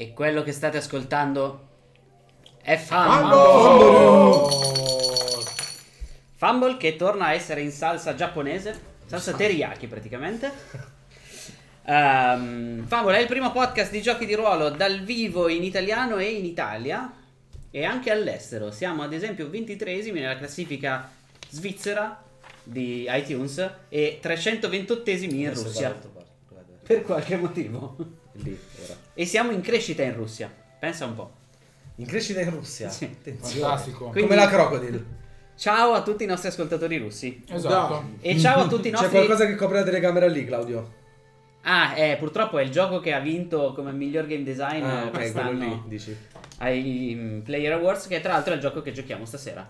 E quello che state ascoltando è Fumble. Fumble che torna a essere in salsa giapponese, salsa teriyaki praticamente. Fumble è il primo podcast di giochi di ruolo dal vivo in italiano e in Italia e anche all'estero. Siamo ad esempio 23esimi nella classifica svizzera di iTunes e 328esimi in Russia per qualche motivo. Lì, e siamo in crescita in Russia, pensa un po'. In crescita in Russia? Sì. Fantastico. Quindi, come la Crocodile. Ciao a tutti i nostri ascoltatori russi. Esatto. E ciao a tutti i nostri... C'è qualcosa che copre la telecamera lì, Claudio? Ah, purtroppo è il gioco che ha vinto come miglior game design quest'anno, quello lì, dici. Ai Player Awards, che tra l'altro è il gioco che giochiamo stasera.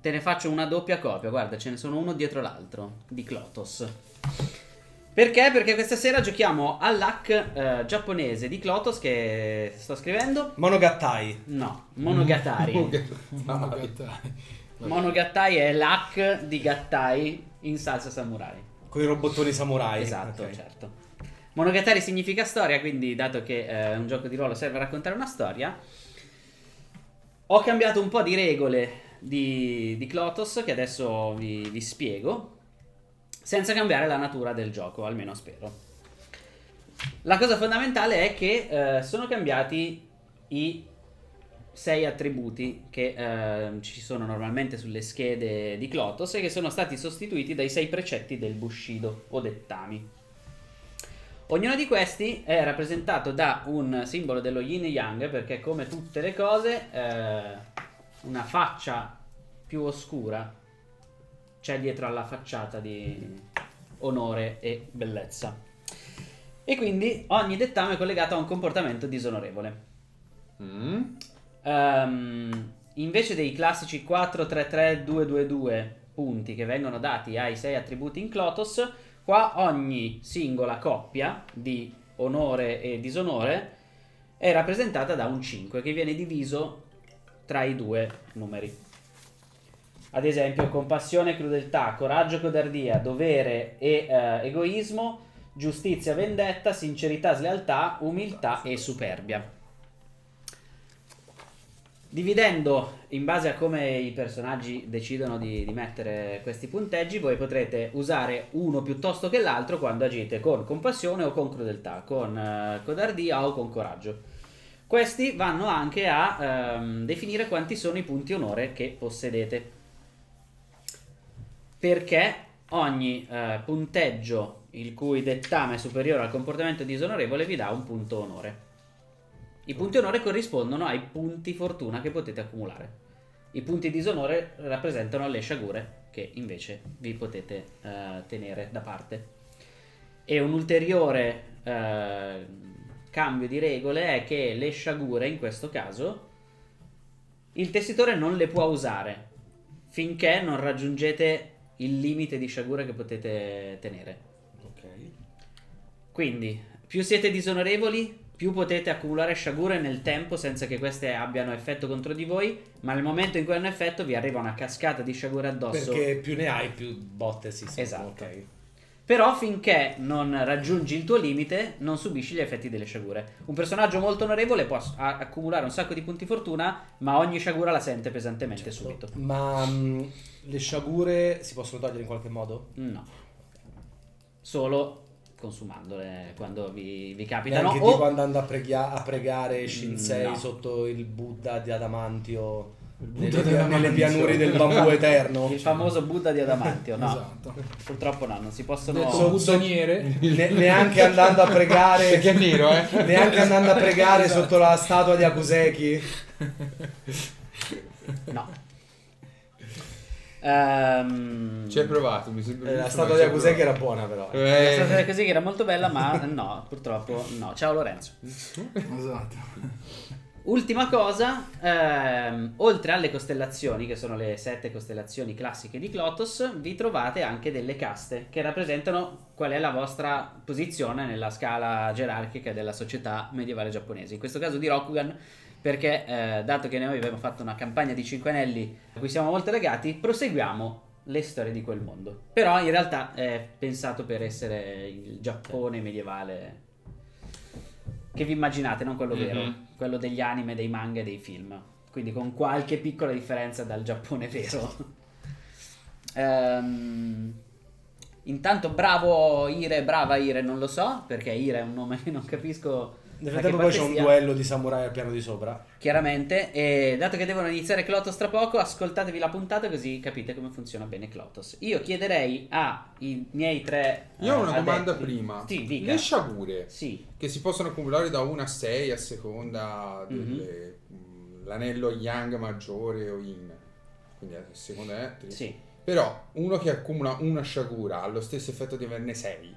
Te ne faccio una doppia copia, guarda, ce ne sono uno dietro l'altro, di Klothos. Perché? Perché questa sera giochiamo all'hack giapponese di Klothos che sto scrivendo. Monogatari. No, Monogatari. Monogatari. Monogatari è l'hack di Gattai in salsa samurai. Con i robottoni samurai. Esatto, okay, certo. Monogatari significa storia, quindi dato che un gioco di ruolo serve a raccontare una storia, ho cambiato un po' di regole di Klothos che adesso vi spiego. Senza cambiare la natura del gioco, almeno spero. La cosa fondamentale è che sono cambiati i 6 attributi che ci sono normalmente sulle schede di Klothos e che sono stati sostituiti dai 6 precetti del Bushido o dettami. Ognuno di questi è rappresentato da un simbolo dello yin e yang, perché come tutte le cose una faccia più oscura c'è dietro alla facciata di onore e bellezza, e quindi ogni dettame è collegato a un comportamento disonorevole. Invece dei classici 4, 3, 3, 2, 2, 2 punti che vengono dati ai 6 attributi in Klothos, qua ogni singola coppia di onore e disonore è rappresentata da un 5 che viene diviso tra i due numeri. Ad esempio, compassione e crudeltà, coraggio e codardia, dovere e egoismo, giustizia e vendetta, sincerità e slealtà, umiltà e superbia. Dividendo in base a come i personaggi decidono di mettere questi punteggi, voi potrete usare uno piuttosto che l'altro quando agite con compassione o con crudeltà, con codardia o con coraggio. Questi vanno anche a definire quanti sono i punti onore che possedete, perché ogni punteggio il cui dettame è superiore al comportamento disonorevole vi dà un punto onore. I punti onore corrispondono ai punti fortuna che potete accumulare. I punti disonore rappresentano le sciagure che invece vi potete tenere da parte. E un ulteriore cambio di regole è che le sciagure in questo caso il tessitore non le può usare finché non raggiungete il limite di sciagure che potete tenere. Ok. Quindi, più siete disonorevoli, più potete accumulare sciagure nel tempo senza che queste abbiano effetto contro di voi, ma nel momento in cui hanno effetto vi arriva una cascata di sciagure addosso. Perché più ne hai, più botte si sono. Esatto. Okay. Però finché non raggiungi il tuo limite, non subisci gli effetti delle sciagure. Un personaggio molto onorevole può accumulare un sacco di punti fortuna, ma ogni sciagura la sente pesantemente, certo, subito. Ma le sciagure si possono togliere in qualche modo? No. Solo consumandole quando vi capitano. Neanche o... tipo andando a pregare Shinsei, no, sotto il Buddha di Adamantio. Nelle pianure del bambù eterno, il famoso Buddha di Adamantio. No, esatto, purtroppo no, non si possono neanche andando a pregare perché è nero, neanche andando a pregare, esatto, sotto la statua di Akuseki. No, ci hai provato, mi sembra. La statua di Akuseki era buona, però la statua di Akuseki era molto bella, ma no, purtroppo no. Ciao Lorenzo. Esatto. Ultima cosa, oltre alle costellazioni, che sono le 7 costellazioni classiche di Klothos, vi trovate anche delle caste che rappresentano qual è la vostra posizione nella scala gerarchica della società medievale giapponese. In questo caso di Rokugan, perché dato che noi abbiamo fatto una campagna di 5 anelli a cui siamo molto legati, proseguiamo le storie di quel mondo. Però in realtà è pensato per essere il Giappone medievale che vi immaginate, non quello vero, quello degli anime, dei manga e dei film, quindi con qualche piccola differenza dal Giappone vero. Intanto bravo Ire, brava Ire, non lo so perché Ire è un nome che non capisco. Nel frattempo poi c'è un duello di samurai al piano di sopra, chiaramente, e dato che devono iniziare Klothos tra poco, ascoltatevi la puntata così capite come funziona bene Klothos. Io chiederei ai miei tre ho una domanda prima. Sì, dica. Le sciagure che si possono accumulare da 1 a 6 a seconda dell'anello yang maggiore o yin, quindi a seconda però uno che accumula una sciagura ha lo stesso effetto di averne 6.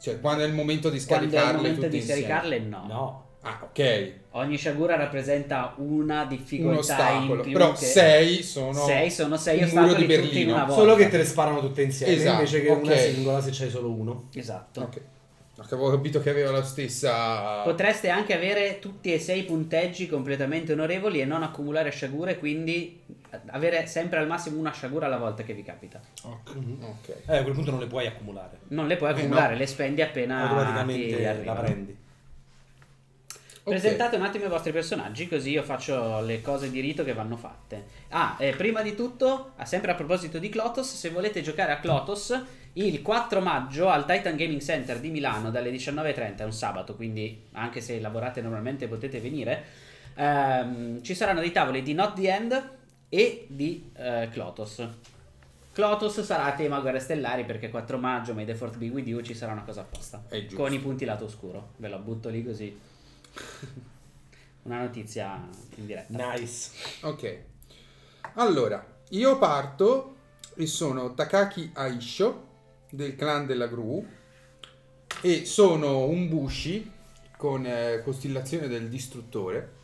Cioè, quando è il momento di scaricarle tutte insieme? No. Ah, ok. Ogni sciagura rappresenta una difficoltà, un ostacolo, in più. Però 6 sono 6 ostacoli di tutti in una volta. Solo che te le sparano tutte insieme, invece che una singola se c'hai solo uno. Esatto. Ok. Avevo capito che aveva la stessa. Potreste anche avere tutti e 6 punteggi completamente onorevoli e non accumulare sciagure, quindi avere sempre al massimo una sciagura alla volta che vi capita. Ok. A quel punto non le puoi accumulare. Non le puoi accumulare, le spendi appena automaticamente la prendi. Presentate un attimo i vostri personaggi, così io faccio le cose di rito che vanno fatte. Prima di tutto, sempre a proposito di Klothos, se volete giocare a Klothos il 4 maggio al Titan Gaming Center di Milano dalle 19:30, è un sabato, quindi anche se lavorate normalmente potete venire, ci saranno dei tavoli di Not The End e di Klothos. Klothos sarà a tema Guerre Stellari perché 4 maggio, May the Fourth Be With You, ci sarà una cosa apposta con i punti lato oscuro, ve la butto lì così. Una notizia in diretta. Nice. Ok. Allora, io parto e sono Takaki Aisho del clan della gru e sono un Bushi con costellazione del distruttore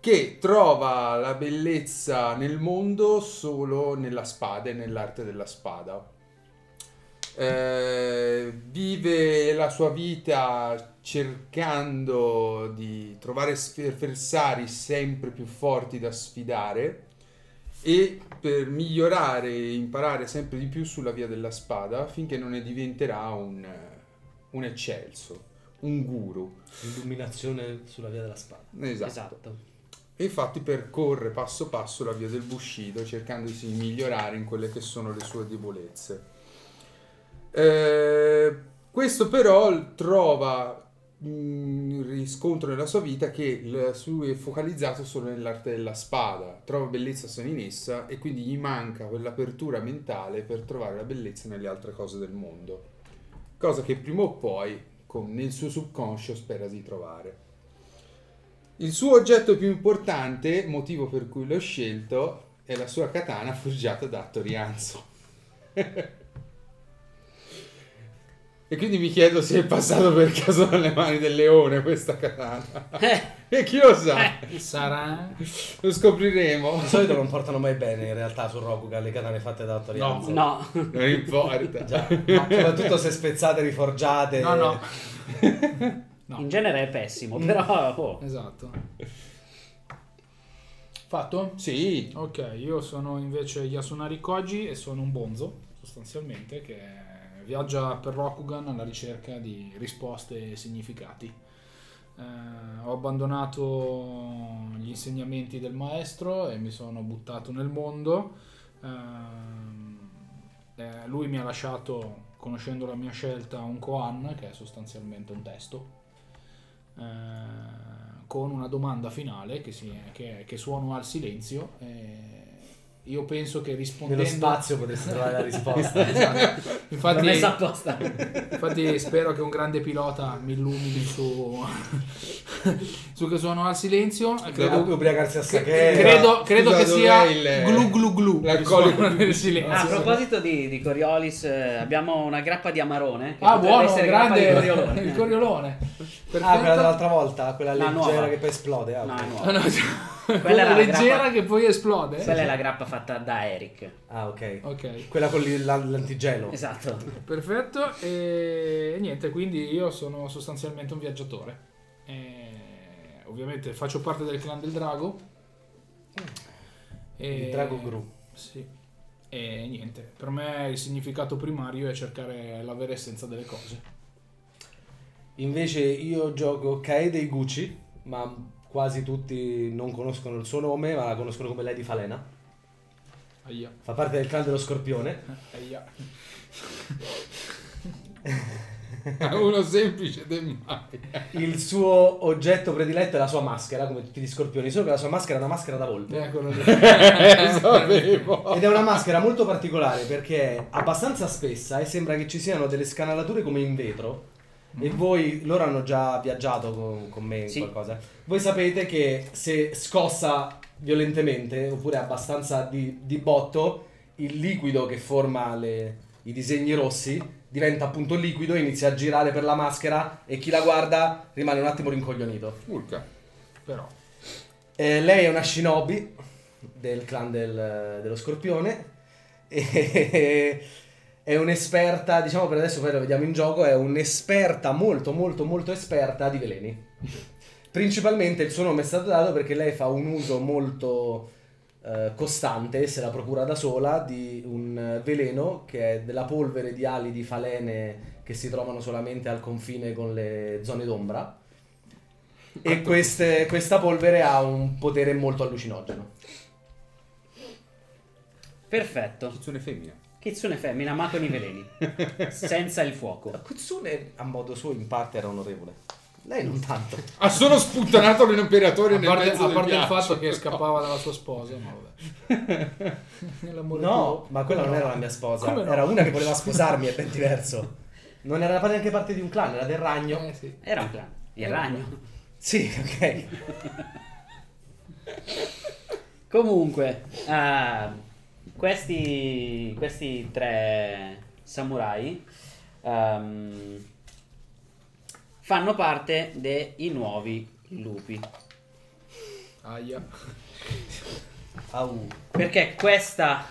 che trova la bellezza nel mondo solo nella spada e nell'arte della spada. Vive la sua vita cercando di trovare avversari sempre più forti da sfidare e per migliorare e imparare sempre di più sulla via della spada finché non ne diventerà un eccelso, un guru. Illuminazione sulla via della spada. Esatto. E infatti percorre passo passo la via del Bushido cercando di migliorare in quelle che sono le sue debolezze. Questo però trova riscontro nella sua vita che lui è focalizzato solo nell'arte della spada, trova bellezza solo in essa e quindi gli manca quell'apertura mentale per trovare la bellezza nelle altre cose del mondo, cosa che prima o poi nel suo subconscio spera di trovare. Il suo oggetto più importante, motivo per cui l'ho scelto, è la sua katana forgiata da Torianzo. E quindi mi chiedo se è passato per caso dalle mani del leone questa katana. E chi lo sa? Sarà? Lo scopriremo. Di solito non portano mai bene in realtà su Rokugan le katane fatte da Torianzo. No. Non importa. Già, no. Soprattutto se spezzate, riforgiate. No. In genere è pessimo, però... Esatto. Fatto? Sì. Ok, io sono invece Yasunari Koji e sono un bonzo, sostanzialmente, che... viaggia per Rokugan alla ricerca di risposte e significati. Ho abbandonato gli insegnamenti del maestro e mi sono buttato nel mondo. Lui mi ha lasciato, conoscendo la mia scelta, un koan, che è sostanzialmente un testo, con una domanda finale che suono al silenzio. Io penso che rispondendo... Nello spazio potresti trovare la risposta. Esatto. Infatti, l'ho messa apposta. Infatti spero che un grande pilota mi illumini su che suono al silenzio. Credo ubriacarsi a sake. Credo che sia glu glu glu. A proposito di Coriolis, abbiamo una grappa di amarone. Buono, grande Coriolone. Il Coriolone. Perfetto. Quella dell'altra volta, quella leggera nuova, che poi esplode. Quella leggera grappa, che poi esplode. Quella è la grappa fatta da Eric. Ok. Quella con l'antigelo. Esatto. Perfetto. E niente, quindi io sono sostanzialmente un viaggiatore. E ovviamente faccio parte del clan del drago. Il drago gru. Sì. E niente, per me il significato primario è cercare la vera essenza delle cose. Invece io gioco Kaede Guchi, ma quasi tutti non conoscono il suo nome, ma la conoscono come Lady Falena. Aia. Fa parte del clan dello scorpione. Aia. Uno semplice del mare. Il suo oggetto prediletto è la sua maschera, come tutti gli scorpioni, solo che la sua maschera è una maschera da volpe. Ed è una maschera molto particolare perché è abbastanza spessa e sembra che ci siano delle scanalature come in vetro. E voi, loro hanno già viaggiato con me in qualcosa. Voi sapete che se scossa violentemente oppure abbastanza di botto, il liquido che forma i disegni rossi diventa appunto liquido e inizia a girare per la maschera e chi la guarda rimane un attimo rincoglionito. Urca, però. Lei è una shinobi del clan dello scorpione e è un'esperta, diciamo, per adesso poi lo vediamo in gioco, è un'esperta molto molto molto esperta di veleni. Principalmente il suo nome è stato dato perché lei fa un uso molto costante, se la procura da sola, di un veleno che è della polvere di ali di falene che si trovano solamente al confine con le zone d'ombra. E questa polvere ha un potere molto allucinogeno. Perfetto. Kitsune femmina. Kitsune femmina, amato nei veleni. Senza il fuoco. La Kitsune a modo suo in parte era onorevole. Lei non tanto. Ha solo spuntanato l'imperatore nel mezzo. A parte il fatto che scappava dalla sua sposa. Ma vabbè. No, ma quella non era la mia sposa. No? Era una che voleva sposarmi, è ben diverso. Non era neanche parte di un clan, era del ragno. Sì. Era un clan. Il ragno. Sì, ok. Comunque, questi tre samurai fanno parte dei nuovi lupi. Aia. Au. Perché questa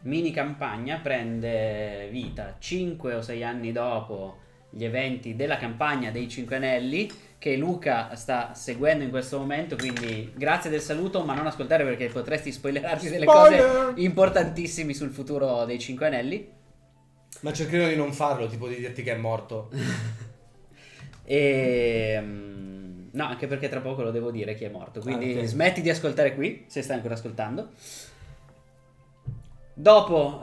mini campagna prende vita 5 o 6 anni dopo gli eventi della campagna dei 5 anelli che Luca sta seguendo in questo momento, quindi grazie del saluto, ma non ascoltare perché potresti spoilerarti delle cose importantissime sul futuro dei 5 anelli. Ma cercherò di non farlo, tipo di dirti che è morto. No, anche perché tra poco lo devo dire chi è morto, quindi okay. Smetti di ascoltare qui, se stai ancora ascoltando. Dopo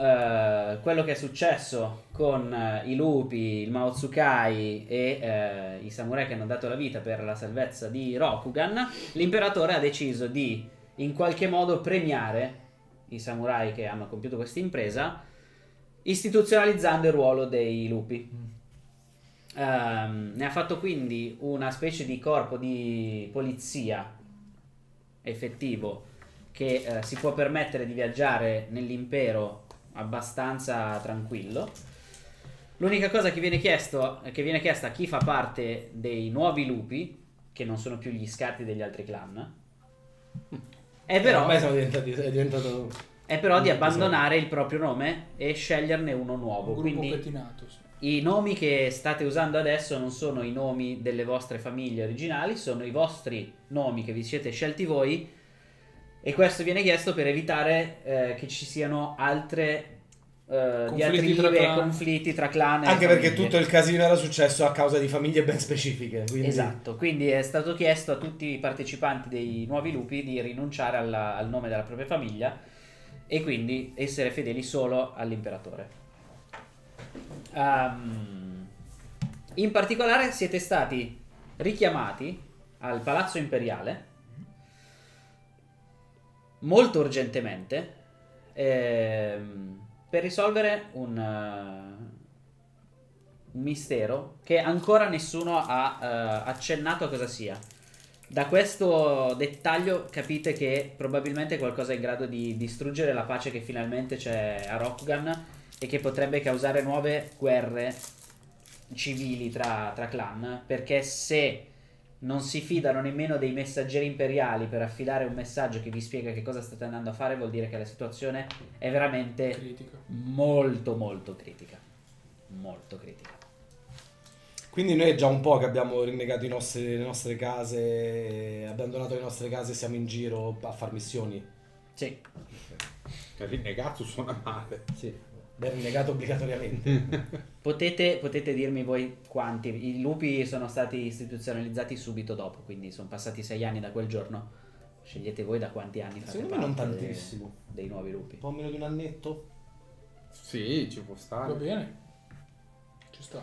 quello che è successo con i lupi, il Maotsukai e i samurai che hanno dato la vita per la salvezza di Rokugan, l'imperatore ha deciso di in qualche modo premiare i samurai che hanno compiuto questa impresa, istituzionalizzando il ruolo dei lupi. Ne ha fatto quindi una specie di corpo di polizia effettivo che si può permettere di viaggiare nell'impero abbastanza tranquillo. L'unica cosa che viene chiesta a chi fa parte dei nuovi lupi, che non sono più gli scarti degli altri clan, è però di abbandonare il proprio nome e sceglierne uno nuovo. Un gruppo pettinato, sì. I nomi che state usando adesso non sono i nomi delle vostre famiglie originali, sono i vostri nomi che vi siete scelti voi, e questo viene chiesto per evitare che ci siano altre diatribe e conflitti tra clan. Anche perché tutto il casino era successo a causa di famiglie ben specifiche, quindi... Esatto, quindi è stato chiesto a tutti i partecipanti dei nuovi lupi di rinunciare al nome della propria famiglia e quindi essere fedeli solo all'imperatore. In particolare siete stati richiamati al palazzo imperiale molto urgentemente per risolvere un mistero che ancora nessuno ha accennato a cosa sia. Da questo dettaglio capite che probabilmente qualcosa è in grado di distruggere la pace che finalmente c'è a Rokugan e che potrebbe causare nuove guerre civili tra clan, perché se non si fidano nemmeno dei messaggeri imperiali per affidare un messaggio che vi spiega che cosa state andando a fare, vuol dire che la situazione è veramente critica. Molto molto critica. Molto critica. Quindi noi è già un po' che abbiamo rinnegato le nostre case, abbandonato le nostre case, siamo in giro a far missioni. Sì. Rinnegato suona male. Sì. Beh, rilegato obbligatoriamente. Potete dirmi voi quanti? I lupi sono stati istituzionalizzati subito dopo, quindi sono passati 6 anni da quel giorno. Scegliete voi da quanti anni fate parte. Secondo me non tantissimo. Dei nuovi lupi. Un po' meno di un annetto? Sì, ci può stare. Va bene. Ci sta.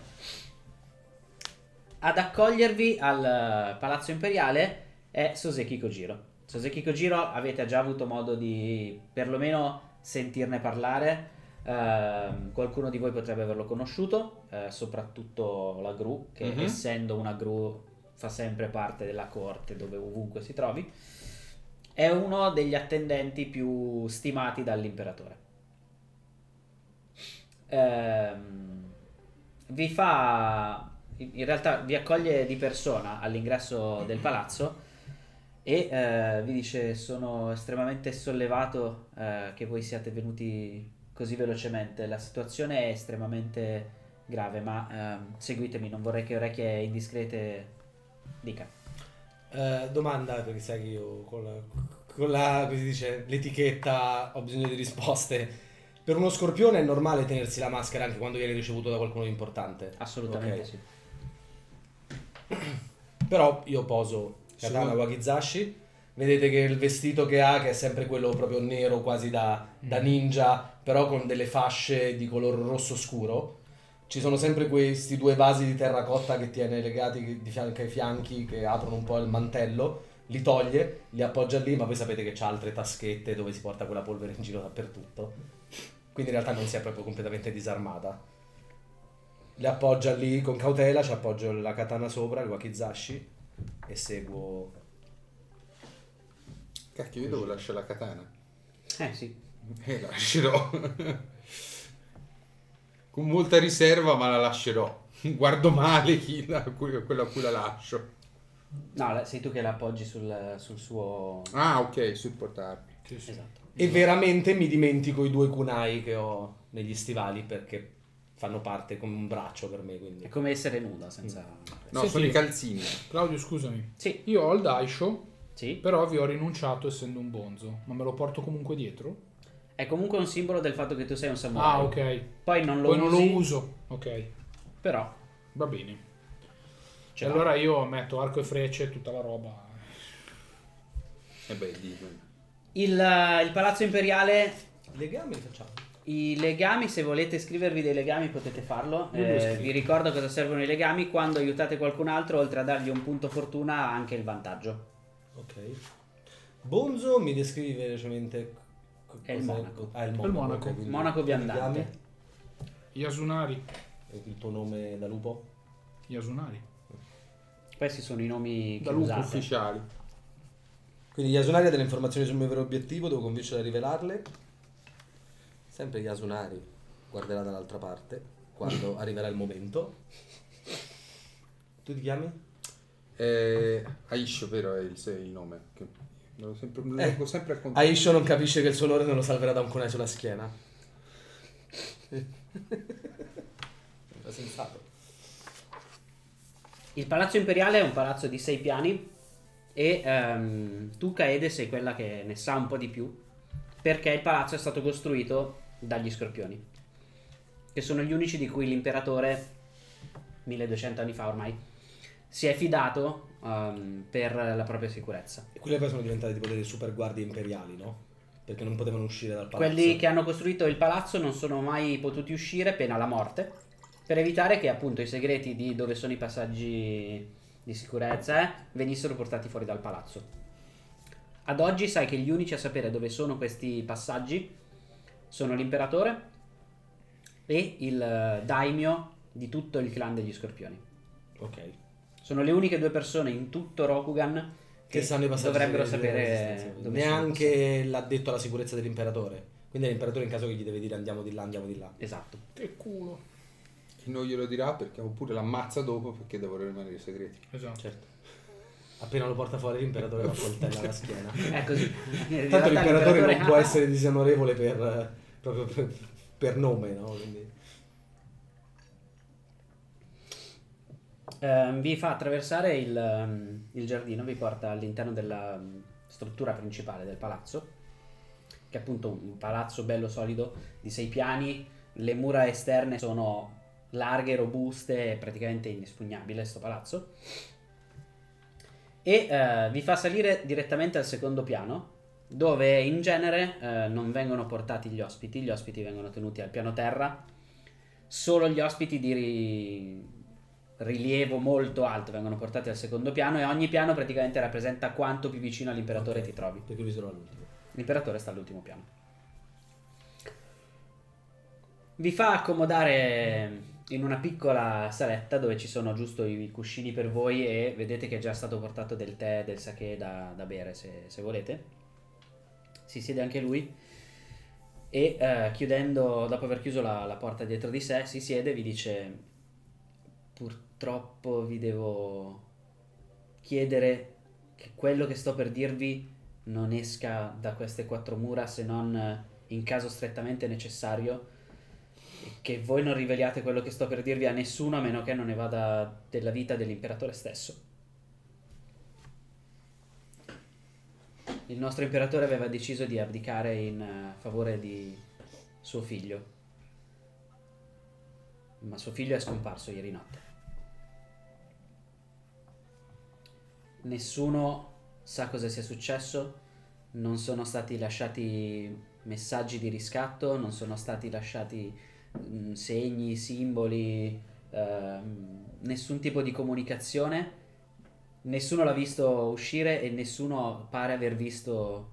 Ad accogliervi al Palazzo Imperiale è Soseki Kojiro. Soseki Kojiro avete già avuto modo di perlomeno sentirne parlare, qualcuno di voi potrebbe averlo conosciuto, soprattutto la gru, che essendo una gru fa sempre parte della corte dove ovunque si trovi. È uno degli attendenti più stimati dall'imperatore. Vi fa... in realtà vi accoglie di persona all'ingresso del palazzo e vi dice: sono estremamente sollevato che voi siate venuti così velocemente. La situazione è estremamente grave, ma seguitemi, non vorrei che orecchie indiscrete dica. Domanda, perché sai che io con la come si dice, l'etichetta, ho bisogno di risposte. Per uno scorpione è normale tenersi la maschera anche quando viene ricevuto da qualcuno di importante? Assolutamente, okay. Sì. Però io poso katana wakizashi, vedete che il vestito che ha, che è sempre quello proprio nero, quasi da ninja, però con delle fasce di color rosso scuro. Ci sono sempre questi 2 vasi di terracotta che tiene legati di fianco ai fianchi, che aprono un po' il mantello, li toglie, li appoggia lì, ma voi sapete che c'ha altre taschette dove si porta quella polvere in giro dappertutto, quindi in realtà non si è proprio completamente disarmata. Le appoggia lì con cautela, ci appoggio la katana sopra, il wakizashi, e seguo. Cacchio, io devo lasciare la katana. Sì. E la lascerò. Con molta riserva, ma la lascerò. Guardo male quello a cui la lascio. No, sei tu che la appoggi sul suo... Ah, ok, sul portarmi. Sì. Esatto. E veramente mi dimentico i 2 kunai che ho negli stivali, perché fanno parte come un braccio per me, quindi. È come essere nuda senza... No, sì, sono i calzini. Claudio, scusami. Sì. Io ho il daisho, sì, però vi ho rinunciato essendo un bonzo, ma me lo porto comunque dietro? È comunque un simbolo del fatto che tu sei un samurai. Ah, ok. Poi non lo uso. Ok. Però. Va bene. E allora io metto arco e frecce e tutta la roba. E beh, il palazzo imperiale... Legami facciamo. I legami, se volete scrivervi dei legami potete farlo, vi ricordo cosa servono i legami: quando aiutate qualcun altro, oltre a dargli un punto fortuna, ha anche il vantaggio. Ok. Bonzo mi descrivi velocemente? È il monaco. Ah, il monaco. Okay, monaco viandante. Yasunari. Il tuo nome da lupo? Yasunari. Questi sono i nomi da lupo ufficiali. Quindi Yasunari ha delle informazioni sul mio vero obiettivo, devo convincerla a rivelarle. Sempre Yasunari guarderà dall'altra parte quando arriverà il momento. Tu ti chiami? Aisho, vero, è il nome. Lo leggo sempre al contrario. Aisho non capisce che il suo Lorenzo non lo salverà da un kunai sulla schiena. Sembra sensato. Il palazzo imperiale è un palazzo di 6 piani e tu, Kaede, sei quella che ne sa un po' di più, perché il palazzo è stato costruito dagli scorpioni, che sono gli unici di cui l'imperatore 1200 anni fa ormai si è fidato per la propria sicurezza. E quelli poi sono diventati tipo delle super guardie imperiali, no? Perché non potevano uscire dal palazzo. Quelli che hanno costruito il palazzo non sono mai potuti uscire, pena la morte, per evitare che appunto i segreti di dove sono i passaggi di sicurezza venissero portati fuori dal palazzo. Ad oggi sai che gli unici a sapere dove sono questi passaggi sono l'imperatore e il daimyo di tutto il clan degli scorpioni. Ok. Sono le uniche 2 persone in tutto Rokugan che sanno i passaggi, dovrebbero sapere dove sono. Neanche l'addetto alla sicurezza dell'imperatore. Quindi è l'imperatore in caso che gli deve dire andiamo di là, andiamo di là. Esatto. Che culo. Che non glielo dirà, perché oppure l'ammazza dopo, perché devono rimanere segreti. Esatto. Certo. Appena lo porta fuori l'imperatore lo coltella alla schiena. È così. Tanto l'imperatore non può essere disonorevole proprio per nome, no? Quindi... vi fa attraversare il giardino, vi porta all'interno della struttura principale del palazzo, che è appunto un palazzo bello solido di 6 piani, Le mura esterne sono larghe, robuste, praticamente inespugnabile sto palazzo. E vi fa salire direttamente al secondo piano, dove in genere non vengono portati gli ospiti vengono tenuti al piano terra. Solo gli ospiti di rilievo molto alto vengono portati al secondo piano, e ogni piano praticamente rappresenta quanto più vicino all'imperatore ti trovi. Perché lui sarà all'ultimo. L'imperatore sta all'ultimo piano. Vi fa accomodare in una piccola saletta dove ci sono giusto i cuscini per voi, e vedete che è già stato portato del tè, del sake da bere se volete. Si siede anche lui e chiudendo, dopo aver chiuso la porta dietro di sé, si siede e vi dice: purtroppo vi devo chiedere che quello che sto per dirvi non esca da queste quattro mura, se non in caso strettamente necessario, e che voi non riveliate quello che sto per dirvi a nessuno, a meno che non ne vada della vita dell'imperatore stesso. Il nostro imperatore aveva deciso di abdicare in favore di suo figlio, ma suo figlio è scomparso ieri notte. Nessuno sa cosa sia successo, non sono stati lasciati messaggi di riscatto, non sono stati lasciati segni, simboli, nessun tipo di comunicazione. Nessuno l'ha visto uscire e nessuno pare aver visto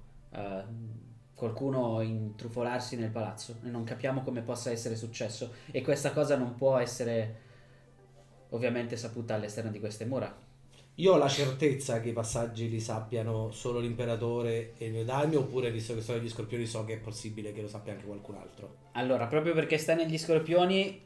qualcuno intrufolarsi nel palazzo. E non capiamo come possa essere successo. E questa cosa non può essere ovviamente saputa all'esterno di queste mura. Io ho la certezza che i passaggi li sappiano solo l'imperatore e le dame, oppure, visto che sono gli scorpioni, so che è possibile che lo sappia anche qualcun altro. Allora, proprio perché sta negli scorpioni,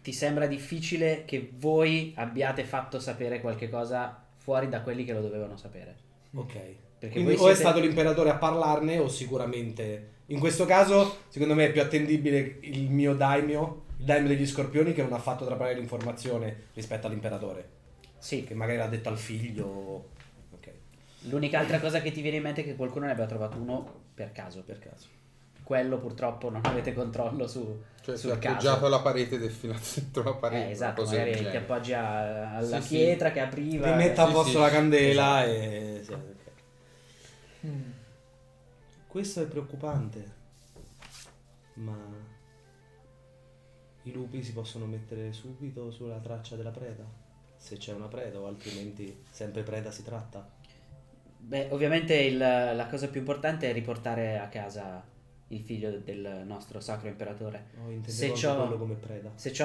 ti sembra difficile che voi abbiate fatto sapere qualche cosa fuori da quelli che lo dovevano sapere. Ok. Perché quindi o è stato l'imperatore a parlarne, o sicuramente, in questo caso, secondo me è più attendibile il mio daimyo, il daimyo degli scorpioni, che non ha fatto trapelare l'informazione rispetto all'imperatore. Sì. Che magari l'ha detto al figlio. Ok. L'unica altra cosa che ti viene in mente è che qualcuno ne abbia trovato uno per caso. Per caso. Quello purtroppo non avete controllo sul caso. Si è appoggiato alla parete ed è filato dentro la parete. Esatto, magari ti appoggi alla pietra che apriva. Ti mette a posto la candela, esatto. Okay. Questo è preoccupante, ma i lupi si possono mettere subito sulla traccia della preda, se c'è una preda, o altrimenti sempre preda si tratta. Beh, ovviamente la cosa più importante è riportare a casa il figlio del nostro sacro imperatore. Se ciò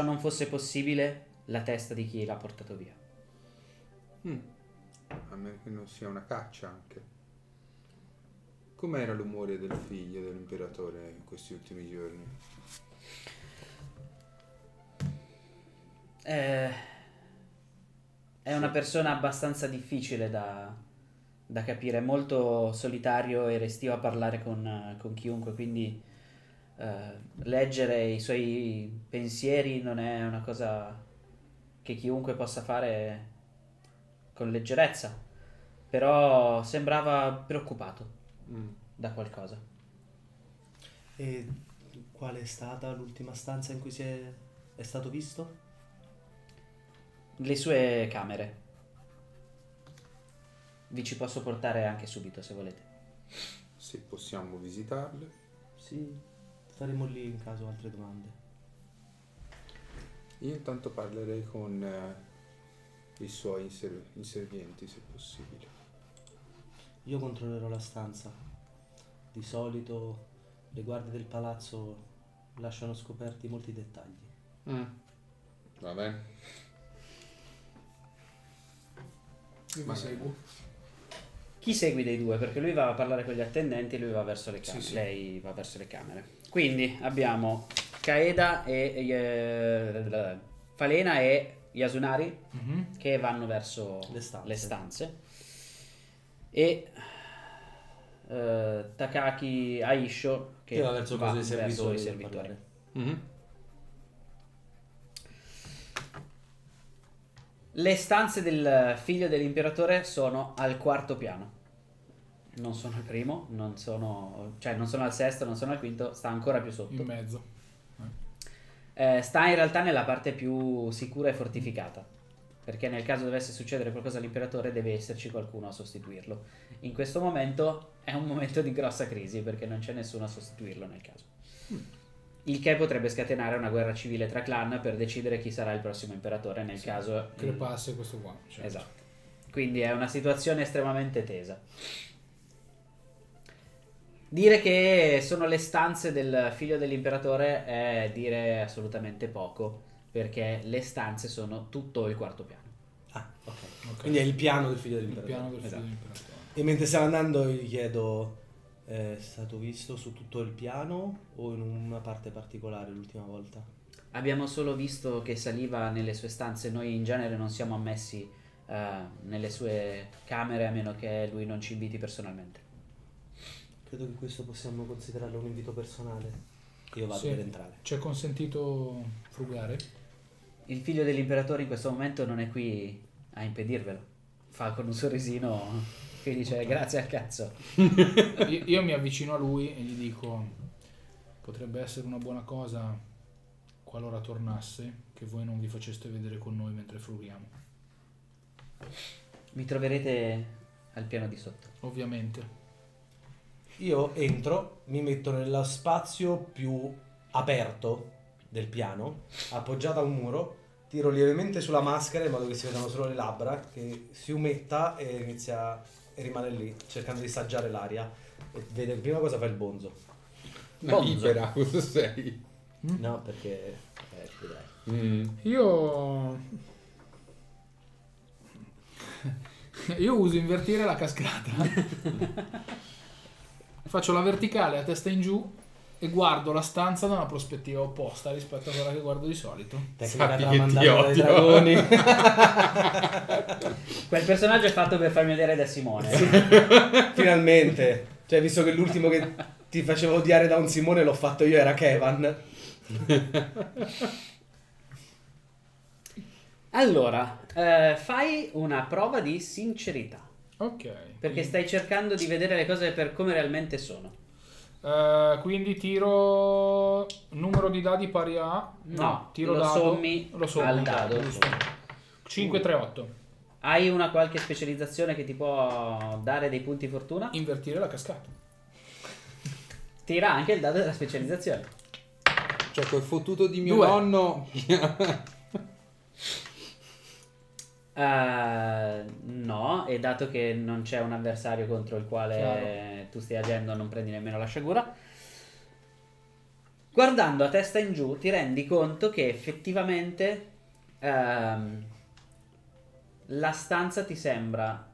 non fosse possibile, la testa di chi l'ha portato via. A meno che non sia una caccia anche. Com'era l'umore del figlio dell'imperatore in questi ultimi giorni? È una persona abbastanza difficile da capire, molto solitario e restio a parlare con chiunque, quindi leggere i suoi pensieri non è una cosa che chiunque possa fare con leggerezza, però sembrava preoccupato da qualcosa. E qual è stata l'ultima stanza in cui è stato visto? Le sue camere. Vi ci posso portare anche subito, se volete. Se possiamo visitarle. Sì, staremo lì in caso altre domande. Io intanto parlerei con i suoi inservienti, se possibile. Io controllerò la stanza. Di solito le guardie del palazzo lasciano scoperti molti dettagli. Va bene. Io mi seguo. Chi segue dei due? Perché lui va a parlare con gli attendenti e lui va verso le camere. Sì, sì. Lei va verso le camere. Quindi abbiamo Kaede Falena e Yasunari che vanno verso le stanze. E Takaki Aisho che va verso i servitori. Le stanze del figlio dell'imperatore sono al quarto piano. Non sono al primo, non sono al sesto, non sono al quinto, sta ancora più sotto. In mezzo. sta in realtà nella parte più sicura e fortificata, perché nel caso dovesse succedere qualcosa all'imperatore deve esserci qualcuno a sostituirlo. In questo momento è un momento di grossa crisi perché non c'è nessuno a sostituirlo nel caso. Il che potrebbe scatenare una guerra civile tra clan per decidere chi sarà il prossimo imperatore nel caso... che passi questo qua. Certo. Esatto. Quindi è una situazione estremamente tesa. Dire che sono le stanze del figlio dell'imperatore è dire assolutamente poco, perché le stanze sono tutto il quarto piano. Ah, ok. Quindi è il piano del figlio dell'imperatore. Il piano del figlio dell'imperatore. E mentre stiamo andando gli chiedo... è stato visto su tutto il piano o in una parte particolare l'ultima volta? Abbiamo solo visto che saliva nelle sue stanze. Noi in genere non siamo ammessi nelle sue camere a meno che lui non ci inviti personalmente. Credo che questo possiamo considerarlo un invito personale. Io vado per entrare. Ci è consentito frugare? Il figlio dell'imperatore in questo momento non è qui a impedirvelo. Fa con un sorrisino... che dice okay. Grazie al cazzo. Io mi avvicino a lui e gli dico: potrebbe essere una buona cosa qualora tornasse che voi non vi faceste vedere con noi mentre frughiamo. Mi troverete al piano di sotto, ovviamente. Io entro, mi metto nello spazio più aperto del piano, appoggiato a un muro. Tiro lievemente sulla maschera in modo che si vedano solo le labbra, che si umetta e inizia e rimane lì cercando di saggiare l'aria. Vede prima cosa fa il bonzo. Ma libera, cosa sei? No, perché dai. Io uso invertire la cascata. Faccio la verticale a testa in giù e guardo la stanza da una prospettiva opposta rispetto a quella che guardo di solito. Tecnica tramandata dai dragoni. Quel personaggio è fatto per farmi odiare da Simone. Finalmente. Cioè, visto che l'ultimo che ti facevo odiare da un Simone l'ho fatto io, era Kevin. Allora, fai una prova di sincerità. Ok. Perché stai cercando di vedere le cose per come realmente sono. Quindi tiro numero di dadi pari a tiro lo dado, sommi al dado. 5, 3, 8. Hai una qualche specializzazione che ti può dare dei punti fortuna? Invertire la cascata. Tira anche il dado della specializzazione. Cioè quel fottuto di mio 2. Nonno. No, e dato che non c'è un avversario contro il quale tu stai agendo, non prendi nemmeno la sciagura. Guardando a testa in giù ti rendi conto che effettivamente la stanza ti sembra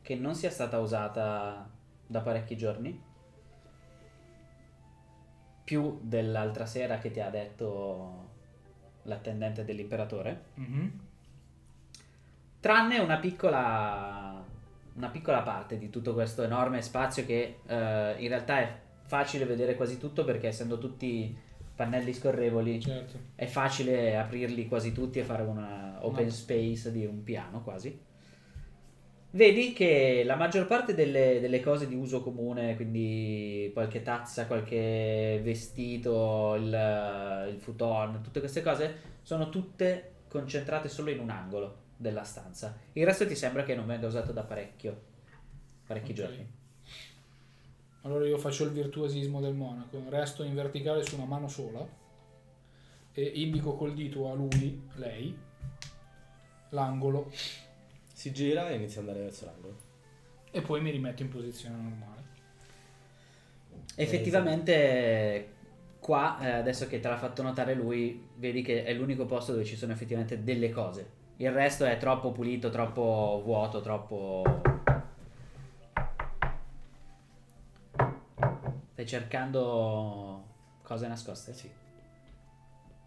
che non sia stata usata da parecchi giorni, più dell'altra sera che ti ha detto l'attendente dell'imperatore. Tranne una piccola parte di tutto questo enorme spazio che in realtà è facile vedere quasi tutto, perché essendo tutti pannelli scorrevoli è facile aprirli quasi tutti e fare una open space di un piano quasi. Vedi che la maggior parte delle cose di uso comune, quindi qualche tazza, qualche vestito, il futon, tutte queste cose sono tutte concentrate solo in un angolo della stanza. Il resto ti sembra che non venga usato da parecchi giorni. Allora io faccio il virtuosismo del monaco, resto in verticale su una mano sola e indico col dito a lei l'angolo. Si gira e inizia ad andare verso l'angolo e poi mi rimetto in posizione normale. Effettivamente qua, adesso che te l'ha fatto notare lui, vedi che è l'unico posto dove ci sono effettivamente delle cose. Il resto è troppo pulito, troppo vuoto, troppo... Stai cercando cose nascoste? Sì.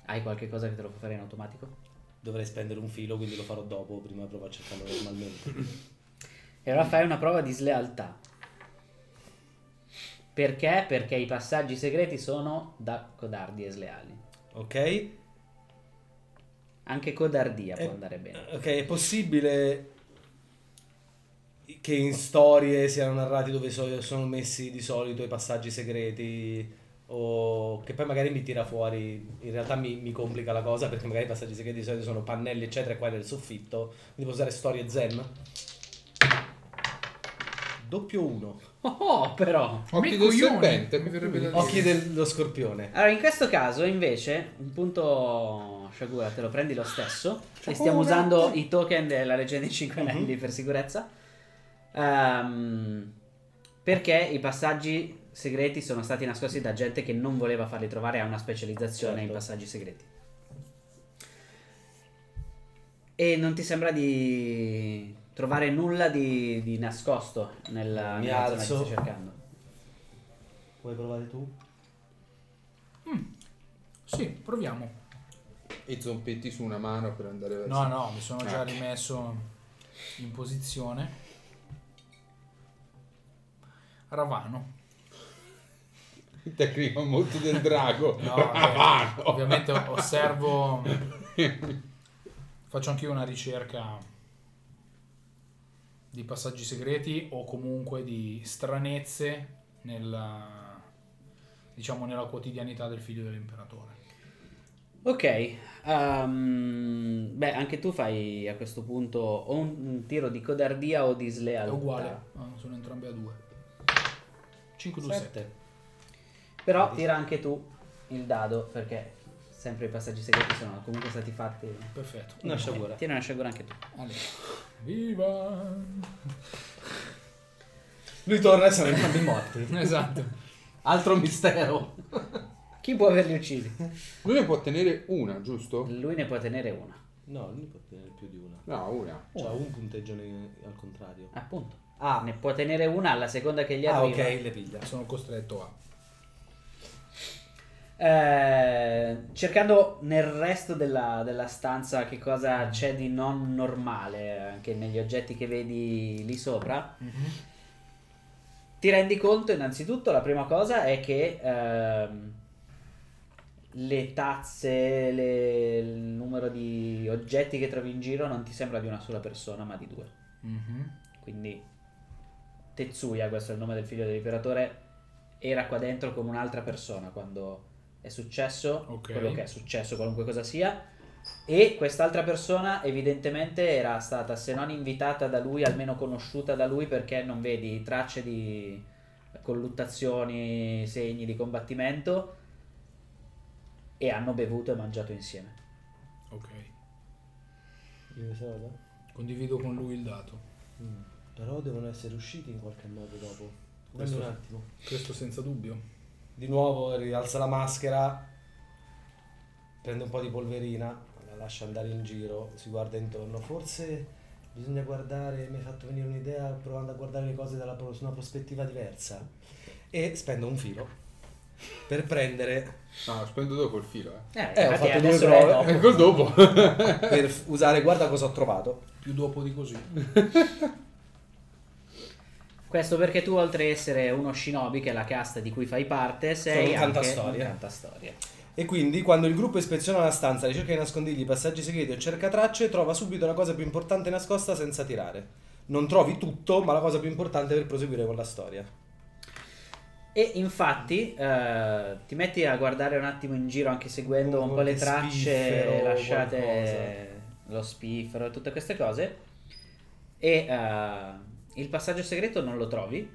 Hai qualche cosa che te lo può fare in automatico? Dovrei spendere un filo, quindi lo farò dopo, prima provo a cercarlo normalmente. E allora fai una prova di slealtà. Perché? Perché i passaggi segreti sono da codardi e sleali. Ok. Anche codardia può andare bene. Ok, è possibile che in storie siano narrati dove sono messi di solito i passaggi segreti o che poi magari mi tira fuori, in realtà mi complica la cosa perché magari i passaggi segreti di solito sono pannelli eccetera e qua è nel soffitto, quindi posso usare storie zen. Doppio 1. Oh, però occhi del serpente, mi verrebbe da dire. Occhi dello scorpione. Allora in questo caso invece un punto Shagura te lo prendi lo stesso, e stiamo usando i token della leggenda dei 5 anelli per sicurezza, perché i passaggi segreti sono stati nascosti da gente che non voleva farli trovare, a una specializzazione in passaggi segreti, e non ti sembra di trovare nulla di nascosto nella zona che stai cercando. Vuoi provare tu? Sì, proviamo. E zompetti su una mano per andare verso... No, no, mi sono già rimesso in posizione. Ravano. Ti arriva molto del drago. No, Ravano. Ovviamente osservo. Faccio anche io una ricerca di passaggi segreti o comunque di stranezze nella, diciamo, nella quotidianità del figlio dell'imperatore. Ok, beh, anche tu fai a questo punto o un tiro di codardia o di slealtà. È uguale, sono entrambe a 2. 5, 2, 7. Però tira anche tu il dado, perché sempre i passaggi segreti sono comunque stati fatti. Perfetto. Una sciagura. Tira una sciagura anche tu. Allora. Viva! Lui torna e sono entrambi morti. Esatto. Altro mistero. Chi può averli uccisi? Lui ne può tenere una, giusto? Lui ne può tenere una. No, lui ne può tenere più di una. No, una. Cioè un punteggio al contrario. Appunto. Ah, ne può tenere una alla seconda che gli arriva. Ah, ok, le piglia. Sono costretto a... cercando nel resto della stanza che cosa c'è di non normale, anche negli oggetti che vedi lì sopra, ti rendi conto innanzitutto, la prima cosa è che le tazze, il numero di oggetti che trovi in giro non ti sembra di una sola persona ma di 2. Quindi Tetsuya, questo è il nome del figlio dell'imperatore, era qua dentro come un'altra persona quando è successo quello che è successo, qualunque cosa sia, e quest'altra persona evidentemente era stata, se non invitata da lui, almeno conosciuta da lui, perché non vedi tracce di colluttazioni, segni di combattimento, e hanno bevuto e mangiato insieme. Ok, condivido con lui il dato. Però devono essere usciti in qualche modo dopo. Questo, un attimo, questo senza dubbio. Di nuovo rialza la maschera, prende un po' di polverina, la lascia andare in giro, si guarda intorno. Forse bisogna guardare, mi è fatto venire un'idea provando a guardare le cose su una prospettiva diversa. E spendo un filo per prendere... No, spendo dopo il filo. Ho fatto 2 prove. Ecco dopo. Per usare guarda cosa ho trovato. Più dopo di così. Questo perché tu, oltre ad essere uno shinobi, che è la casta di cui fai parte, sei anche un cantastorie. E quindi, quando il gruppo ispeziona la stanza, ricerca di nascondigli passaggi segreti o cerca tracce, trova subito la cosa più importante nascosta senza tirare. Non trovi tutto, ma la cosa più importante per proseguire con la storia. E infatti, ti metti a guardare un attimo in giro, anche seguendo un po' le tracce lasciate, lo spiffero e tutte queste cose, e... il passaggio segreto non lo trovi,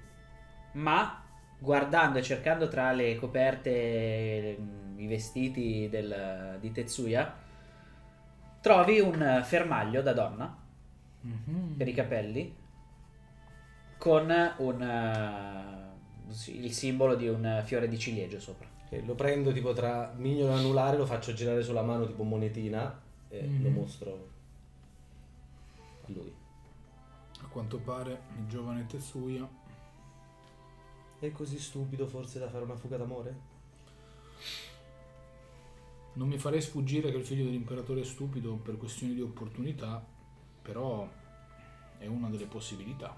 ma guardando e cercando tra le coperte, i vestiti di Tetsuya, trovi un fermaglio da donna per i capelli con il simbolo di un fiore di ciliegio sopra. Lo prendo tipo tra mignolo e anulare, lo faccio girare sulla mano tipo monetina e lo mostro a lui. A quanto pare il giovane Tetsuya è così stupido forse da fare una fuga d'amore? Non mi farei sfuggire che il figlio dell'imperatore è stupido per questioni di opportunità, però è una delle possibilità.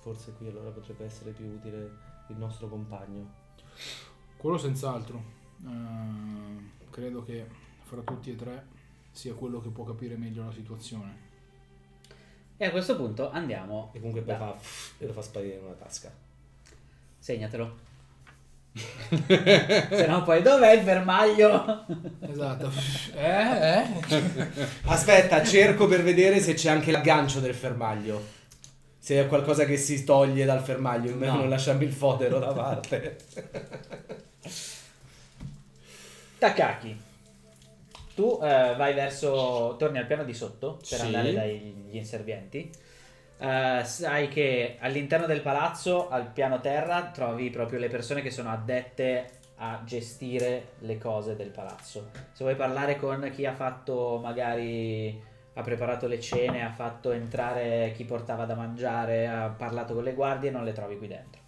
Forse qui allora potrebbe essere più utile il nostro compagno. Quello senz'altro. Credo che fra tutti e tre sia quello che può capire meglio la situazione. E a questo punto andiamo. E comunque poi lo fa sparire in una tasca. Segnatelo. Se no poi dov'è il vermaglio? Esatto. Aspetta, cerco per vedere se c'è anche l'aggancio del fermaglio. Se è qualcosa che si toglie dal fermaglio, almeno non lasciamo il fodero da parte. Takaki, tu vai verso... torni al piano di sotto per andare dagli inservienti. Sai che all'interno del palazzo, al piano terra, trovi proprio le persone che sono addette a gestire le cose del palazzo. Se vuoi parlare con chi ha fatto magari... ha preparato le cene, ha fatto entrare chi portava da mangiare, ha parlato con le guardie, non le trovi qui dentro.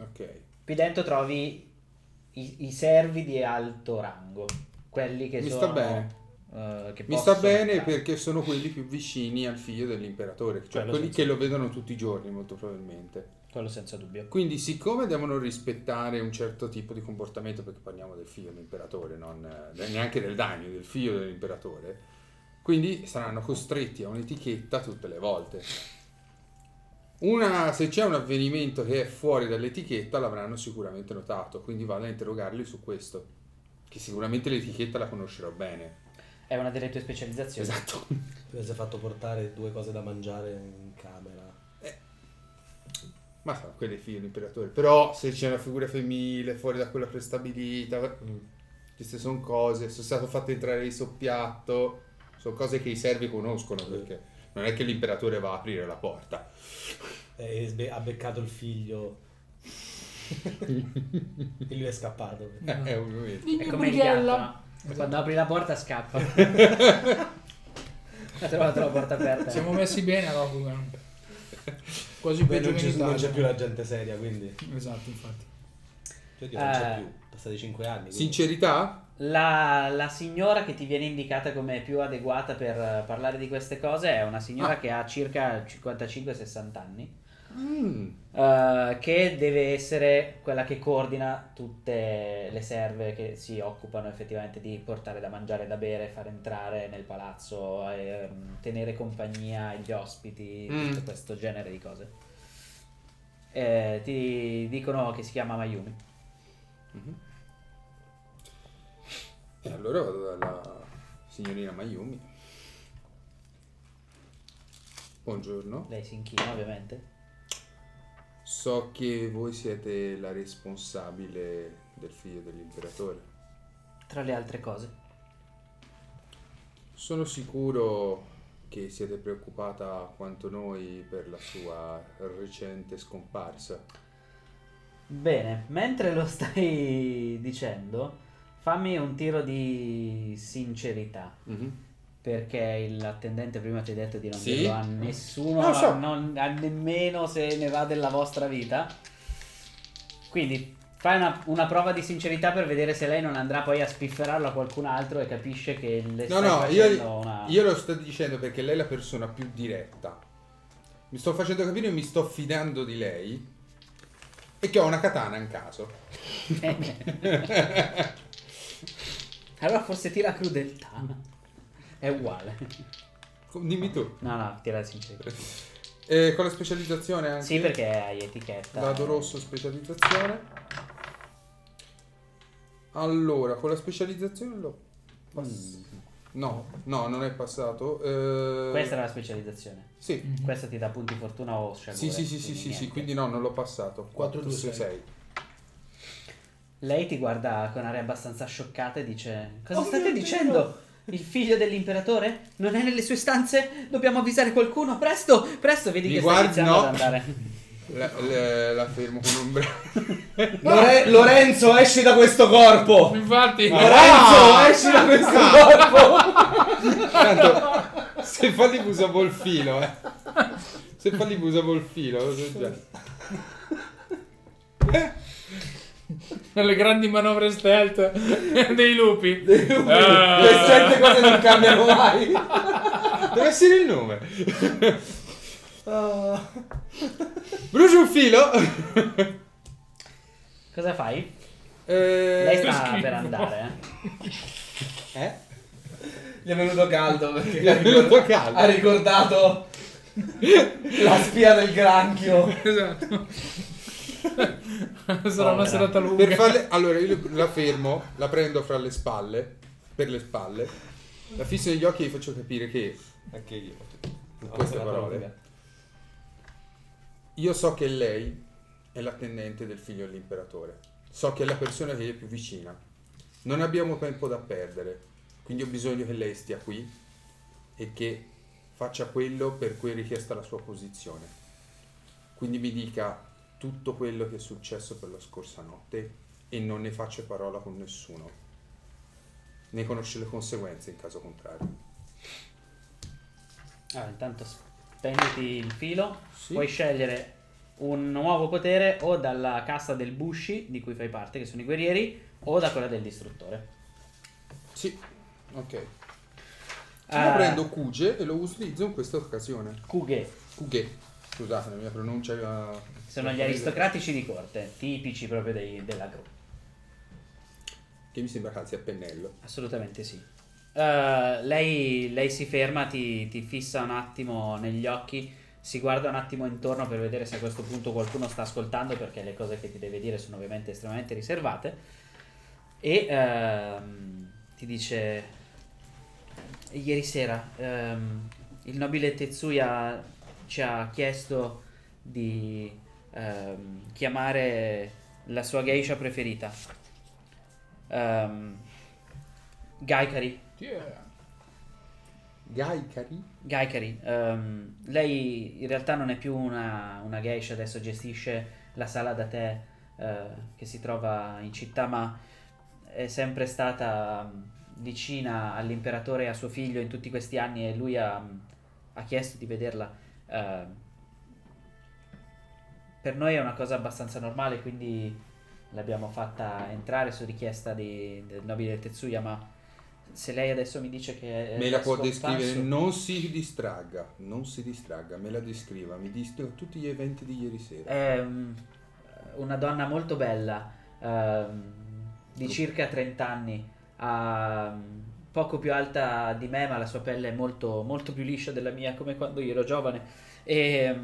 Ok. Qui dentro trovi i servi di alto rango, quelli che Mi sta bene perché sono quelli più vicini al figlio dell'imperatore, cioè quelli che lo vedono tutti i giorni molto probabilmente. Quello senza dubbio. Quindi siccome devono rispettare un certo tipo di comportamento, perché parliamo del figlio dell'imperatore, non neanche del daimyo, del figlio dell'imperatore, quindi saranno costretti a un'etichetta tutte le volte. Se c'è un avvenimento che è fuori dall'etichetta l'avranno sicuramente notato, quindi vado a interrogarli su questo, che sicuramente l'etichetta la conoscerò bene. È una delle tue specializzazioni. Esatto. Tu hai fatto portare 2 cose da mangiare in camera. Ma sarà quello è figlio dell'imperatore. Però se c'è una figura femminile fuori da quella prestabilita, queste sono cose, sono stato fatto entrare di soppiatto... Sono cose che i servi conoscono, perché non è che l'imperatore va a aprire la porta. Ha beccato il figlio e lui è scappato. È un momento. È come il gatto, no? Quando apri la porta scappa. Ha trovato la porta aperta. Siamo messi bene a Rokugan. Quasi peggio che non c'è più la gente seria, quindi. Esatto, infatti. Cioè, non c'è più. Passati 5 anni. Quindi. Sincerità? La signora che ti viene indicata come più adeguata per parlare di queste cose è una signora che ha circa 55-60 anni, che deve essere quella che coordina tutte le serve che si occupano effettivamente di portare da mangiare, da bere, far entrare nel palazzo, tenere compagnia agli ospiti, tutto questo genere di cose. Ti dicono che si chiama Mayumi. E allora vado dalla signorina Mayumi. Buongiorno. Lei si inchina ovviamente. So che voi siete la responsabile del figlio dell'imperatore. Tra le altre cose. Sono sicuro che siete preoccupata quanto noi per la sua recente scomparsa. Bene, mentre lo stai dicendo... Fammi un tiro di sincerità, perché l'attendente prima ti ha detto di non dirlo a nessuno, a nemmeno se ne va della vostra vita. Quindi fai una prova di sincerità per vedere se lei non andrà poi a spifferarlo a qualcun altro e capisce che le stai facendo io lo sto dicendo perché lei è la persona più diretta. Mi sto facendo capire e mi sto fidando di lei e che ho una katana in caso. Allora forse tira crudeltà. È uguale. Dimmi tu. No, tira la sincerità. Con la specializzazione anche? Sì, perché hai etichetta. Vado rosso, specializzazione. Allora, con la specializzazione l'ho passato. No, non è passato. Questa era la specializzazione. Sì. Questa ti dà punti fortuna o sciagura. Sì, quindi no, non l'ho passato. 4, 2, 6. Lei ti guarda con aria abbastanza scioccata e dice: cosa state dicendo? Dio. Il figlio dell'imperatore? Non è nelle sue stanze? Dobbiamo avvisare qualcuno, presto, vedi che sta iniziando ad andare. La fermo con un braccio. Lorenzo, esci da questo corpo! Infatti, Lorenzo, esci da questo corpo! Tanto, se fa di busa col filo, Se fa di busa col filo, lo so già. Le grandi manovre stealth dei lupi. Le 7 cose non cambiano mai. Deve essere il nome. Bruci un filo. Cosa fai? Lei sta per andare. Gli è venuto caldo perché ha ricordato la spia del granchio. Esatto. Sarà una serata lunga. Per farle... Allora, io la fermo, la prendo fra le spalle, per le spalle, la fisso negli occhi e gli faccio capire che... Anche io. Con queste parole. Lunga. Io so che lei è l'attendente del figlio dell'imperatore. So che è la persona che è più vicina. Non abbiamo tempo da perdere. Quindi ho bisogno che lei stia qui e che faccia quello per cui è richiesta la sua posizione. Quindi mi dica tutto quello che è successo per la scorsa notte e non ne faccia parola con nessuno. Ne conosce le conseguenze in caso contrario. Allora, intanto spenditi il filo. Sì. Puoi scegliere un nuovo potere o dalla cassa del Bushi, di cui fai parte, che sono i guerrieri, o da quella del distruttore. Sì, ok. Io prendo Kuge e lo utilizzo in questa occasione. Kuge. Kuge. Scusate, la mia pronuncia... Sono gli aristocratici di corte, tipici proprio della gru. Che mi sembra calzi a pennello. Assolutamente sì. Lei si ferma, ti fissa un attimo negli occhi, si guarda un attimo intorno per vedere se a questo punto qualcuno sta ascoltando, perché le cose che ti deve dire sono ovviamente estremamente riservate, e ti dice: ieri sera il nobile Tetsuya ci ha chiesto di chiamare la sua geisha preferita, Gaikiri. Yeah. Gaikiri? Gaikiri. Lei in realtà non è più una geisha, adesso gestisce la sala da tè che si trova in città, ma è sempre stata vicina all'imperatore e a suo figlio in tutti questi anni, e lui ha chiesto di vederla. Per noi è una cosa abbastanza normale, quindi l'abbiamo fatta entrare su richiesta del nobile Tetsuya, ma se lei adesso mi dice che me la può descrivere, non si distragga, me la descriva, mi descriva tutti gli eventi di ieri sera. È una donna molto bella, di circa 30 anni, poco più alta di me, ma la sua pelle è molto, molto più liscia della mia, come quando io ero giovane. E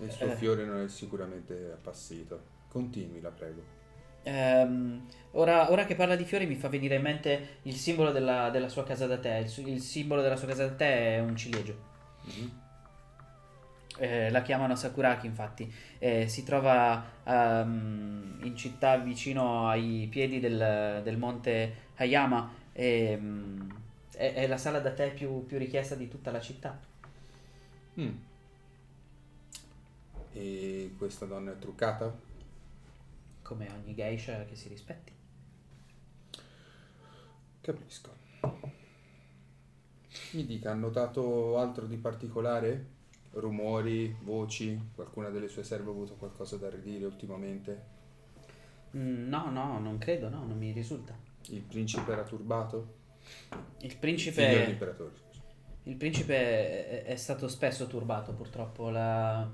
il suo fiore non è sicuramente appassito. Continui, la prego. Ora che parla di fiori mi fa venire in mente il simbolo della sua casa da tè. Il simbolo della sua casa da tè è un ciliegio. Mm-hmm. La chiamano Sakuraki, infatti. Si trova in città, vicino ai piedi del monte Hayama. È la sala da tè più richiesta di tutta la città. Mm. E questa donna è truccata? Come ogni geisha che si rispetti. Capisco. Mi dica, ha notato altro di particolare? Rumori, voci? Qualcuna delle sue serve ha avuto qualcosa da ridire ultimamente? No, non credo, no, non mi risulta. Il principe era turbato? Il principe è stato spesso turbato, purtroppo. La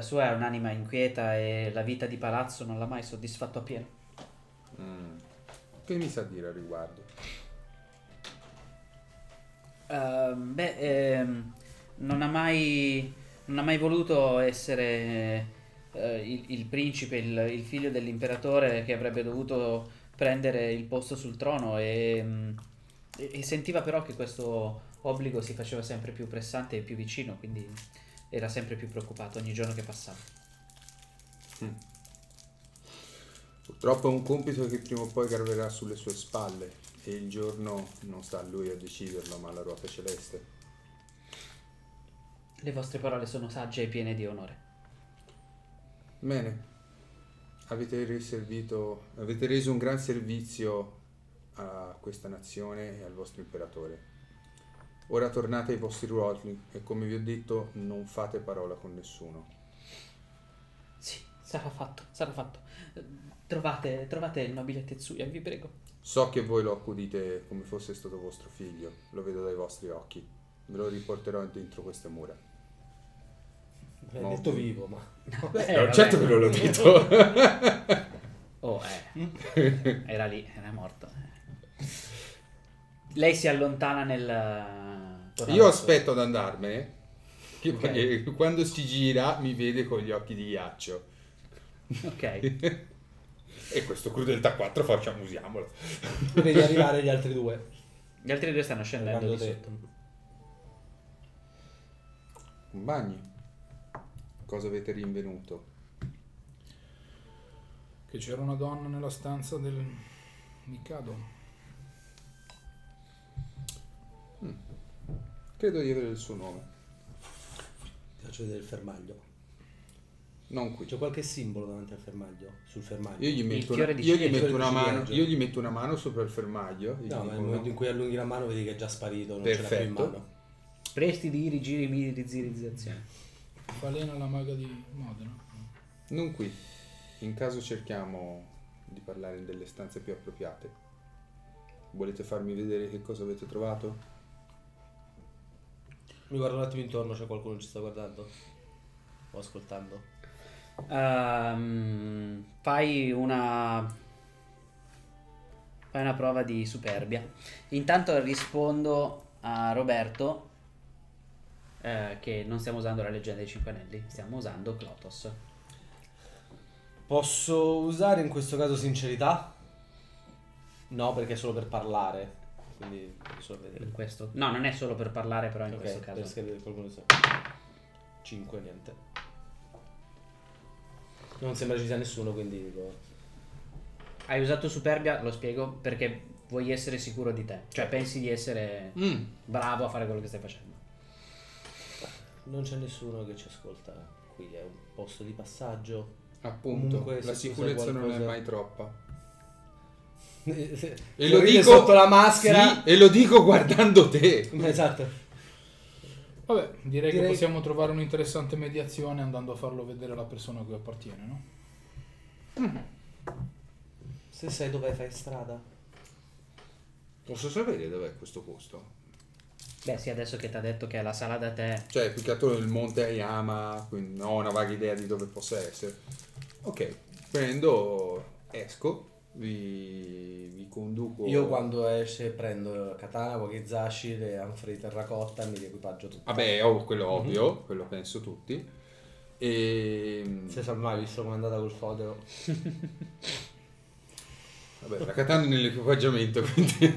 sua è un'anima inquieta e la vita di palazzo non l'ha mai soddisfatto appieno. Mm. Che mi sa dire al riguardo? Non ha mai voluto essere il principe, il figlio dell'imperatore che avrebbe dovuto prendere il posto sul trono, e sentiva però che questo obbligo si faceva sempre più pressante e più vicino, quindi era sempre più preoccupato ogni giorno che passava. Mm. Purtroppo è un compito che prima o poi graverà sulle sue spalle, e il giorno non sta a lui a deciderlo, ma alla ruota celeste. Le vostre parole sono sagge e piene di onore. Bene. Avete reso un gran servizio a questa nazione e al vostro imperatore. Ora tornate ai vostri ruoli e, come vi ho detto, non fate parola con nessuno. Sì, sarà fatto. Trovate il nobile Tetsuya, vi prego. So che voi lo accudite come fosse stato vostro figlio, lo vedo dai vostri occhi. Ve lo riporterò dentro queste mura. L'hai detto vivo, ma... certo che non l'ho detto. Era lì, era morto. Lei si allontana Io aspetto ad andarmene, che okay. Quando si gira mi vede con gli occhi di ghiaccio. Ok. E questo crudeltà 4 facciamo, usiamolo. Devi arrivare gli altri due. Gli altri due stanno scendendo di sotto. Bagni. Cosa avete rinvenuto? Che c'era una donna nella stanza del Mikado. Credo di avere il suo nome. Ti faccio vedere il fermaglio. Non qui. C'è qualche simbolo davanti al fermaglio, sul fermaglio. Io gli metto una mano sopra il fermaglio. No, nel momento in cui allunghi la mano vedi che è già sparito, non ce l'ha più in mano. Presti di rigiri, miri di zirizzazione. Falena la maga di Modena. Non qui. In caso cerchiamo di parlare delle stanze più appropriate. Volete farmi vedere che cosa avete trovato? Mi guardo un attimo intorno, c'è qualcuno che ci sta guardando o ascoltando. Fai una prova di superbia. Intanto rispondo a Roberto che non stiamo usando la leggenda dei cinque anelli, stiamo usando Klothos. Posso usare in questo caso sincerità? No, perché è solo per parlare, quindi solo vedere. Questo? No, non è solo per parlare, però in questo caso per scrivere qualcuno. 5, niente. Non sembra ci sia nessuno, quindi dico... Hai usato superbia, lo spiego, perché vuoi essere sicuro di te. Cioè, pensi di essere bravo a fare quello che stai facendo. Non c'è nessuno che ci ascolta qui, è un posto di passaggio. Appunto, comunque, la sicurezza non è mai troppa. E lo dico sotto la maschera. Sì, e lo dico guardando te. Esatto. Vabbè, direi che possiamo trovare un'interessante mediazione andando a farlo vedere alla persona a cui appartiene, no? Se sai dove fai strada. Posso sapere dov'è questo posto? Beh sì, adesso che ti ha detto che è la sala da te. Cioè, più che altro il monte Ayama, quindi non ho una vaga idea di dove possa essere. Ok, prendo, esco, vi conduco. Io quando esce prendo katana, wakizashi, le anfore di terracotta, mi riequipaggio tutto. Vabbè, quello ovvio, quello penso tutti. E... se sa mai visto come è andata col fodero. Vabbè, la katana nell'equipaggiamento, quindi.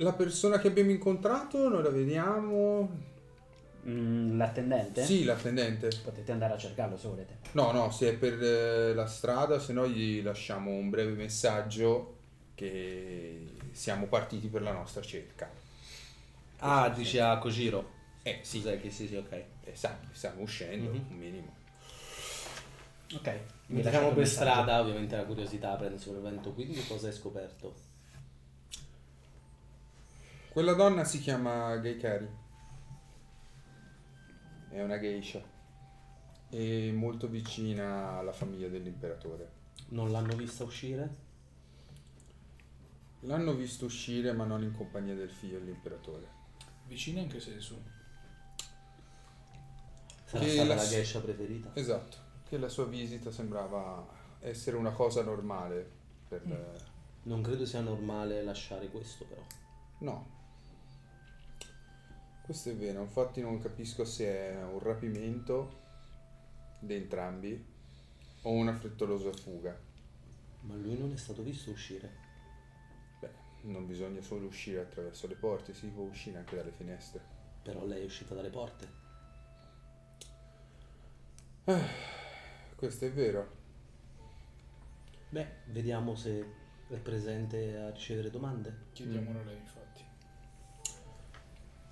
La persona che abbiamo incontrato noi la vediamo. L'attendente? Sì, l'attendente. Potete andare a cercarlo se volete. No, no, se è per la strada, se no gli lasciamo un breve messaggio che siamo partiti per la nostra cerca. Ah, dice a Kojiro. Sì. Sì, ok. Stiamo uscendo, un minimo. Ok. Mi lasciamo per strada, ovviamente la curiosità prende sopravvento. Quindi cosa hai scoperto? Quella donna si chiama Gaikiri. È una geisha e molto vicina alla famiglia dell'imperatore. Non l'hanno vista uscire? L'hanno vista uscire, ma non in compagnia del figlio dell'imperatore. Vicina in che senso? Sarà che stata la geisha preferita? Esatto, che la sua visita sembrava essere una cosa normale per... Non credo sia normale lasciare questo, però. No. Questo è vero, infatti non capisco se è un rapimento di entrambi o una frettolosa fuga. Ma lui non è stato visto uscire. Beh, non bisogna solo uscire attraverso le porte, si può uscire anche dalle finestre. Però lei è uscita dalle porte. Questo è vero. Beh, vediamo se è presente a ricevere domande. Chiediamolo a lei, infatti.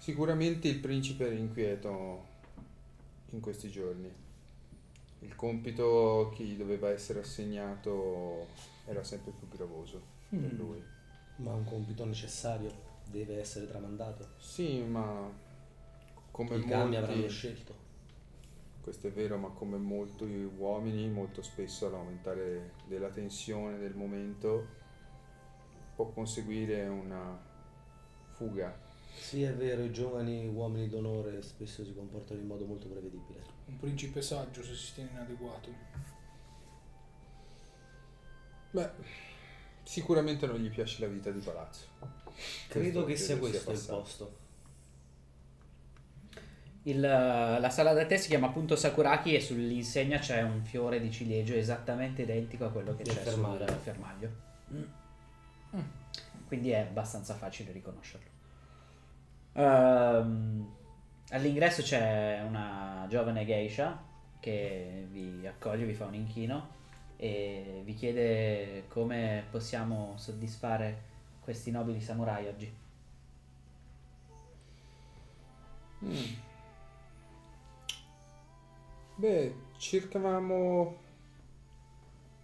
Sicuramente il principe era inquieto in questi giorni. Il compito che gli doveva essere assegnato era sempre più gravoso per lui. Ma un compito necessario, deve essere tramandato. Sì, ma come molti cani avranno scelto. Questo è vero, ma come molti uomini, molto spesso all'aumentare della tensione del momento può conseguire una fuga. Sì, è vero, i giovani uomini d'onore spesso si comportano in modo molto prevedibile. Un principe saggio se si tiene inadeguato. Beh, sicuramente non gli piace la vita di palazzo. Credo che sia questo il posto. La sala da tè si chiama appunto Sakuraki e sull'insegna c'è un fiore di ciliegio esattamente identico a quello che c'è sul fermaglio. Quindi è abbastanza facile riconoscerlo. All'ingresso c'è una giovane geisha che vi accoglie, vi fa un inchino e vi chiede come possiamo soddisfare questi nobili samurai oggi. Beh, cercavamo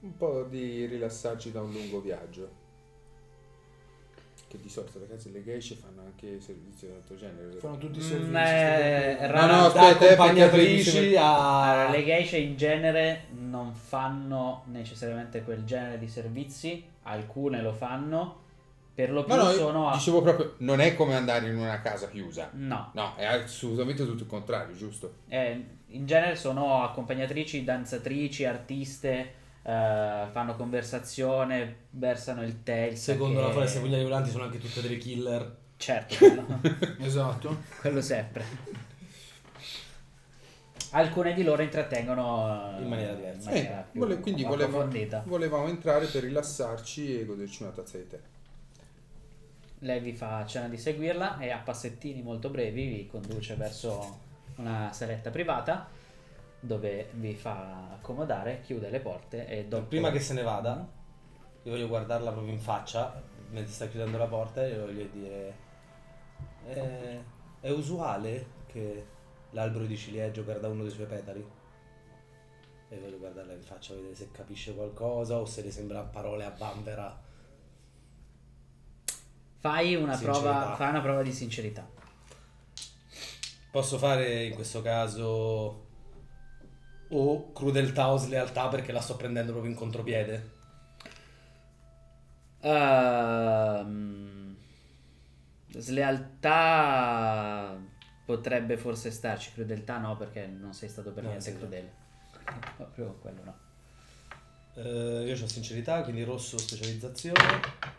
un po' di rilassarci da un lungo viaggio, che di solito ragazzi le geishe fanno anche servizi di altro genere, fanno tutti i servizi accompagnatrici a... le geishe in genere non fanno necessariamente quel genere di servizi, alcune lo fanno. Per lo più dicevo proprio, non è come andare in una casa chiusa. No. No, è assolutamente tutto il contrario, giusto? In genere sono accompagnatrici, danzatrici, artiste, fanno conversazione, versano il tè. Secondo la frase, quegli aiutanti sono anche tutte delle killer. Certo. No? Esatto. Quello sempre. Alcune di loro intrattengono in maniera diversa. Quindi volevamo entrare per rilassarci e goderci una tazza di tè. Lei vi fa cenno di seguirla e a passettini molto brevi vi conduce verso una saletta privata dove vi fa accomodare, chiude le porte e dopo... Prima che se ne vada, io voglio guardarla proprio in faccia mentre sta chiudendo la porta e voglio dire è usuale che l'albero di ciliegio perda uno dei suoi petali? E voglio guardarla in faccia, vedere se capisce qualcosa o se le sembra parole a bambera. Fai una prova di sincerità. Posso fare in questo caso o crudeltà o slealtà perché la sto prendendo proprio in contropiede? Slealtà potrebbe forse starci, crudeltà no, perché non sei stato per niente crudele. Proprio quello no. Io ho sincerità, quindi rosso specializzazione.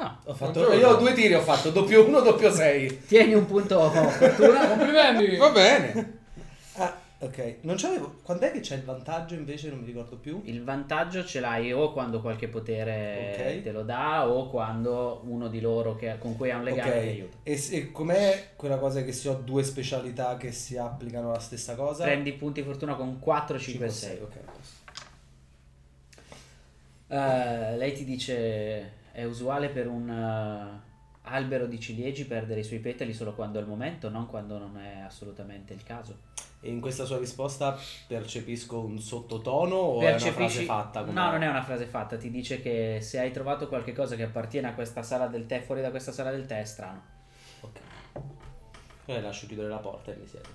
Io ho 2 tiri, ho fatto +1, +6. Tieni un punto fortuna. Complimenti. Va bene. Ok, non c'avevo. Quando è che c'è il vantaggio invece? Non mi ricordo più. Il vantaggio ce l'hai o quando qualche potere te lo dà o quando uno di loro con cui ha un legame ti aiuta. E com'è quella cosa che se ho 2 specialità che si applicano alla stessa cosa? Prendi punti fortuna con 4, 5, 6. Ok. Lei ti dice... È usuale per un albero di ciliegi perdere i suoi petali solo quando è il momento, non quando non è assolutamente il caso. E in questa sua risposta percepisco un sottotono o è una frase fatta? No, non è una frase fatta, ti dice che se hai trovato qualche cosa che appartiene a questa sala del tè, fuori da questa sala del tè, è strano. Ok. Poi lascio chiudere la porta e mi siedo.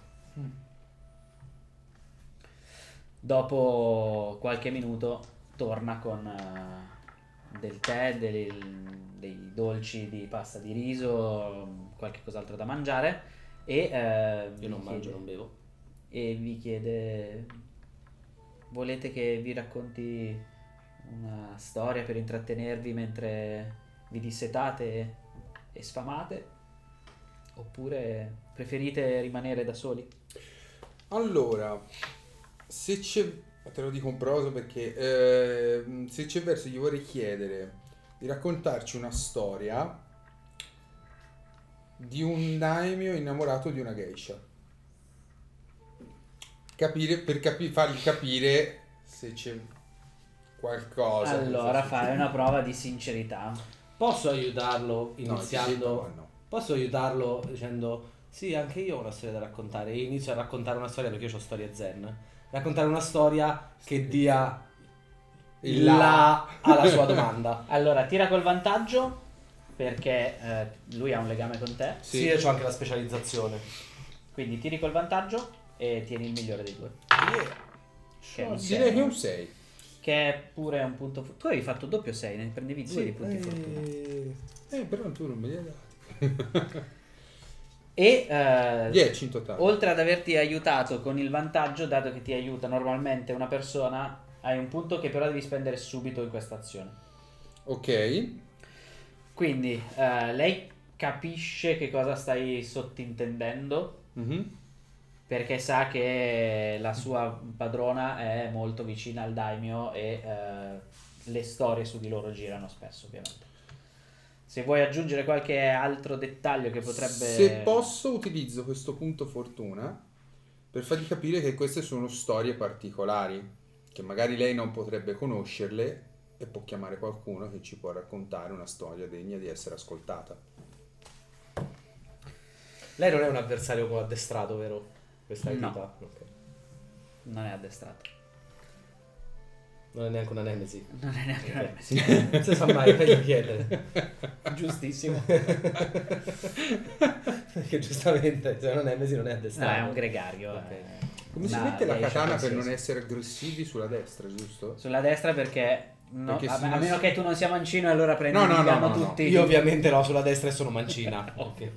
Dopo qualche minuto torna con... del tè, dei dolci di pasta di riso, qualche cos'altro da mangiare e io non mangio, non bevo. E vi chiede: volete che vi racconti una storia per intrattenervi mentre vi dissetate e sfamate? Oppure preferite rimanere da soli? Allora, se c'è... Te lo dico un proso perché se c'è verso gli vorrei chiedere di raccontarci una storia di un daimyo innamorato di una geisha, fargli capire se c'è qualcosa. Allora fare una prova di sincerità. Posso aiutarlo posso aiutarlo dicendo sì, anche io ho una storia da raccontare, e inizio a raccontare una storia perché io ho storie zen. Raccontare una storia che dia il la alla sua domanda. Allora, tira col vantaggio perché lui ha un legame con te. Sì, io ho anche la specializzazione. Quindi tiri col vantaggio e tieni il migliore dei due. Yeah. Direi che è un 6. Che è pure un punto... Tu avevi fatto doppio 6, ne prendevi 2 di punti fortuna. Però tu non me li hai dati. E 10 in totale. Oltre ad averti aiutato con il vantaggio, dato che ti aiuta normalmente una persona, hai un punto che però devi spendere subito in questa azione. Ok. Quindi lei capisce che cosa stai sottintendendo perché sa che la sua padrona è molto vicina al daimyo e le storie su di loro girano spesso, ovviamente. Se vuoi aggiungere qualche altro dettaglio che potrebbe... Se posso, utilizzo questo punto fortuna per fargli capire che queste sono storie particolari, che magari lei non potrebbe conoscerle e può chiamare qualcuno che ci può raccontare una storia degna di essere ascoltata. Lei non è un avversario con addestrato, vero? Questa è no. Okay. Non è addestrato. Non è neanche una nemesi. Non è neanche una nemesi. Non si sa mai, meglio chiedere. Giustissimo. Perché giustamente, se non è nemesi non è addestrato. No, è un gregario. Okay. Come si mette la katana per non essere aggressivi sulla destra, giusto? Sulla destra perché... No, a meno che tu non sia mancino e allora prendi no, tutti. Io ovviamente no, sulla destra e sono mancina. Okay.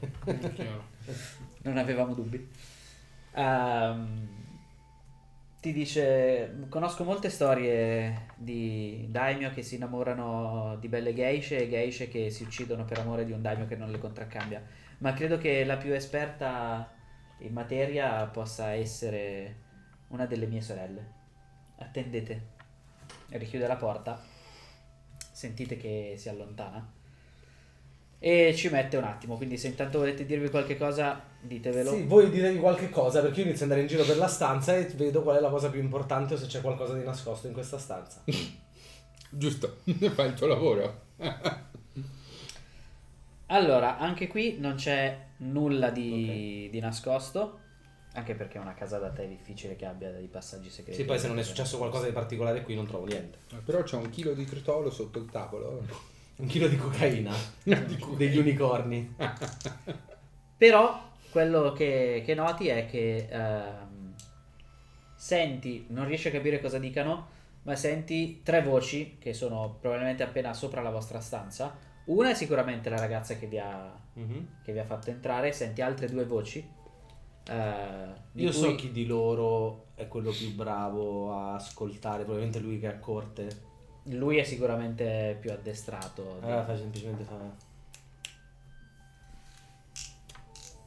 Non avevamo dubbi. Ti dice: conosco molte storie di daimyo che si innamorano di belle geishe e geishe che si uccidono per amore di un daimyo che non le contraccambia, ma credo che la più esperta in materia possa essere una delle mie sorelle. Attendete. Richiude la porta, sentite che si allontana e ci mette un attimo, quindi se intanto volete dirvi qualche cosa ditevelo. Sì, voi ditevi qualche cosa, perché io inizio ad andare in giro per la stanza e vedo qual è la cosa più importante o se c'è qualcosa di nascosto in questa stanza. Giusto, fai il tuo lavoro. Allora, anche qui non c'è nulla di nascosto, anche perché una casa da te è difficile che abbia dei passaggi segreti. Sì, poi se non è successo qualcosa di particolare qui non trovo niente. Però c'è un chilo di tritolo sotto il tavolo. Un chilo di cocaina. Degli unicorni. Però quello che noti è che senti, non riesci a capire cosa dicano, ma senti tre voci che sono probabilmente appena sopra la vostra stanza. Una è sicuramente la ragazza che vi ha fatto entrare, senti altre due voci. Io so chi di loro è quello più bravo a ascoltare, probabilmente lui che è a corte. Lui è sicuramente più addestrato. Allora fa semplicemente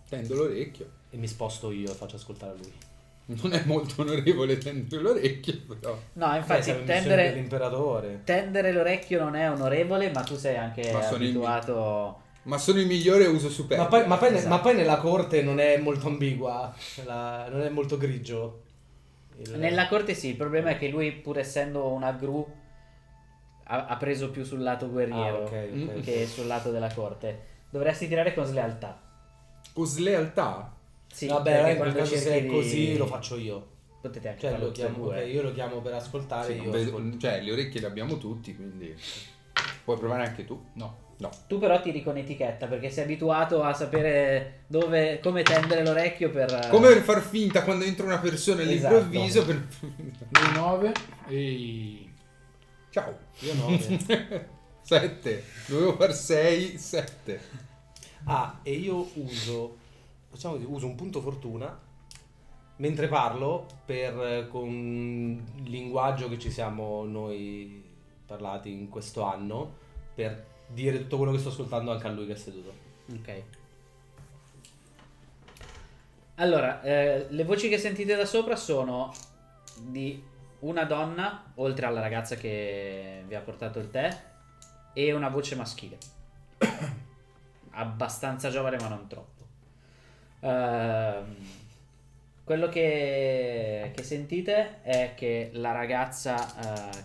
tendo l'orecchio e mi sposto io e faccio ascoltare a lui. Non è molto onorevole tendere l'orecchio, però. No, infatti tendere l'orecchio non è onorevole, ma tu sei anche abituato. Ma sono il migliore e uso superbo. Ma poi, esatto. Ma poi nella corte non è molto ambigua, non è molto grigio. Nella corte sì, il problema è che lui, pur essendo una gru, ha preso più sul lato guerriero okay. che sul lato della corte. Dovresti tirare con slealtà. Con slealtà? Sì, vabbè, quando se è così lo faccio io. Potete anche farlo, io lo chiamo per ascoltare. Sì, cioè, le orecchie le abbiamo tutti, quindi puoi provare anche tu. No. Tu però tiri con etichetta perché sei abituato a sapere come tendere l'orecchio per... Come per far finta quando entra una persona all'improvviso per... Io 9 e... Ciao. Io 9. 7. Dovevo far 6, 7. Ah, e io uso... Facciamo così, uso un punto fortuna mentre parlo con il linguaggio che ci siamo noi parlati in questo anno per... dire tutto quello che sto ascoltando anche a lui che è seduto. Ok. Allora, le voci che sentite da sopra sono di una donna, oltre alla ragazza che vi ha portato il tè, e una voce maschile. Abbastanza giovane ma non troppo. Quello che sentite è che la ragazza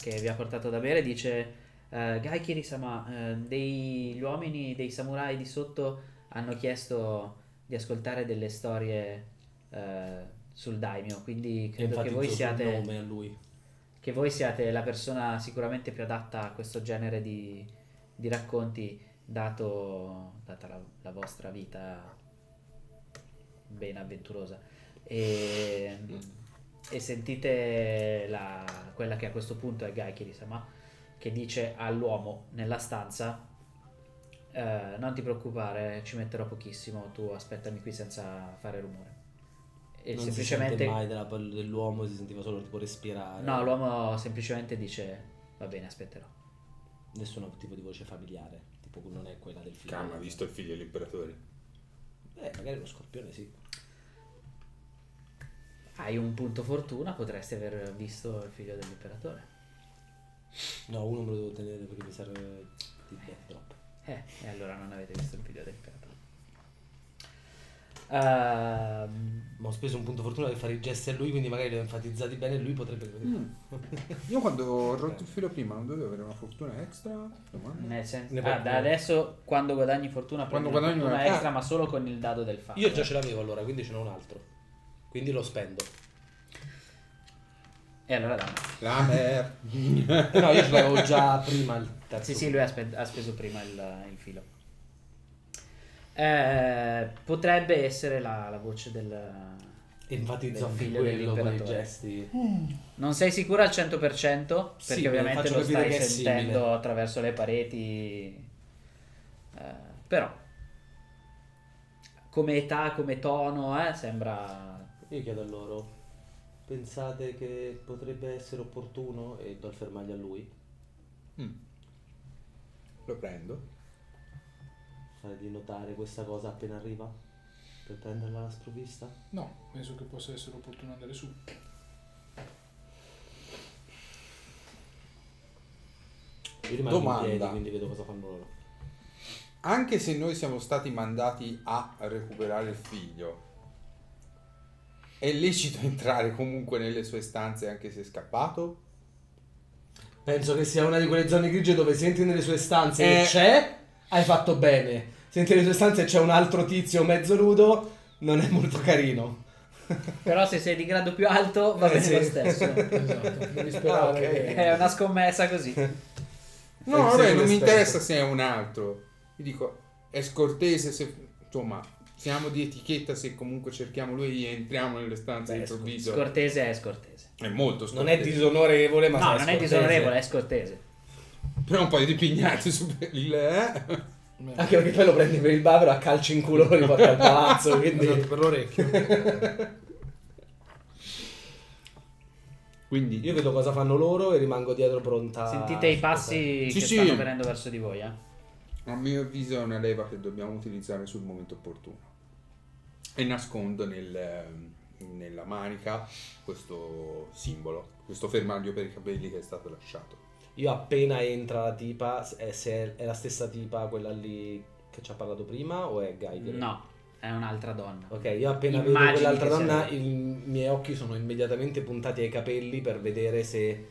che vi ha portato da bere dice... Gaikiri-sama, gli uomini dei samurai di sotto hanno chiesto di ascoltare delle storie sul daimyo, quindi credo che voi siate nome a lui. Che voi siate la persona sicuramente più adatta a questo genere di racconti, data la vostra vita ben avventurosa. E sentite quella che a questo punto è Gaikiri-sama, che dice all'uomo nella stanza: non ti preoccupare, ci metterò pochissimo, tu aspettami qui senza fare rumore. E non semplicemente si sente mai dell'uomo, si sentiva solo tipo respirare. No, l'uomo semplicemente dice: va bene, aspetterò. Nessun tipo di voce familiare, tipo non è quella del figlio. Calma, visto il figlio liberatore. Magari lo scorpione sì. Hai un punto fortuna, potresti aver visto il figlio dell'imperatore. No, uno me lo devo tenere perché mi serve di troppo. E allora non avete visto il figlio dell'imperatore. Ma ho speso un punto fortuna per fare il gesto a lui, quindi magari li ho enfatizzati bene e lui potrebbe Io quando ho rotto il filo prima non dovevo avere una fortuna extra? Da adesso quando guadagni fortuna prendi una fortuna extra, ma solo con il dado del fatto. Io già ce l'avevo allora, quindi ce n'ho un altro, quindi lo spendo. E allora dammi. No, io ce l'avevo già prima il terzo. Sì, lui ha speso prima il filo. Potrebbe essere la voce del figlio dell'imperatore. Non sei sicura al 100% perché sì, ovviamente lo stai sentendo attraverso le pareti, però come età, come tono, sembra. Io chiedo a loro: pensate che potrebbe essere opportuno? E do il fermaglio a lui. Lo prendo. Di notare questa cosa appena arriva per prenderla alla sprovvista? No, penso che possa essere opportuno andare su. Io rimango in piedi, quindi vedo cosa fanno loro. Anche se noi siamo stati mandati a recuperare il figlio, è lecito entrare comunque nelle sue stanze anche se è scappato? Penso che sia una di quelle zone grigie dove se entri nelle sue stanze e c'è, hai fatto bene. Senti, le tue stanze c'è un altro tizio mezzo nudo, non è molto carino. Però se sei di grado più alto va bene sì, lo stesso. Esatto, devi sperare. Okay. È una scommessa così. No, vabbè, non mi interessa se è un altro. Io dico, è scortese se, insomma, siamo di etichetta se comunque cerchiamo lui e entriamo nelle stanze improvviso. Scortese è scortese. È molto scortese. Non è disonorevole, ma no, non è disonorevole, è scortese. Però un paio di pignati su il... Anche perché poi lo prendi per il bavero a calci in culo e porti al palazzo, quindi... Per l'orecchio. Quindi io vedo cosa fanno loro e rimango dietro pronta... Sentite i passi che stanno venendo verso di voi, eh? A mio avviso è una leva che dobbiamo utilizzare sul momento opportuno. E nascondo nella manica questo simbolo, questo fermaglio per i capelli che è stato lasciato. Io appena entra la tipa, se è la stessa tipa quella lì che ci ha parlato prima o è Gaikiri? No, è un'altra donna. Ok, io appena vedo quell'altra donna, i miei occhi sono immediatamente puntati ai capelli per vedere se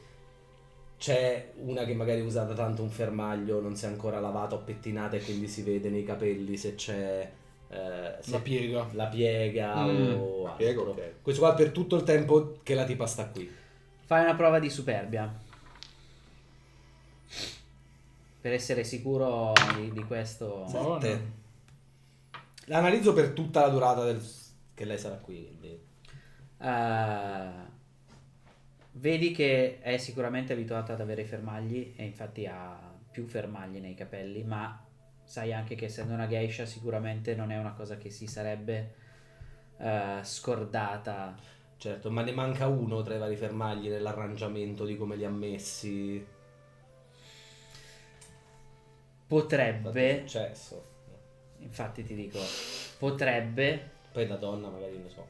c'è una che magari usa da tanto un fermaglio, non si è ancora lavata o pettinata e quindi si vede nei capelli se c'è... la piega. La piega o altro. Piega, okay. Questo qua per tutto il tempo che la tipa sta qui. Fai una prova di superbia. Per essere sicuro di questo... 7. L'analizzo per tutta la durata che lei sarà qui. Quindi. Vedi che è sicuramente abituata ad avere i fermagli e infatti ha più fermagli nei capelli, ma sai anche che essendo una geisha sicuramente non è una cosa che si sarebbe scordata. Certo, ma ne manca uno tra i vari fermagli nell'arrangiamento di come li ha messi... Potrebbe, infatti ti dico, potrebbe, poi da donna magari lo so,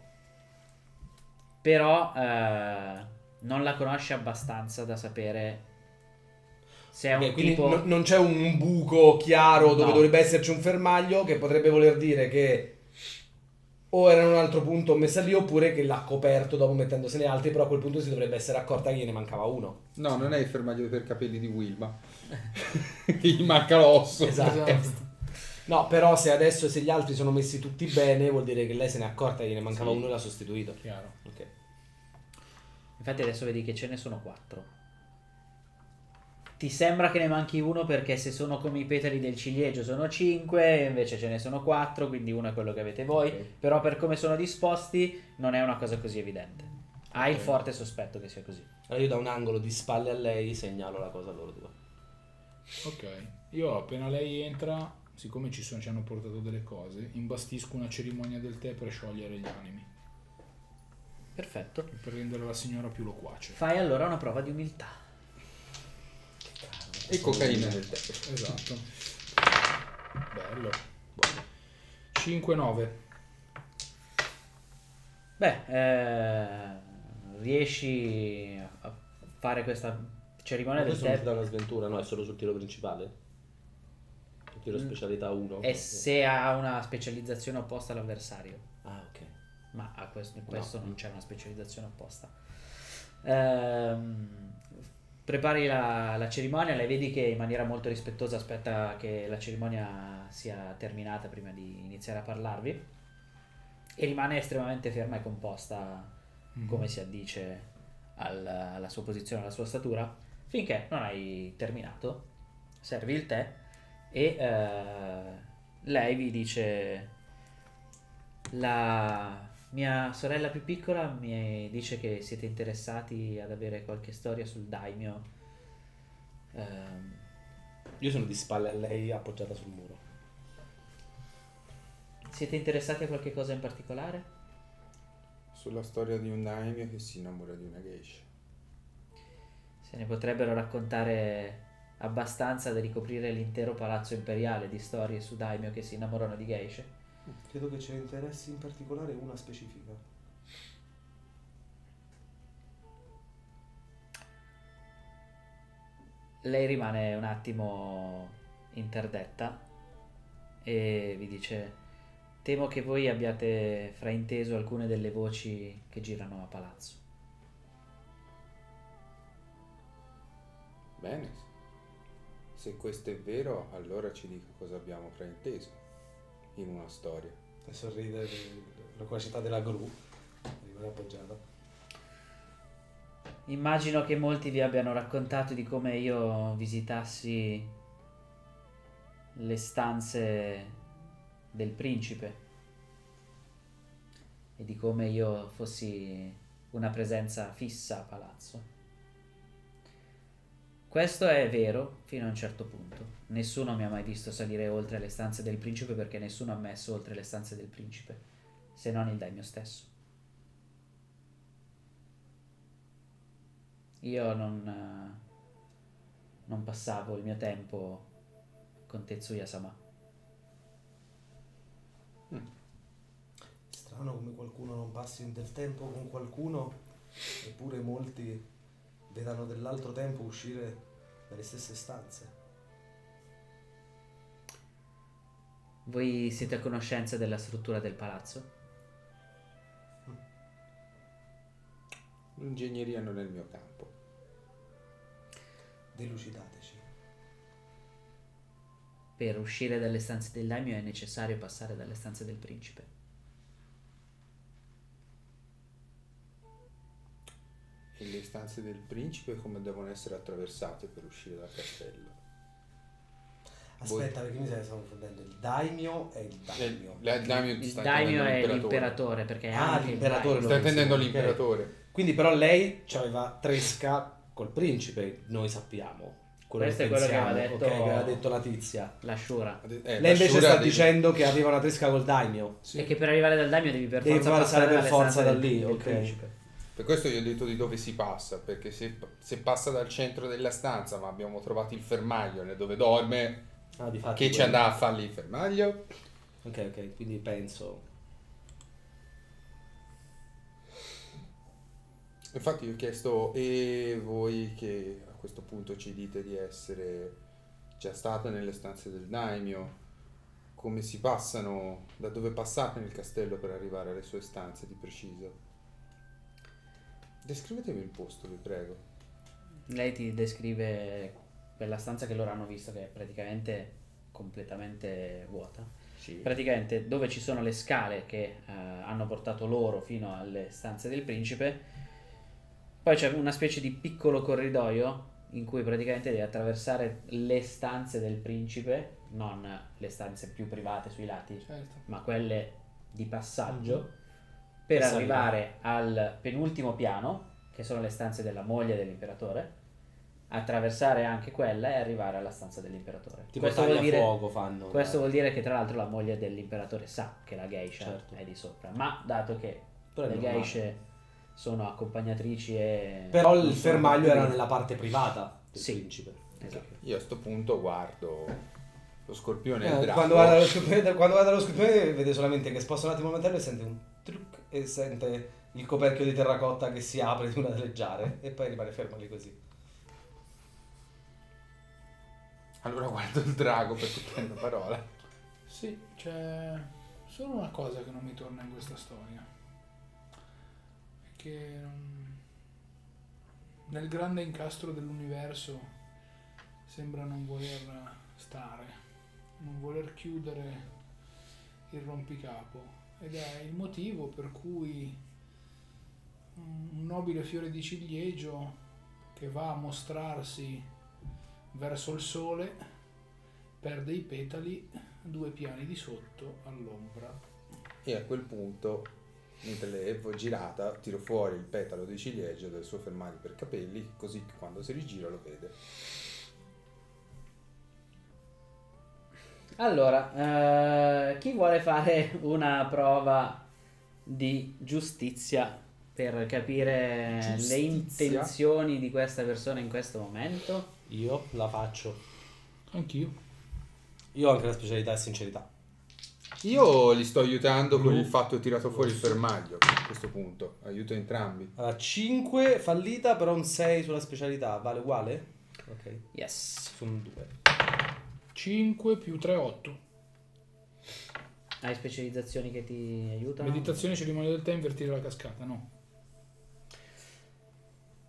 però non la conosce abbastanza da sapere se è un tipo... Non c'è un buco chiaro dove dovrebbe esserci un fermaglio che potrebbe voler dire che o era in un altro punto messa lì oppure che l'ha coperto dopo mettendosene altri, però a quel punto si dovrebbe essere accorta che gliene mancava uno. No, non è il fermaglio per capelli di Wilma. Gli manca l'osso. Esatto. No, però se adesso se gli altri sono messi tutti bene vuol dire che lei se ne è accorta che gliene mancava uno e l'ha sostituito. Chiaro. Okay. Infatti adesso vedi che ce ne sono 4. Ti sembra che ne manchi uno perché se sono come i petali del ciliegio sono 5, invece ce ne sono 4, quindi uno è quello che avete voi, però per come sono disposti non è una cosa così evidente. Hai il forte sospetto che sia così. Allora io da un angolo di spalle a lei segnalo la cosa a loro due. Ok, io appena lei entra, siccome ci hanno portato delle cose, imbastisco una cerimonia del tè per sciogliere gli animi. Perfetto. E per rendere la signora più loquace. Fai allora una prova di umiltà. E cocaina del tè. Esatto. Bello. 5-9. Beh, riesci a fare questa cerimonia del tempo. È una sventura, no? È solo sul tiro principale? Il tiro specialità 1. E se ha una specializzazione opposta all'avversario. Ah, ok. Ma a questo, in questo no, non c'è una specializzazione opposta. Prepari la cerimonia, le vedi che in maniera molto rispettosa aspetta che la cerimonia sia terminata prima di iniziare a parlarvi, e rimane estremamente ferma e composta, come si addice alla sua posizione, alla sua statura, finché non hai terminato. Servi il tè e lei vi dice: la mia sorella più piccola mi dice che siete interessati ad avere qualche storia sul daimyo. Io sono di spalle a lei, appoggiata sul muro. Siete interessati a qualche cosa in particolare? Sulla storia di un daimyo che si innamora di una geisha. Se ne potrebbero raccontare abbastanza da ricoprire l'intero palazzo imperiale di storie su daimyo che si innamorano di geisha. Credo che ce ne interessi in particolare una specifica. Lei rimane un attimo interdetta e vi dice: temo che voi abbiate frainteso alcune delle voci che girano a palazzo. Bene, se questo è vero, allora ci dica cosa abbiamo frainteso in una storia. E sorride la curiosità della gru, rimane appoggiata. Immagino che molti vi abbiano raccontato di come io visitassi le stanze del principe e di come io fossi una presenza fissa a palazzo. Questo è vero fino a un certo punto. Nessuno mi ha mai visto salire oltre le stanze del principe, perché nessuno ha messo oltre le stanze del principe, se non il daimyo stesso. Io non passavo il mio tempo con Tetsuya-sama. Strano come qualcuno non passi del tempo con qualcuno, eppure molti vedano dell'altro tempo uscire dalle stesse stanze. Voi siete a conoscenza della struttura del palazzo? L'ingegneria non è il mio campo. Delucidateci. Per uscire dalle stanze del daimyo è necessario passare dalle stanze del principe. E le stanze del principe come devono essere attraversate per uscire dal castello? Aspetta, perché mi sa che stavo confondendo. Il daimyo è il daimyo. Il daimyo è l'imperatore, perché è anche l'imperatore. Sta intendendo l'imperatore. Quindi però lei c'aveva tresca col principe, noi sappiamo. Questo è quello che aveva detto, okay, che aveva detto la tizia, la Shura. Lei invece sta dicendo che aveva una tresca col daimyo. Sì. E che per arrivare dal daimyo devi per forza passare per forza da lì, ok. Principe. Per questo gli ho detto di dove si passa, perché se passa dal centro della stanza, ma abbiamo trovato il fermaglio dove dorme, che ci andava a fargli il fermaglio? Ok, quindi penso. Infatti io ho chiesto: e voi che a questo punto ci dite di essere già state nelle stanze del daimyo, come si passano, da dove passate nel castello per arrivare alle sue stanze di preciso? Descrivetemi il posto, vi prego. Lei ti descrive quella stanza che loro hanno visto, che è praticamente completamente vuota. Sì. Praticamente dove ci sono le scale che hanno portato loro fino alle stanze del principe. Poi c'è una specie di piccolo corridoio in cui praticamente devi attraversare le stanze del principe, non le stanze più private sui lati, certo, ma quelle di passaggio. Per arrivare al penultimo piano, che sono le stanze della moglie dell'imperatore, attraversare anche quella e arrivare alla stanza dell'imperatore. Questo vuol dire che tra l'altro la moglie dell'imperatore sa che la geisha, certo, è di sopra, ma dato che le geishe sono accompagnatrici e... Però il fermaglio era nella parte privata del principe. Esatto. Io a sto punto guardo... Lo scorpione è il drago. Quando guarda lo scorpione vede solamente che sposta un attimo il mantello e sente un truc e sente il coperchio di terracotta che si apre di una delle giare e poi rimane fermo lì così. Allora guardo il drago perché prendo parola. Sì, c'è solo una cosa che non mi torna in questa storia. Che nel grande incastro dell'universo sembra non voler stare, non voler chiudere il rompicapo. Ed è il motivo per cui un nobile fiore di ciliegio che va a mostrarsi verso il sole perde i petali 2 piani di sotto all'ombra. E a quel punto, mentre l'Evo girata, tiro fuori il petalo di ciliegio del suo fermaglio per capelli, così che quando si rigira lo vede. Allora, chi vuole fare una prova di giustizia per capire le intenzioni di questa persona in questo momento? Io la faccio. Anch'io. Io ho anche la specialità e sincerità. Io li sto aiutando con il fatto che ho tirato fuori il fermaglio a questo punto. Aiuto entrambi. Allora, 5 fallita, però un 6 sulla specialità. Vale uguale? Ok. Yes. Sono 2. 5 più 3, 8. Hai specializzazioni che ti aiutano? Meditazione, cerimonia del tè, invertire la cascata, no.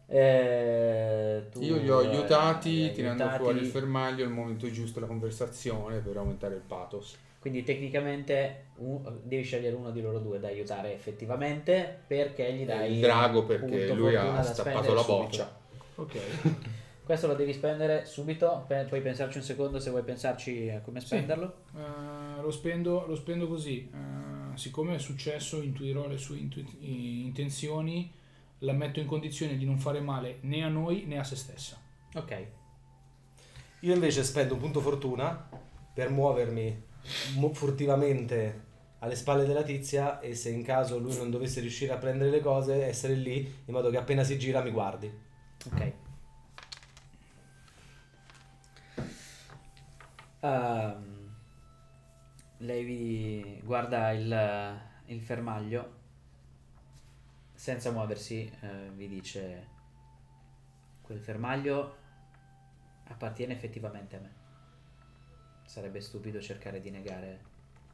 Io li ho aiutati tirando fuori il fermaglio al momento giusto della conversazione per aumentare il pathos. Quindi tecnicamente devi scegliere uno di loro due da aiutare effettivamente, perché gli dai il drago perché lui ha stappato la boccia. Ok. Questo lo devi spendere subito, puoi pensarci un secondo se vuoi pensarci a come spenderlo. Sì, lo spendo così, siccome è successo intuirò le sue intenzioni, la metto in condizione di non fare male né a noi né a se stessa. Ok. Io invece spendo un punto fortuna per muovermi furtivamente alle spalle della tizia e se in caso lui non dovesse riuscire a prendere le cose, essere lì in modo che appena si gira mi guardi. Ok. Lei vi guarda il fermaglio senza muoversi, vi dice: quel fermaglio appartiene effettivamente a me, sarebbe stupido cercare di negare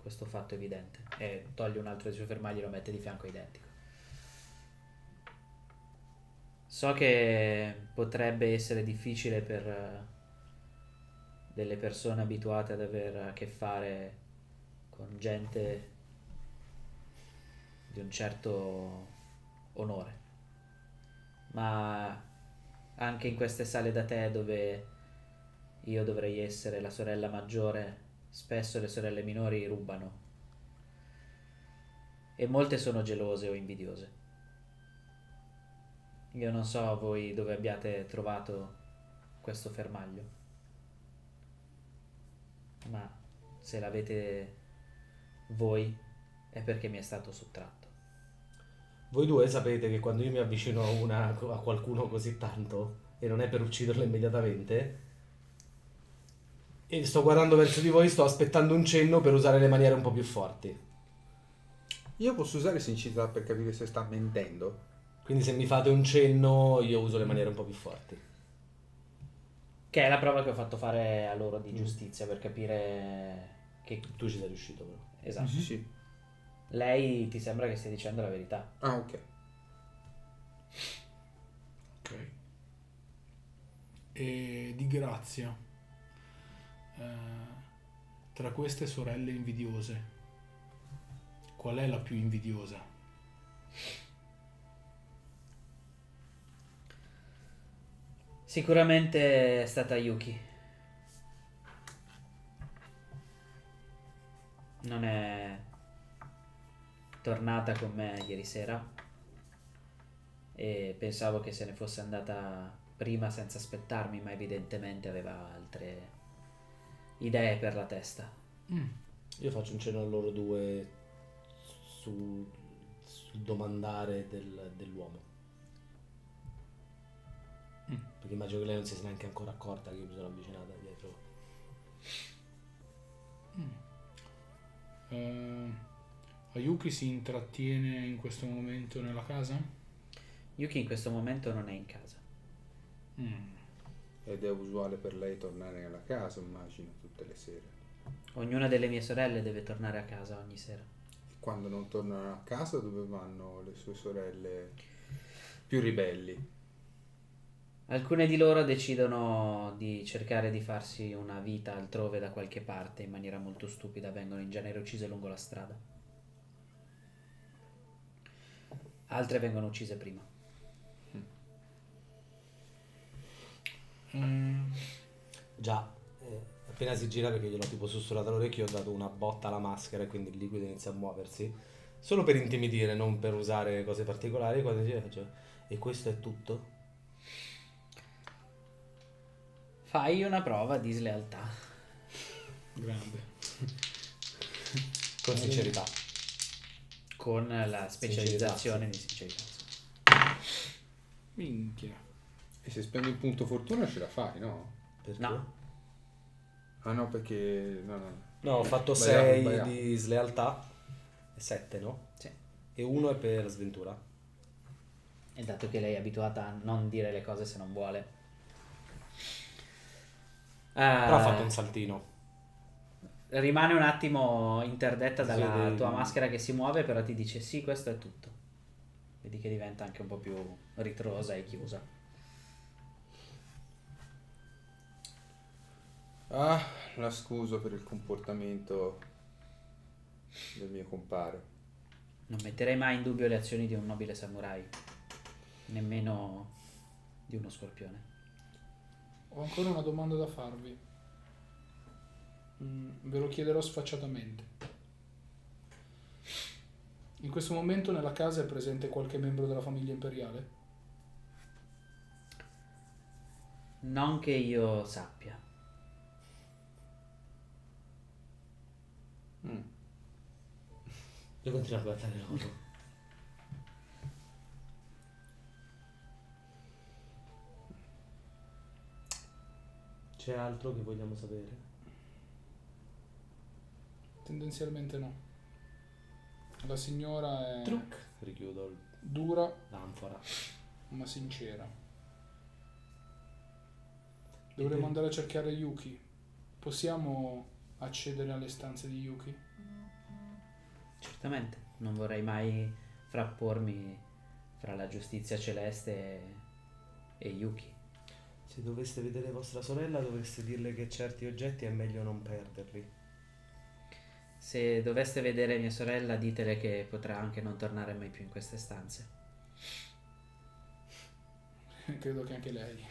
questo fatto evidente. E toglie un altro dei suoi fermagli e lo mette di fianco identico. So che potrebbe essere difficile per delle persone abituate ad avere a che fare con gente di un certo onore, ma anche in queste sale da tè dove io dovrei essere la sorella maggiore, spesso le sorelle minori rubano e molte sono gelose o invidiose. Io non so voi dove abbiate trovato questo fermaglio, ma se l'avete voi è perché mi è stato sottratto. Voi due sapete che quando io mi avvicino a qualcuno così tanto, e non è per ucciderlo immediatamente, e sto guardando verso di voi, sto aspettando un cenno per usare le maniere un po' più forti. Io posso usare sincerità per capire se sta mentendo? Quindi se mi fate un cenno io uso le maniere un po' più forti. Che è la prova che ho fatto fare a loro di giustizia per capire che... Tu ci sei riuscito però. Esatto. Sì, sì. Lei ti sembra che stia dicendo la verità. Ah, ok. Ok. E di grazia, tra queste sorelle invidiose, qual è la più invidiosa? Sicuramente è stata Yuki. Non è tornata con me ieri sera e pensavo che se ne fosse andata prima senza aspettarmi, ma evidentemente aveva altre idee per la testa. Io faccio un cenno a loro due sul domandare dell'uomo. Perché immagino che lei non si sia neanche ancora accorta che io mi sono avvicinata dietro. Yuki si intrattiene in questo momento nella casa? Yuki in questo momento non è in casa. Ed è usuale per lei tornare alla casa, immagino, tutte le sere. Ognuna delle mie sorelle deve tornare a casa ogni sera. E quando non tornano a casa, dove vanno le sue sorelle più ribelli? Alcune di loro decidono di cercare di farsi una vita altrove da qualche parte in maniera molto stupida, vengono in genere uccise lungo la strada. Altre vengono uccise prima. Già, appena si gira, perché gliel'ho tipo sussurrato all'orecchio, ho dato una botta alla maschera e quindi il liquido inizia a muoversi. Solo per intimidire, non per usare cose particolari. Quando si dice, e questo è tutto? Fai una prova di slealtà. Grande. Con sincerità. Con la specializzazione di sincerità. Minchia. E se spendi un punto fortuna ce la fai, no? Perché? No. Ah no, perché... No, no. No, ho fatto 6 di slealtà. 7, no? Sì. E 1 è per sventura. E dato che lei è abituata a non dire le cose se non vuole... Però ha fatto un saltino. Rimane un attimo interdetta dalla tua maschera che si muove, però ti dice sì, questo è tutto. Vedi che diventa anche un po' più ritrosa e chiusa. Ah, la scuso per il comportamento del mio compare. Non metterei mai in dubbio le azioni di un nobile samurai, nemmeno di uno scorpione. Ho ancora una domanda da farvi. Ve lo chiederò sfacciatamente. In questo momento nella casa è presente qualche membro della famiglia imperiale? Non che io sappia. Io continuo a guardare loro. C'è altro che vogliamo sapere? Tendenzialmente no. La signora è... Truc. Richiudo il... Dura. L'anfora. Ma sincera. Dovremmo andare a cercare Yuki. Possiamo accedere alle stanze di Yuki? Certamente. Non vorrei mai frappormi fra la giustizia celeste e Yuki. Se doveste vedere vostra sorella, dovreste dirle che certi oggetti è meglio non perderli. Se doveste vedere mia sorella, ditele che potrà anche non tornare mai più in queste stanze. Credo che anche lei.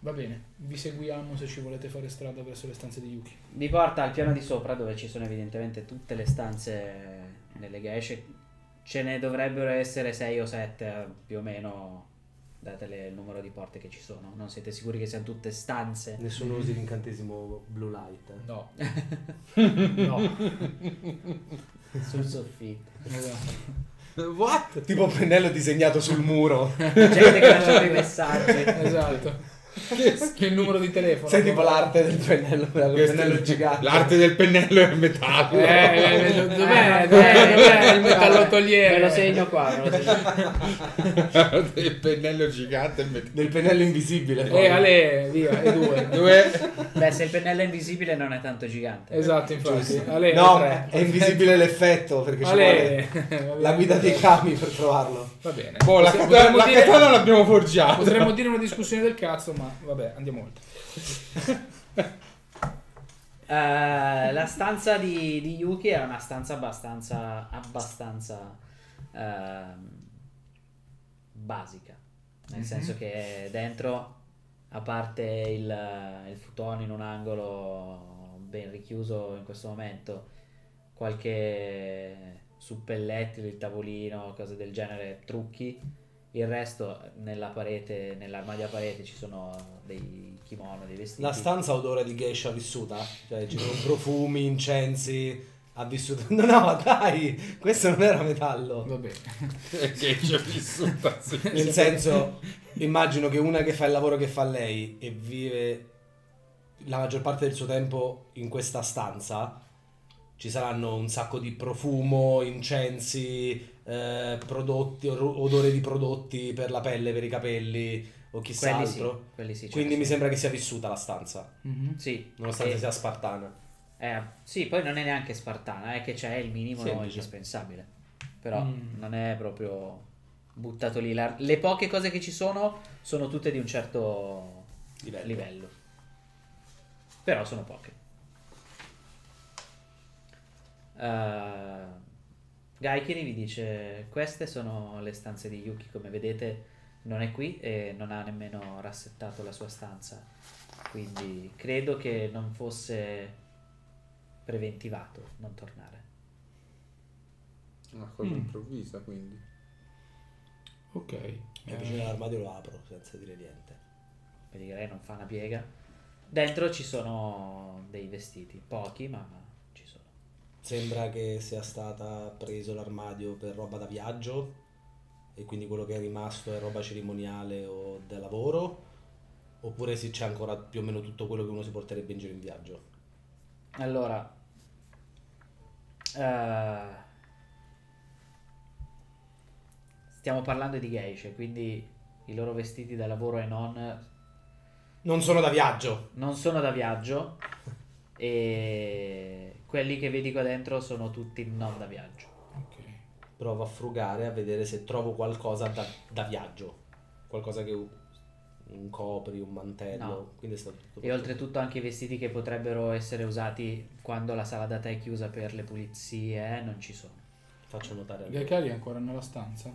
Va bene, vi seguiamo se ci volete fare strada verso le stanze di Yuki. Vi porta al piano di sopra, dove ci sono evidentemente tutte le stanze delle geishe. Ce ne dovrebbero essere 6 o 7 più o meno, datele il numero di porte che ci sono. Non siete sicuri che siano tutte stanze? Nessuno usi l'incantesimo blue light? No. No. Sul soffitto. What? Tipo un pennello disegnato sul muro. Gente che lasciava i messaggi. Esatto. Che numero di telefono? Sei tipo l'arte del pennello, gigante. L'arte del pennello è il metallo. Dov'è il metallottoliere? Me lo segno qua. L'arte del pennello gigante, del pennello invisibile. Ale, via, e due. Beh, se il pennello è invisibile non è tanto gigante. Esatto, infatti. Ale, no, è invisibile l'effetto, perché Ale, ci vuole la guida dei kami per trovarlo. Va bene. Boh, la katana l'abbiamo forgiata. Potremmo dire una discussione del cazzo, ma vabbè, andiamo oltre. La stanza di Yuki era una stanza abbastanza basica, nel senso che dentro, a parte il futone in un angolo ben richiuso in questo momento, qualche suppelletti, il tavolino, cose del genere, trucchi. Il resto, nella parete, nell'armadio a parete, ci sono dei kimono, dei vestiti. La stanza odora di geisha vissuta, cioè ci sono profumi, incensi, ha vissuto... No, dai, questo non era metallo. Va bene. Geisha vissuta. Sì. Nel senso, immagino che una che fa il lavoro che fa lei e vive la maggior parte del suo tempo in questa stanza, ci saranno un sacco di profumo, incensi, prodotti, odore di prodotti per la pelle, per i capelli o chissà quelli altro. Sì, quelli sì, quindi mi sembra che sia vissuta la stanza. Sì. Nonostante sia spartana. Sì, poi non è neanche spartana, è che c'è il minimo indispensabile. Però non è proprio buttato lì. Le poche cose che ci sono tutte di un certo livello. Però sono poche. Gaikiri vi dice: queste sono le stanze di Yuki, come vedete non è qui e non ha nemmeno rassettato la sua stanza, quindi credo che non fosse preventivato non tornare. Una cosa improvvisa, quindi. Ok, mi avvicino all'armadio e lo apro senza dire niente. Vedi che lei non fa una piega. Dentro ci sono dei vestiti, pochi ma ci sono. Sembra che sia stata preso l'armadio per roba da viaggio e quindi quello che è rimasto è roba cerimoniale o da lavoro, oppure se c'è ancora più o meno tutto quello che uno si porterebbe in giro in viaggio. Allora, stiamo parlando di geisha, quindi i loro vestiti da lavoro e non sono da viaggio. Non sono da viaggio e quelli che vedi qua dentro sono tutti non da viaggio. Ok. Provo a frugare, a vedere se trovo qualcosa da viaggio. Qualcosa che un copri, un mantello. No. Quindi è stato tutto e oltretutto anche i vestiti che potrebbero essere usati quando la sala data è chiusa per le pulizie non ci sono. Faccio notare. Gaikiri è ancora nella stanza?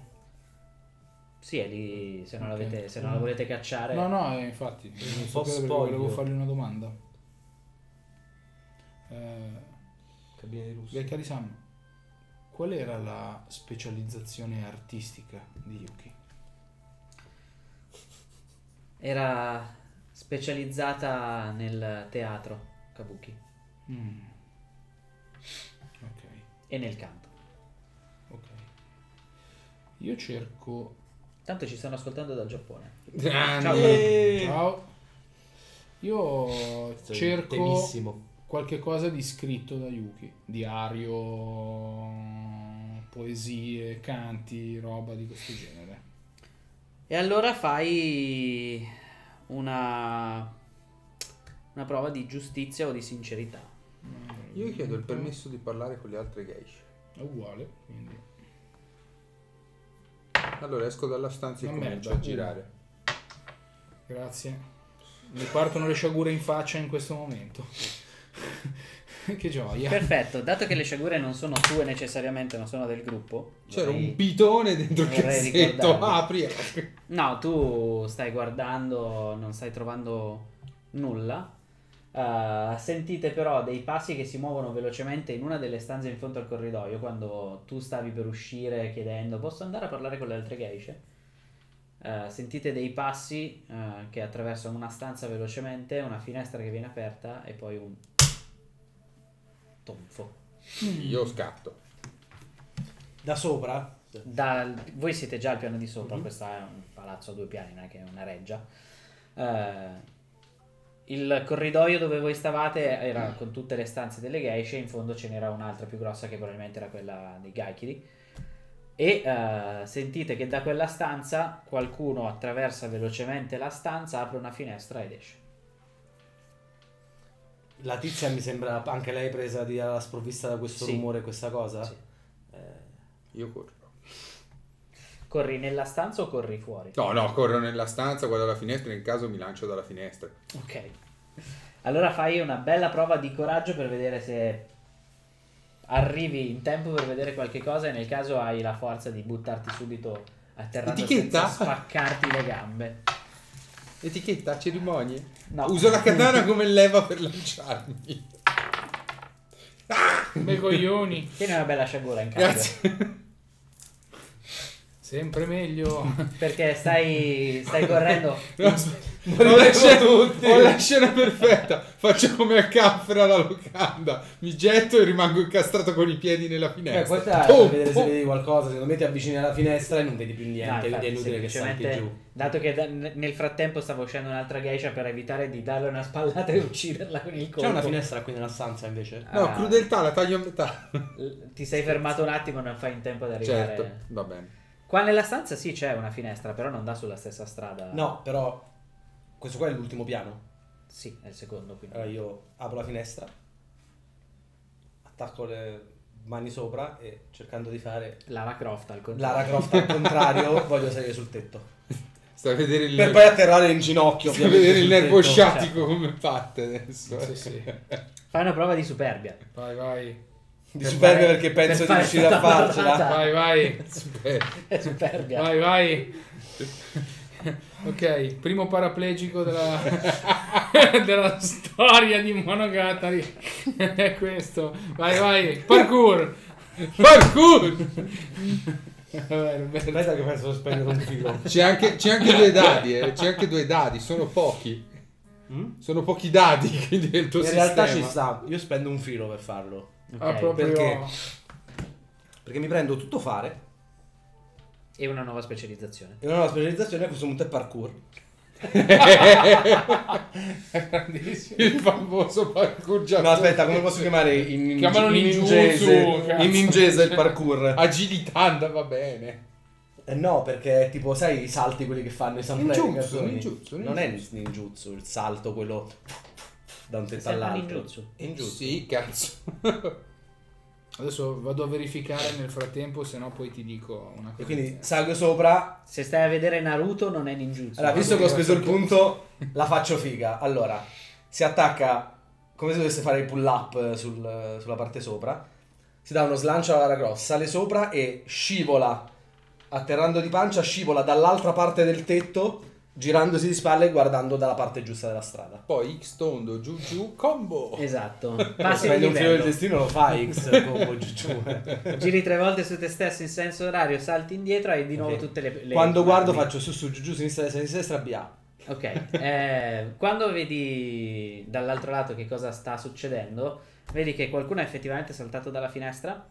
Sì, è lì, se non, l'avete, se non la volete cacciare. No, infatti, un po' volevo fargli una domanda. Gaikiri-san, qual era la specializzazione artistica di Yuki? Era specializzata nel teatro kabuki. Ok. E nel canto. Ok. Io cerco... Tanto ci stanno ascoltando dal Giappone. Ciao. Io cerco qualche cosa di scritto da Yuki. Diario, poesie, canti, roba di questo genere. E allora fai una prova di giustizia o di sincerità. Io chiedo il permesso di parlare con le altre geisha. È uguale, quindi... Allora esco dalla stanza e comincio a girare. Grazie. Mi partono le sciagure in faccia in questo momento. Che gioia. Perfetto, dato che le sciagure non sono tue necessariamente, non sono del gruppo. C'era un pitone dentro il cassetto. Apri. No, tu stai guardando, non stai trovando nulla. Sentite però dei passi che si muovono velocemente in una delle stanze in fondo al corridoio. Quando tu stavi per uscire chiedendo posso andare a parlare con le altre geisha, sentite dei passi che attraversano una stanza velocemente, una finestra che viene aperta e poi un tonfo. Io scatto da sopra. Voi siete già al piano di sopra. Questo è un palazzo a due piani, non è che è una reggia. Il corridoio dove voi stavate era con tutte le stanze delle geisha, in fondo ce n'era un'altra più grossa che probabilmente era quella dei Gaikiri. E sentite che da quella stanza qualcuno attraversa velocemente la stanza, apre una finestra ed esce. La tizia mi sembra anche lei presa alla sprovvista da questo rumore, questa cosa? Sì. Io corro. Corri nella stanza o corri fuori? No, corro nella stanza, guardo la finestra, nel caso mi lancio dalla finestra. Ok. Allora fai una bella prova di coraggio per vedere se arrivi in tempo per vedere qualche cosa e nel caso hai la forza di buttarti subito a terra senza spaccarti le gambe. Etichetta, cerimonie? No. Uso la katana come leva per lanciarmi. Bei coglioni. Tieni una bella sciagura in casa. Grazie. Sempre meglio. Perché stai correndo. No, Ho la scena perfetta. Faccio come a Caffra alla locanda, mi getto e rimango incastrato con i piedi nella finestra. Questa è per vedere se vedi qualcosa. Secondo me ti avvicini alla finestra e non vedi più niente. Quindi è inutile che salti giù. Dato che nel frattempo stavo uscendo un'altra geisha per evitare di darle una spallata e ucciderla con il colpo. C'è una finestra qui nella stanza invece? No, crudeltà, la taglio a metà. Ti sei fermato un attimo, non fai in tempo ad arrivare. Certo, va bene. Qua nella stanza sì c'è una finestra, però non dà sulla stessa strada. No, però questo qua è l'ultimo piano? Sì, è il secondo, quindi. Allora io apro la finestra, attacco le mani sopra e cercando di fare... Lara Croft al contrario. Lara Croft al contrario, voglio salire sul tetto. Stai a vedere il... Per poi atterrare in ginocchio. Stai a vedere il nervo sciatico come fate adesso. Sì, sì. Fai una prova di superbia. Vai, vai. Di superbia perché penso di riuscire a farcela. Vai, vai. Superbia. Vai, vai. Ok, primo paraplegico della, della storia di Monogatari. È questo. Vai, vai. Parkour. Parkour. Aspetta che penso spendere un filo. C'è anche due dadi, c'è anche due dadi, sono pochi. Sono pochi dadi, quindi è il tuo sistema. In realtà ci sta. Io spendo un filo per farlo. Okay, proprio... perché mi prendo tutto fare e una nuova specializzazione. E una nuova specializzazione a questo punto è parkour. È grandissimo il famoso parkour giapponese. No, aspetta, come posso chiamare in ninjese il parkour? Agilitanda, va bene. No, perché tipo, sai i salti quelli che fanno i samurai? Ninjutsu. Non è il ninjutsu, il salto quello da un tetto all'altro. Sì, cazzo. Adesso vado a verificare nel frattempo, se no poi ti dico una cosa. E quindi salgo sopra. Se stai a vedere Naruto non è ninjutsu. Allora, visto che ho speso il punto, la faccio figa. Allora, si attacca come se dovesse fare il pull up sulla parte sopra. Si dà uno slancio alla cross, sale sopra e scivola. Atterrando di pancia, scivola dall'altra parte del tetto, girandosi di spalle e guardando dalla parte giusta della strada. Poi X tondo, giù giù, combo. Esatto. Passi il livello. Se prendi un filo del destino lo fai X, combo, giù giù. Giri tre volte su te stesso in senso orario, salti indietro e hai di nuovo tutte le Quando guardo faccio su su, giù giù, sinistra, sinistra, BA. Ok. Quando vedi dall'altro lato che cosa sta succedendo, vedi che qualcuno è effettivamente saltato dalla finestra,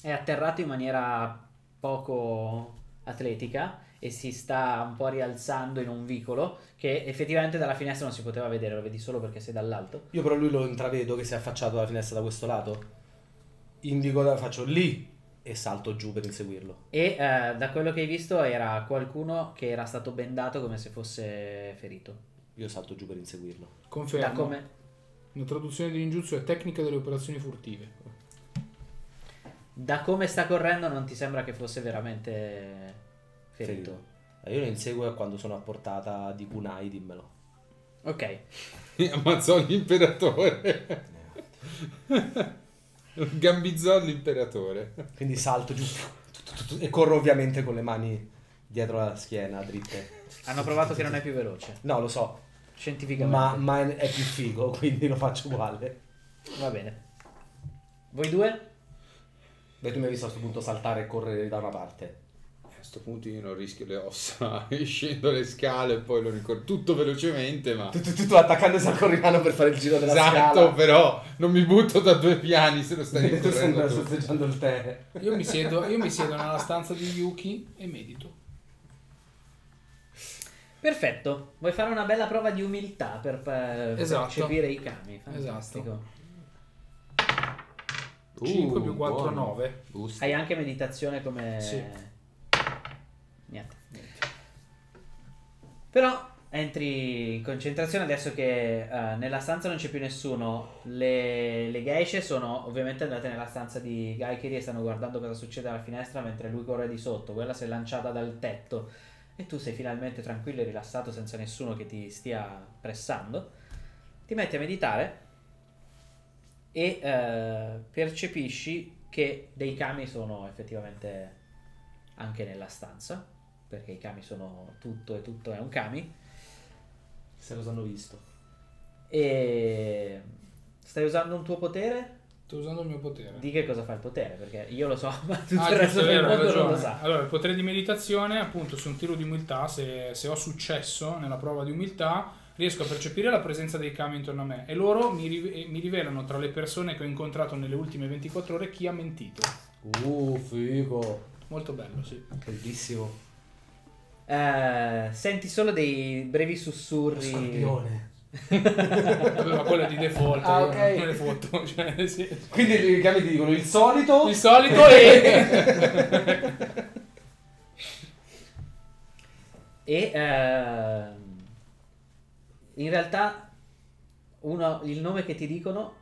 è atterrato in maniera poco atletica e si sta un po' rialzando in un vicolo che effettivamente dalla finestra non si poteva vedere, lo vedi solo perché sei dall'alto. Io però lui lo intravedo che si è affacciato alla finestra da questo lato, indico, faccio lì e salto giù per inseguirlo. E da quello che hai visto era qualcuno che era stato bendato come se fosse ferito. Io salto giù per inseguirlo. Confermo. Da come? Una traduzione di ninjutsu è tecnica delle operazioni furtive. Da come sta correndo non ti sembra che fosse veramente ferito. Io lo inseguo e quando sono a portata di kunai dimmelo. Ok. Ammazzò l'imperatore. Gambizzò l'imperatore. Quindi salto giù e corro ovviamente con le mani dietro la schiena dritte. Hanno provato che non è più veloce. No, lo so. Scientificamente. Ma è più figo, quindi lo faccio uguale. Va bene. Voi due? Beh, tu mi hai visto a questo punto saltare e correre da una parte. A questo punto io non rischio le ossa, scendo le scale e poi lo ricordo tutto velocemente, ma... Tutto attaccandosi al corrimano per fare il giro della scala. Esatto, però non mi butto da due piani se lo stai ricorrendo tu. Sorseggiando il tè. Io mi siedo nella stanza di Yuki e medito. Perfetto, vuoi fare una bella prova di umiltà per percepire i kami. Fantastico. Esatto. 5 più 4, buono. 9. Busto. Hai anche meditazione come... Sì. Niente. Però entri in concentrazione adesso che nella stanza non c'è più nessuno. Le geishe sono ovviamente andate nella stanza di Gaikiri e stanno guardando cosa succede alla finestra mentre lui corre di sotto. Quella si è lanciata dal tetto e tu sei finalmente tranquillo e rilassato senza nessuno che ti stia pressando. Ti metti a meditare e percepisci che dei kami sono effettivamente anche nella stanza, perché i kami sono tutto è un kami. Se lo hanno visto. E stai usando un tuo potere? Sto usando il mio potere. Di che cosa fa il potere? Perché io lo so, ma tutto il resto del mondo non lo sa. Allora, il potere di meditazione, appunto, su un tiro di umiltà, se ho successo nella prova di umiltà, riesco a percepire la presenza dei kami intorno a me e loro mi rivelano tra le persone che ho incontrato nelle ultime 24 ore chi ha mentito. Figo. Molto bello, sì. Bellissimo. Senti solo dei brevi sussurri. Scorpione. Vabbè, ma quello è di default. Ah, okay. Non le foto, cioè, sì. Quindi i kami ti dicono il solito. Il solito e in realtà il nome che ti dicono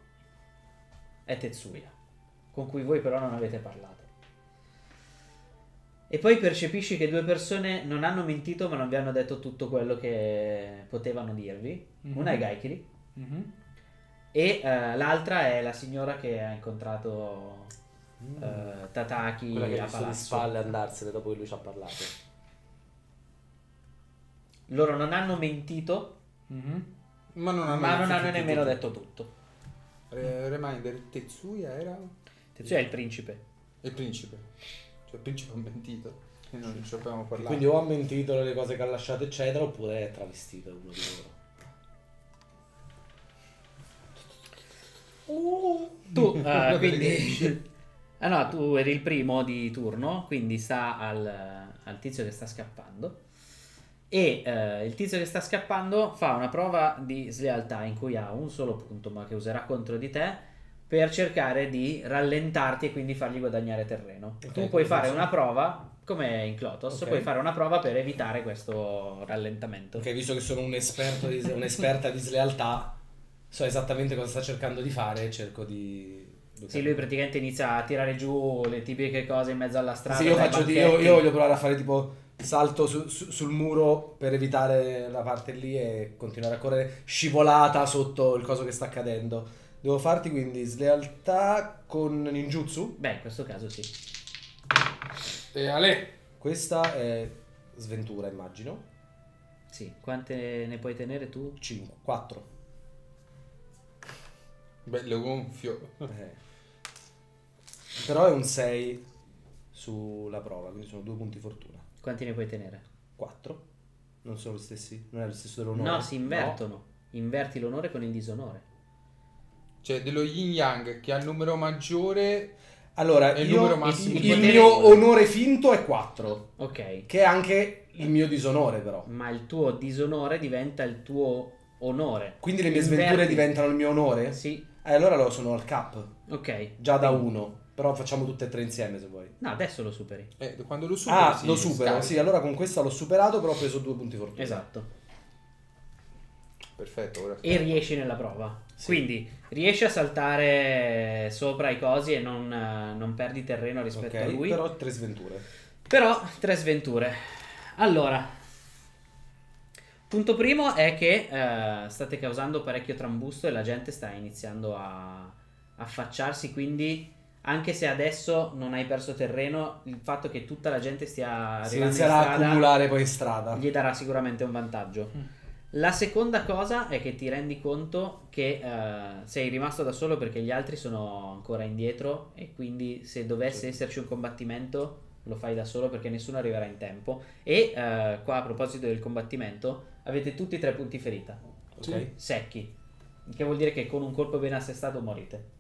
è Tetsuya, con cui voi però non avete parlato. E poi percepisci che due persone non hanno mentito, ma non vi hanno detto tutto quello che potevano dirvi. Mm-hmm. Una è Gaikiri, mm-hmm, e l'altra è la signora che ha incontrato Takaki a palazzo. Di spalle andarsene dopo che lui ci ha parlato. Loro non hanno mentito. Mm-hmm. Ma non hanno nemmeno detto tutto. Reminder, Tetsuya era? Tetsuya è il principe. Il principe. Cioè il principe ha mentito e non ci sapevamo parlare. Quindi o ha mentito nelle cose che ha lasciato eccetera, oppure è travestito uno di loro. Quindi ah no, tu eri il primo di turno, quindi sta al tizio che sta scappando. E il tizio che sta scappando fa una prova di slealtà in cui ha un solo punto, ma che userà contro di te per cercare di rallentarti e quindi fargli guadagnare terreno. Okay, tu puoi fare una prova, come in Klothos, okay, puoi fare una prova per evitare questo rallentamento. Ok, visto che sono un'esperta di slealtà, so esattamente cosa sta cercando di fare, cerco di... Sì, lui praticamente inizia a tirare giù le tipiche cose in mezzo alla strada. Sì, io voglio provare a fare tipo... salto sul muro per evitare la parte lì e continuare a correre, scivolata sotto il coso che sta cadendo. Devo farti quindi slealtà con ninjutsu? Beh, in questo caso sì. E Ale! Questa è sventura, immagino. Sì, quante ne puoi tenere tu? 5, 4. Bello gonfio. Però è un 6 sulla prova, quindi sono 2 punti fortuna. Quanti ne puoi tenere? 4. Non sono gli stessi? Non è lo stesso dell'onore? No, si invertono. No. Inverti l'onore con il disonore. Cioè dello yin yang che ha il numero maggiore. Allora, è il numero massimo. Il mio onore finto è 4. Ok. Che è anche il mio disonore, però. Ma il tuo disonore diventa il tuo onore. Quindi le mie sventure diventano il mio onore? Sì. Allora lo sono al cap. Ok. Già da 1. Però facciamo tutte e tre insieme se vuoi. No, adesso lo superi. Quando lo superi. Ah, sì, lo supero. Scarico. Sì, allora con questa l'ho superato, però ho preso 2 punti fortuna. Esatto. Perfetto. Ora e riesci nella prova. Sì. Quindi riesci a saltare sopra i cosi e non perdi terreno rispetto a lui. Però 3 sventure. Allora, punto primo è che state causando parecchio trambusto e la gente sta iniziando a affacciarsi, quindi... Anche se adesso non hai perso terreno, il fatto che tutta la gente stia si inizierà a accumulare poi in strada gli darà sicuramente un vantaggio. La seconda cosa è che ti rendi conto che sei rimasto da solo perché gli altri sono ancora indietro e quindi se dovesse esserci un combattimento lo fai da solo perché nessuno arriverà in tempo. E qua a proposito del combattimento avete tutti 3 punti ferita, okay, secchi, che vuol dire che con un colpo ben assestato morite,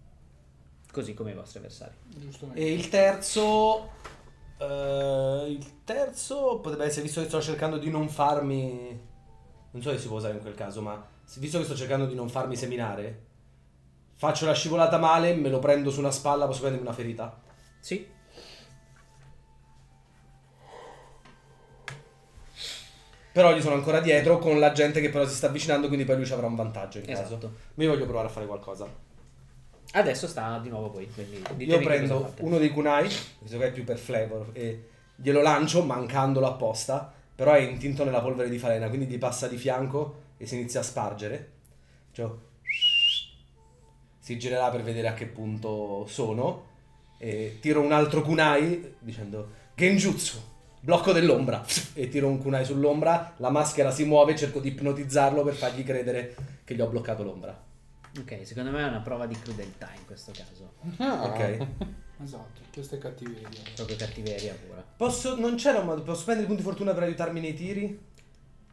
così come i vostri avversari. E il terzo potrebbe essere, visto che sto cercando di non farmi, non so se si può usare in quel caso, ma visto che sto cercando di non farmi seminare, faccio la scivolata male, me lo prendo sulla spalla, posso prendermi una ferita? Sì. Però gli sono ancora dietro con la gente che però si sta avvicinando, quindi poi lui ci avrà un vantaggio in caso. Ma io voglio provare a fare qualcosa. Adesso sta di nuovo voi, quindi io prendo uno dei kunai, questo che è più per flavor, e glielo lancio mancandolo apposta, però è intinto nella polvere di falena, quindi gli passa di fianco e si inizia a spargere, cioè, si girerà per vedere a che punto sono, e tiro un altro kunai dicendo genjutsu, blocco dell'ombra, e tiro un kunai sull'ombra, la maschera si muove, cerco di ipnotizzarlo per fargli credere che gli ho bloccato l'ombra. Ok, secondo me è una prova di crudeltà in questo caso. Ah, ok. Esatto, questa è cattiveria. Proprio cattiveria pura. Posso, non c'era un modo, posso spendere punti fortuna per aiutarmi nei tiri?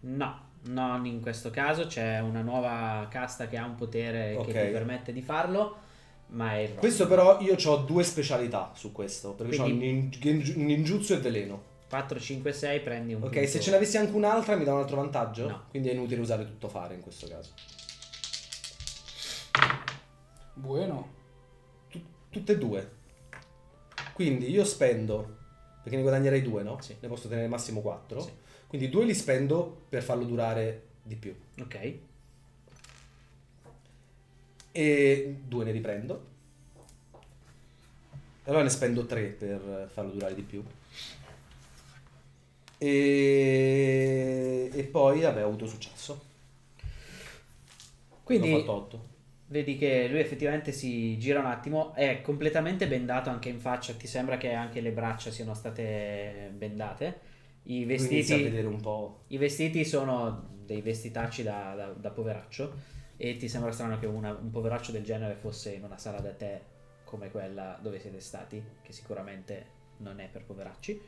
No, non in questo caso, c'è una nuova casta che ha un potere che ti permette di farlo. Ma è questo però io ho due specialità su questo, perché ho ninjutsu e veleno. 4, 5, 6 prendi un punto. Se ce n'avessi anche un'altra mi dà un altro vantaggio? No. Quindi è inutile usare tutto fare in questo caso. Buono. Tutte e due. Quindi io spendo, perché ne guadagnerei due, no? Sì. Ne posso tenere massimo 4. Sì. Quindi 2 li spendo per farlo durare di più. Ok. E 2 ne riprendo. Allora ne spendo 3 per farlo durare di più. E poi vabbè, ho avuto successo. Quindi ho fatto 8. Vedi che lui effettivamente si gira un attimo, è completamente bendato anche in faccia, ti sembra che anche le braccia siano state bendate. I vestiti, a vedere un po'. I vestiti sono dei vestitacci da poveraccio, e ti sembra strano che un poveraccio del genere fosse in una sala da tè come quella dove siete stati, che sicuramente non è per poveracci.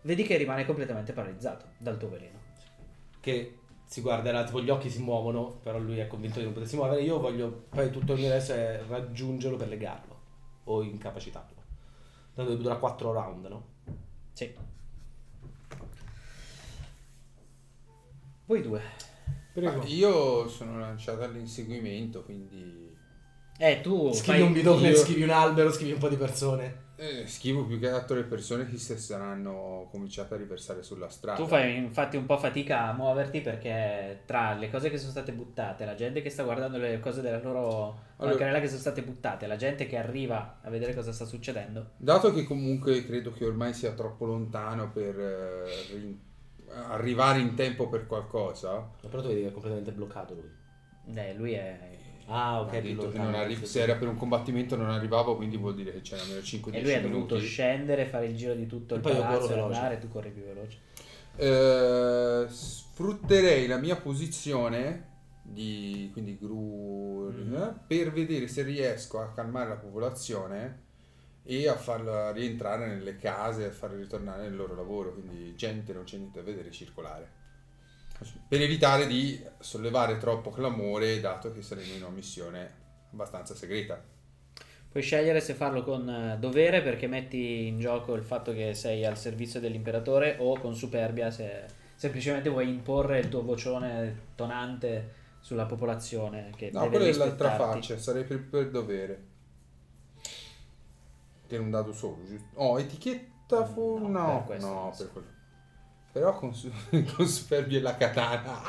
Vedi che rimane completamente paralizzato dal tuo veleno. Che si guarderà, tipo gli occhi si muovono, però lui è convinto di non potersi muovere. Io voglio, poi tutto il mio adesso è raggiungerlo per legarlo o incapacitarlo. Tanto dura 4 round, no? Sì. Voi due. Prego. Io sono lanciato all'inseguimento, quindi... tu schivi un bidone, schivi un albero, schivi un po' di persone. Schivo più che altro le persone che si saranno cominciate a riversare sulla strada. Tu fai infatti un po' fatica a muoverti, perché tra le cose che sono state buttate, la gente che sta guardando le cose della loro bancarella che sono state buttate, la gente che arriva a vedere cosa sta succedendo. Dato che comunque credo che ormai sia troppo lontano per arrivare in tempo per qualcosa. Però tu vedi che è completamente bloccato lui. Lui è... Ah, ok. Detto che non se era per un combattimento non arrivavo, quindi vuol dire che c'era meno 5-10 minuti. E lui ha dovuto scendere, fare il giro di tutto il palazzo e andare, tu corri più veloce. Sfrutterei la mia posizione di gru per vedere se riesco a calmare la popolazione e a farla rientrare nelle case, a farla ritornare nel loro lavoro, quindi gente non c'è niente da vedere circolare. Per evitare di sollevare troppo clamore, dato che saremo in una missione abbastanza segreta. Puoi scegliere se farlo con dovere, perché metti in gioco il fatto che sei al servizio dell'imperatore, o con superbia, se semplicemente vuoi imporre il tuo vocione tonante sulla popolazione che deve rispettarti. No, quella è l'altra faccia, sarei per dovere. Che è un dado solo, giusto? Oh, etichetta fu... No, per quello. Però con superbia e la katana.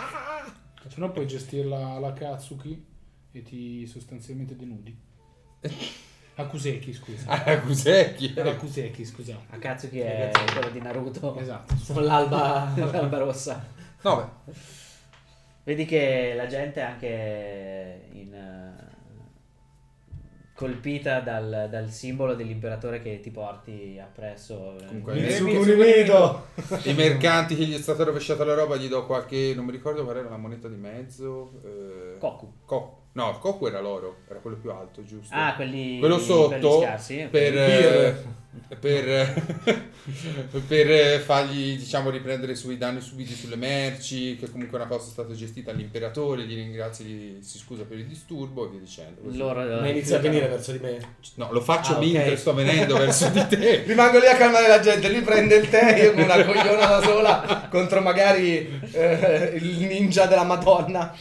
Se no puoi gestirla alla Katsuki e ti sostanzialmente denudi. Akuseki, scusa. Akuseki. Akuseki, scusa. Akatsuki è quello di Naruto. Esatto. Sono l'alba rossa. No, beh. Vedi che la gente è anche colpita dal simbolo dell'imperatore che ti porti appresso. I mercanti che gli è stata rovesciata la roba, gli do qualche, non mi ricordo qual era la moneta di mezzo. Koku. No, il Koku era l'oro, era quello più alto, giusto? Ah, quello sotto, scarsi, per fargli, diciamo, riprendere i suoi danni subiti sulle merci, che comunque è una cosa è stata gestita all'imperatore, gli ringrazio, si scusa per il disturbo e via dicendo. Ma inizia a venire verso di me? No, lo faccio mentre sto venendo verso di te. Rimango lì a calmare la gente, lui prende il tè, io con una cogliona da sola contro magari il ninja della Madonna.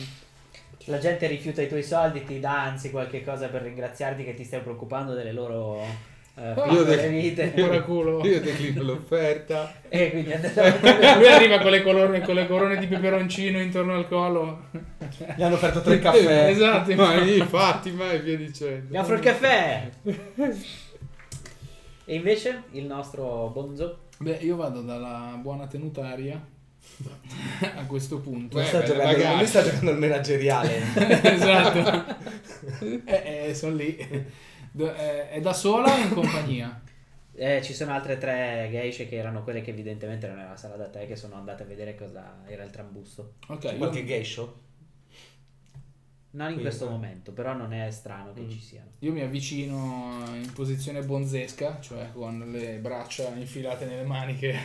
La gente rifiuta i tuoi soldi, ti dà anzi qualche cosa per ringraziarti che ti stai preoccupando delle loro vite. Io declino l'offerta. E quindi lui arriva con le corone di peperoncino intorno al collo. Gli hanno offerto 3 caffè. Esatto, infatti, ma e via dicendo. Gli offro il caffè. E invece il nostro Bonzo? Beh, io vado dalla buona tenutaria. A questo punto lui sta giocando al menageriale. Esatto. Sono lì, è da sola o in compagnia? Ci sono altre 3 geishe che erano quelle che evidentemente non era la sala da te, che sono andate a vedere cosa era il trambusto. Ok, qualche geisho? Non in questo momento, però non è strano che ci siano. Io mi avvicino in posizione bonzesca, cioè con le braccia infilate nelle maniche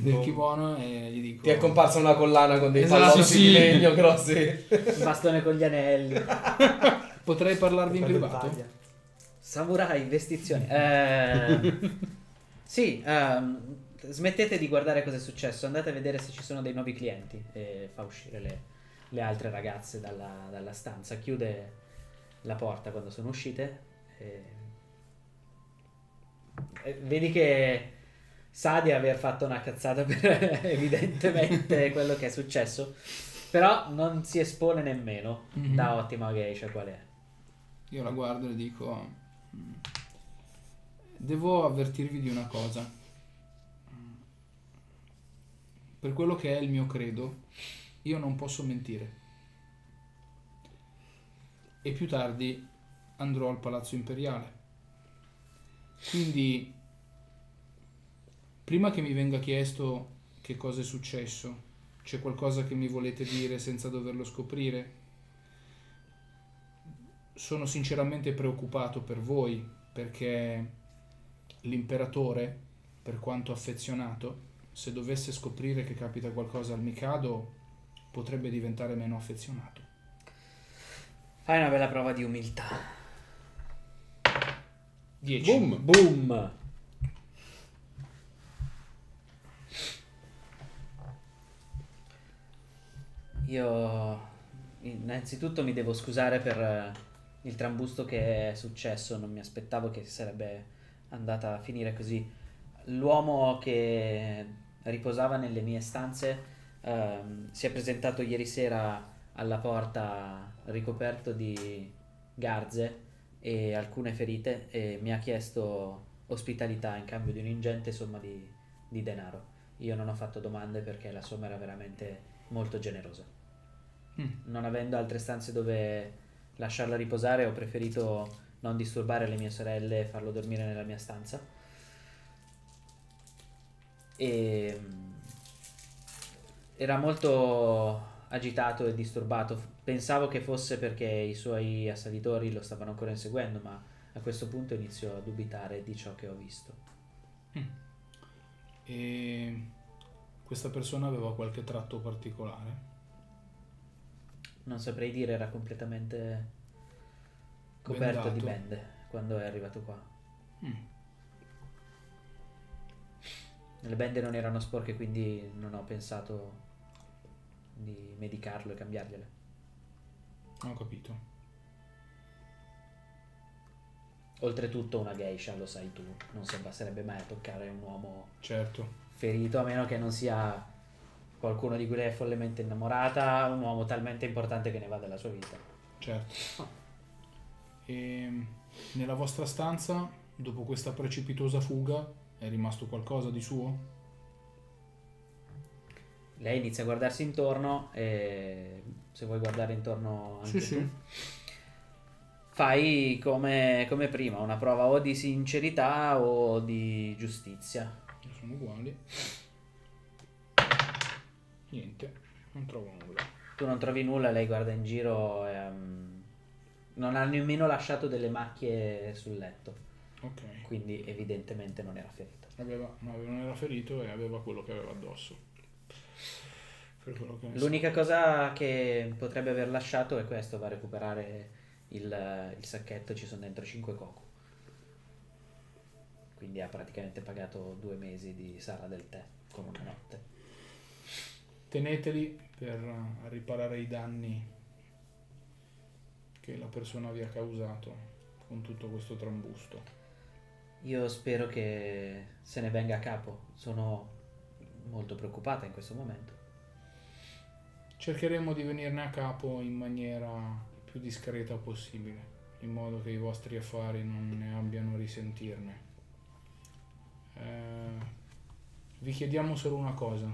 del kimono, e gli dico: ti è comparsa una collana con dei pallotti di legno grossi, un bastone con gli anelli. Potrei parlarvi in privato? Samurai, investizioni. Sì, smettete di guardare cosa è successo, andate a vedere se ci sono dei nuovi clienti, e fa uscire le altre ragazze dalla stanza, chiude la porta quando sono uscite e vedi che sa di aver fatto una cazzata per evidentemente quello che è successo, però non si espone nemmeno, da ottima geisha qual è. Io la guardo e dico: devo avvertirvi di una cosa, per quello che è il mio credo io non posso mentire, e più tardi andrò al Palazzo Imperiale, quindi prima che mi venga chiesto che cosa è successo, c'è qualcosa che mi volete dire senza doverlo scoprire, sono sinceramente preoccupato per voi, perché l'imperatore, per quanto affezionato, se dovesse scoprire che capita qualcosa al Mikado potrebbe diventare meno affezionato. Fai una bella prova di umiltà. 10. Boom, boom. Io innanzitutto mi devo scusare per il trambusto che è successo, non mi aspettavo che sarebbe andata a finire così. L'uomo che riposava nelle mie stanze si è presentato ieri sera alla porta ricoperto di garze e alcune ferite e mi ha chiesto ospitalità in cambio di un'ingente somma di denaro. Io non ho fatto domande perché la somma era veramente molto generosa. Non avendo altre stanze dove lasciarla riposare, ho preferito non disturbare le mie sorelle e farlo dormire nella mia stanza. E era molto agitato e disturbato, pensavo che fosse perché i suoi assalitori lo stavano ancora inseguendo, ma a questo punto inizio a dubitare di ciò che ho visto. E questa persona aveva qualche tratto particolare? Non saprei dire, era completamente coperto di bende quando è arrivato qua. Le bende non erano sporche, quindi non ho pensato di medicarlo e cambiargliele. Ho capito. Oltretutto una geisha, lo sai tu, non si abbasserebbe mai a toccare un uomo ferito, a meno che non sia qualcuno di cui lei è follemente innamorata, un uomo talmente importante che ne va della sua vita. Certo. E nella vostra stanza, dopo questa precipitosa fuga, è rimasto qualcosa di suo? Lei inizia a guardarsi intorno, e se vuoi guardare intorno anche tu. Fai come prima, una prova o di sincerità o di giustizia. Sono uguali. Niente, non trovo nulla. Tu non trovi nulla, lei guarda in giro e, non ha nemmeno lasciato delle macchie sul letto. Okay. Quindi evidentemente non era ferito. Non era ferito e aveva quello che aveva addosso. L'unica cosa che potrebbe aver lasciato è questo, va a recuperare il sacchetto, ci sono dentro 5 coco. Quindi ha praticamente pagato 2 mesi di sala del tè con una notte. Teneteli per riparare i danni che la persona vi ha causato con tutto questo trambusto. Io spero che se ne venga a capo, sono molto preoccupata in questo momento. Cercheremo di venirne a capo in maniera più discreta possibile, in modo che i vostri affari non ne abbiano a risentirne. Vi chiediamo solo una cosa.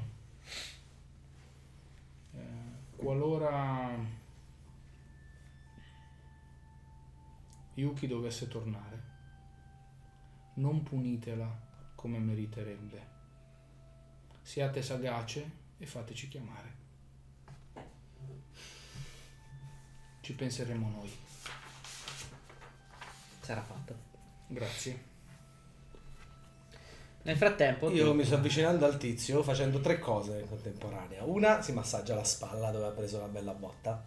Qualora Yuki dovesse tornare, non punitela come meriterebbe. Siate sagace e fateci chiamare. Ci penseremo noi. Sarà fatto. Grazie. Nel frattempo io mi sto avvicinando al tizio facendo tre cose in contemporanea. Una, si massaggia la spalla dove ha preso una bella botta.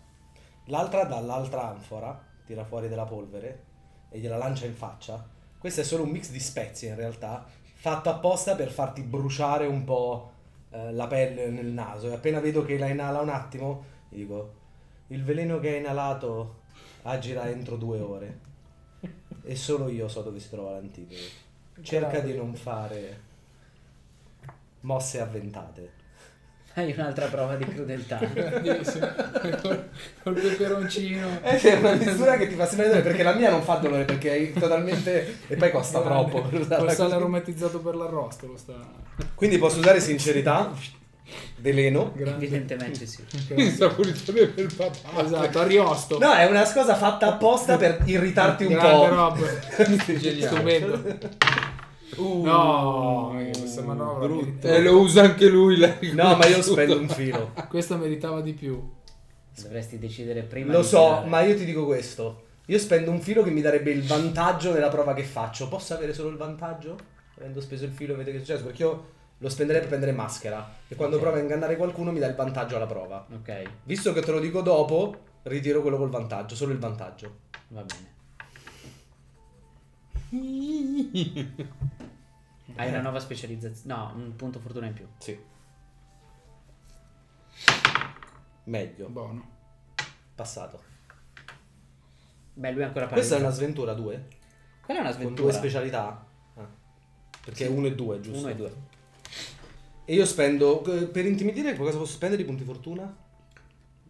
L'altra, dall'altra anfora tira fuori della polvere e gliela lancia in faccia. Questo è solo un mix di spezie in realtà, fatto apposta per farti bruciare un po' la pelle nel naso. E appena vedo che la inala un attimo, gli dico: il veleno che hai inalato agirà entro 2 ore. E solo io so dove si trova l'antidoto. Cerca di non fare mosse avventate. Hai un'altra prova di crudeltà. Col peperoncino. È una misura che ti fa sempre dolore, perché la mia non fa dolore, perché è totalmente... E poi costa troppo. Costa l'aromatizzato per l'arrosto. Quindi posso usare sincerità, veleno. Grande. Evidentemente sì. Insaporitore per papà. Esatto, ariosto. No, è una cosa fatta apposta per irritarti un po'. Rob. Stupendo. No, questa manovra brutta. E lo usa anche lui. No, ma io spendo un filo. Questa meritava di più. Dovresti decidere prima. Lo so, ma io ti dico questo. Io spendo un filo che mi darebbe il vantaggio nella prova che faccio. Posso avere solo il vantaggio? Avendo speso il filo, vedete che è successo? Perché io lo spenderei per prendere maschera. E quando provo a ingannare qualcuno mi dà il vantaggio alla prova. Ok. Visto che te lo dico dopo, ritiro quello col vantaggio. Solo il vantaggio. Va bene. Hai una nuova specializzazione. No, un punto fortuna in più. Sì. Meglio. Buono. Passato. Beh, lui è ancora paralizzato. Questa è una sventura 2? Quella è una sventura. Con 2 specialità? Ah. Perché sì. 1 e 2, giusto? 1 e 2. E io spendo... Per intimidire, cosa posso spendere i punti fortuna?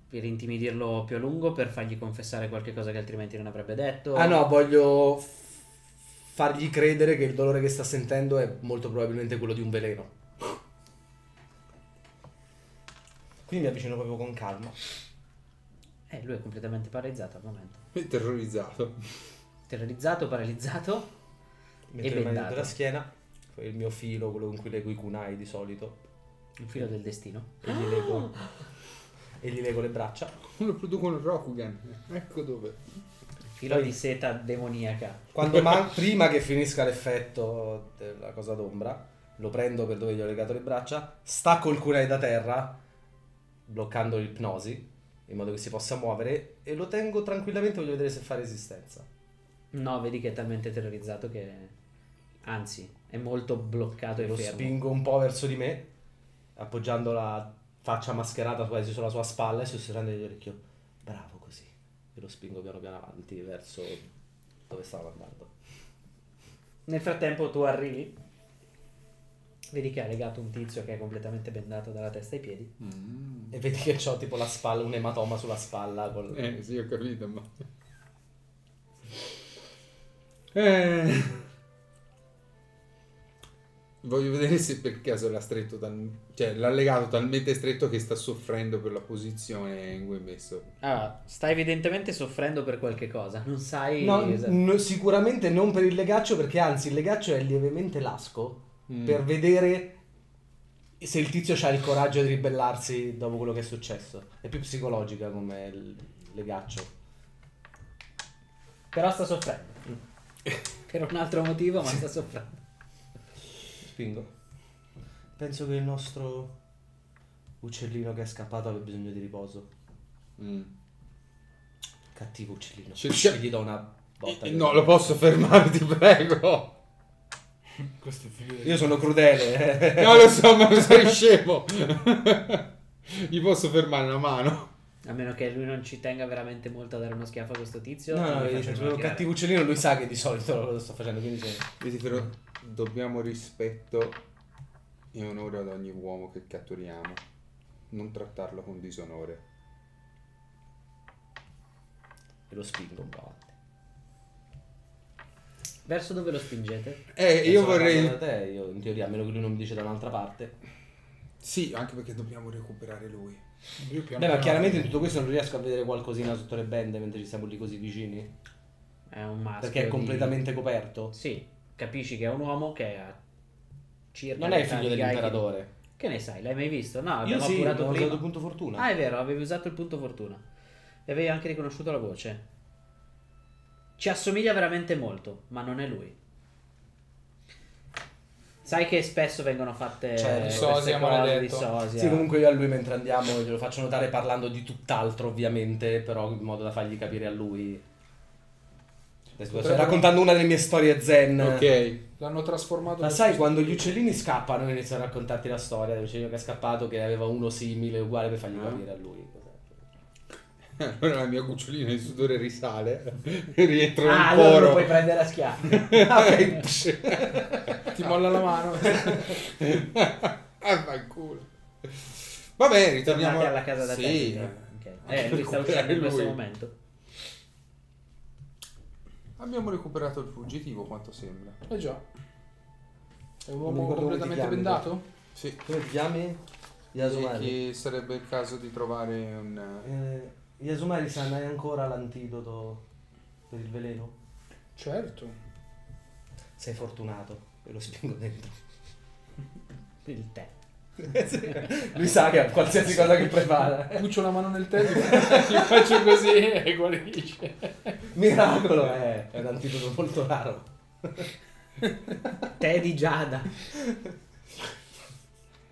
Per intimidirlo più a lungo, per fargli confessare qualche cosa che altrimenti non avrebbe detto. Ah no, voglio... fargli credere che il dolore che sta sentendo è molto probabilmente quello di un veleno. Quindi mi avvicino proprio con calma. Lui è completamente paralizzato al momento. E terrorizzato. Terrorizzato, paralizzato. Metto le mani dentro la schiena. Poi il mio filo, quello con cui leggo i kunai di solito. Il filo del destino. E gli leggo, e gli lego le braccia. Lo producono il Rokugan. Ecco dove. Filo poi, di seta demoniaca. Quando prima che finisca l'effetto della cosa d'ombra, lo prendo per dove gli ho legato le braccia, stacco il kunai da terra, bloccando l'ipnosi, in modo che si possa muovere, e lo tengo tranquillamente, voglio vedere se fa resistenza. No, vedi che è talmente terrorizzato che... Anzi, è molto bloccato e lo fermo. Lo spingo un po' verso di me, appoggiando la faccia mascherata quasi sulla sua spalla e sussurrando gli orecchio. Bravo. Lo spingo piano piano avanti verso dove stavo andando. Nel frattempo tu arrivi, vedi che ha legato un tizio che è completamente bendato dalla testa ai piedi. E vedi che c'ho tipo la spalla, un ematoma sulla spalla col... sì, ho capito, ma voglio vedere se per caso l'ha stretto cioè l'ha legato talmente stretto che sta soffrendo per la posizione in cui è messo. Ah, sta evidentemente soffrendo per qualche cosa, non sai... No, sicuramente non per il legaccio, perché anzi il legaccio è lievemente lasco per vedere se il tizio c'ha il coraggio di ribellarsi dopo quello che è successo. È più psicologica come il legaccio, però sta soffrendo per un altro motivo, ma sta soffrendo. Penso che il nostro uccellino che è scappato abbia bisogno di riposo. Cattivo uccellino. Gli do una botta. No, lo posso fermare, ti prego. Questo è figlio. Io sono crudele. No, lo so, ma lo sei scemo. Gli posso fermare una mano. A meno che lui non ci tenga veramente molto a dare uno schiaffo a questo tizio. No, io sono un cattivo uccellino, lui sa che di solito lo sto facendo, quindi... Dobbiamo rispetto e onore ad ogni uomo che catturiamo, non trattarlo con disonore. E lo spingo un po' avanti. Verso dove lo spingete? Io vorrei... Da te, io in teoria, a meno che lui non mi dice da un'altra parte. Sì, anche perché dobbiamo recuperare lui. Beh, ma chiaramente in tutto questo non riesco a vedere qualcosina sotto le bende mentre ci siamo lì così vicini. È un maschio. Perché è completamente coperto? Sì. Capisci che è un uomo che ha circa... Non è figlio dell'imperatore. Che ne sai? L'hai mai visto? No, abbiamo appurato prima. Io sì, avevo usato il punto fortuna. Ah, è vero, avevi usato il punto fortuna. e avevi anche riconosciuto la voce. Ci assomiglia veramente molto, ma non è lui. Sai che spesso vengono fatte cose di sosia. Sì, comunque io a lui mentre andiamo glielo faccio notare parlando di tutt'altro ovviamente, però in modo da fargli capire a lui. Sto raccontando una delle mie storie zen. Ok, l'hanno trasformato. Ma sai quando gli uccellini scappano iniziano a raccontarti la storia dell'uccellino che è scappato, che aveva uno simile uguale per fargli capire a lui. Allora la mia cucciolina il sudore risale, rientro nel poro. Allora lo puoi prendere a schiaffi. Ti molla la mano. Vaffanculo. Vabbè, ritorniamo alla casa da te. Okay. Lui sta uscendo in questo momento. Abbiamo recuperato il fuggitivo, quanto sembra. Eh già. È un uomo completamente bendato? Sì. Come ti chiami? Yasunari. Che sarebbe il caso di trovare un... Yasunari-san, hai ancora l'antidoto per il veleno? Certo. Sei fortunato, e lo spingo dentro. Il tè. Lui sa che qualsiasi cosa che prepara. Puccio la mano nel tè, ti faccio così e guarisce. Miracolo, è un antidoto molto raro. Tè di giada.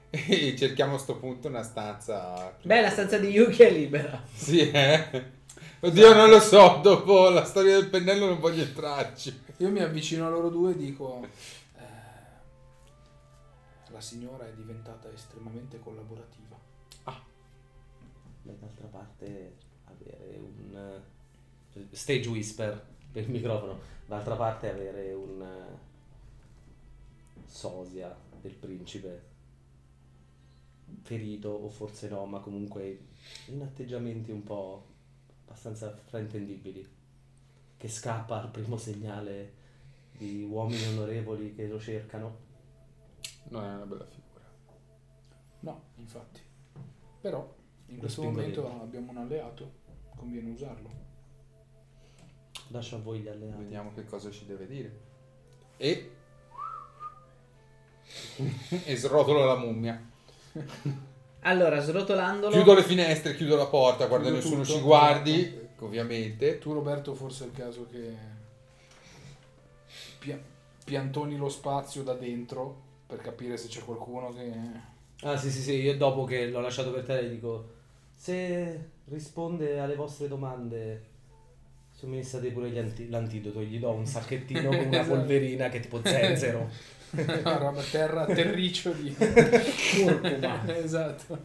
E cerchiamo a sto punto una stanza. Beh, la stanza di Yuki è libera. Sì, oddio, non lo so, dopo la storia del pennello non voglio entrarci. Io mi avvicino a loro due e dico la signora è diventata estremamente collaborativa. Ah. Beh, d'altra parte avere un stage whisper per il microfono, d'altra parte avere un sosia del principe ferito, o forse no, ma comunque in atteggiamenti un po' abbastanza fraintendibili, che scappa al primo segnale di uomini onorevoli che lo cercano. Non è una bella figura. No, infatti. Però in questo momento abbiamo un alleato, conviene usarlo. Lascio a voi gli alleati. Vediamo che cosa ci deve dire. E srotolo la mummia. Allora, srotolandolo, chiudo le finestre, chiudo la porta, guarda, nessuno ci guardi, ovviamente. Tu, Roberto, forse è il caso che piantoni lo spazio da dentro per capire se c'è qualcuno che... Ah sì sì sì, io dopo che l'ho lasciato per terra dico: se risponde alle vostre domande somministrate pure l'antidoto. Gli do un sacchettino con una polverina che tipo zenzero. Roba terra, terriccio di curcuma. Esatto.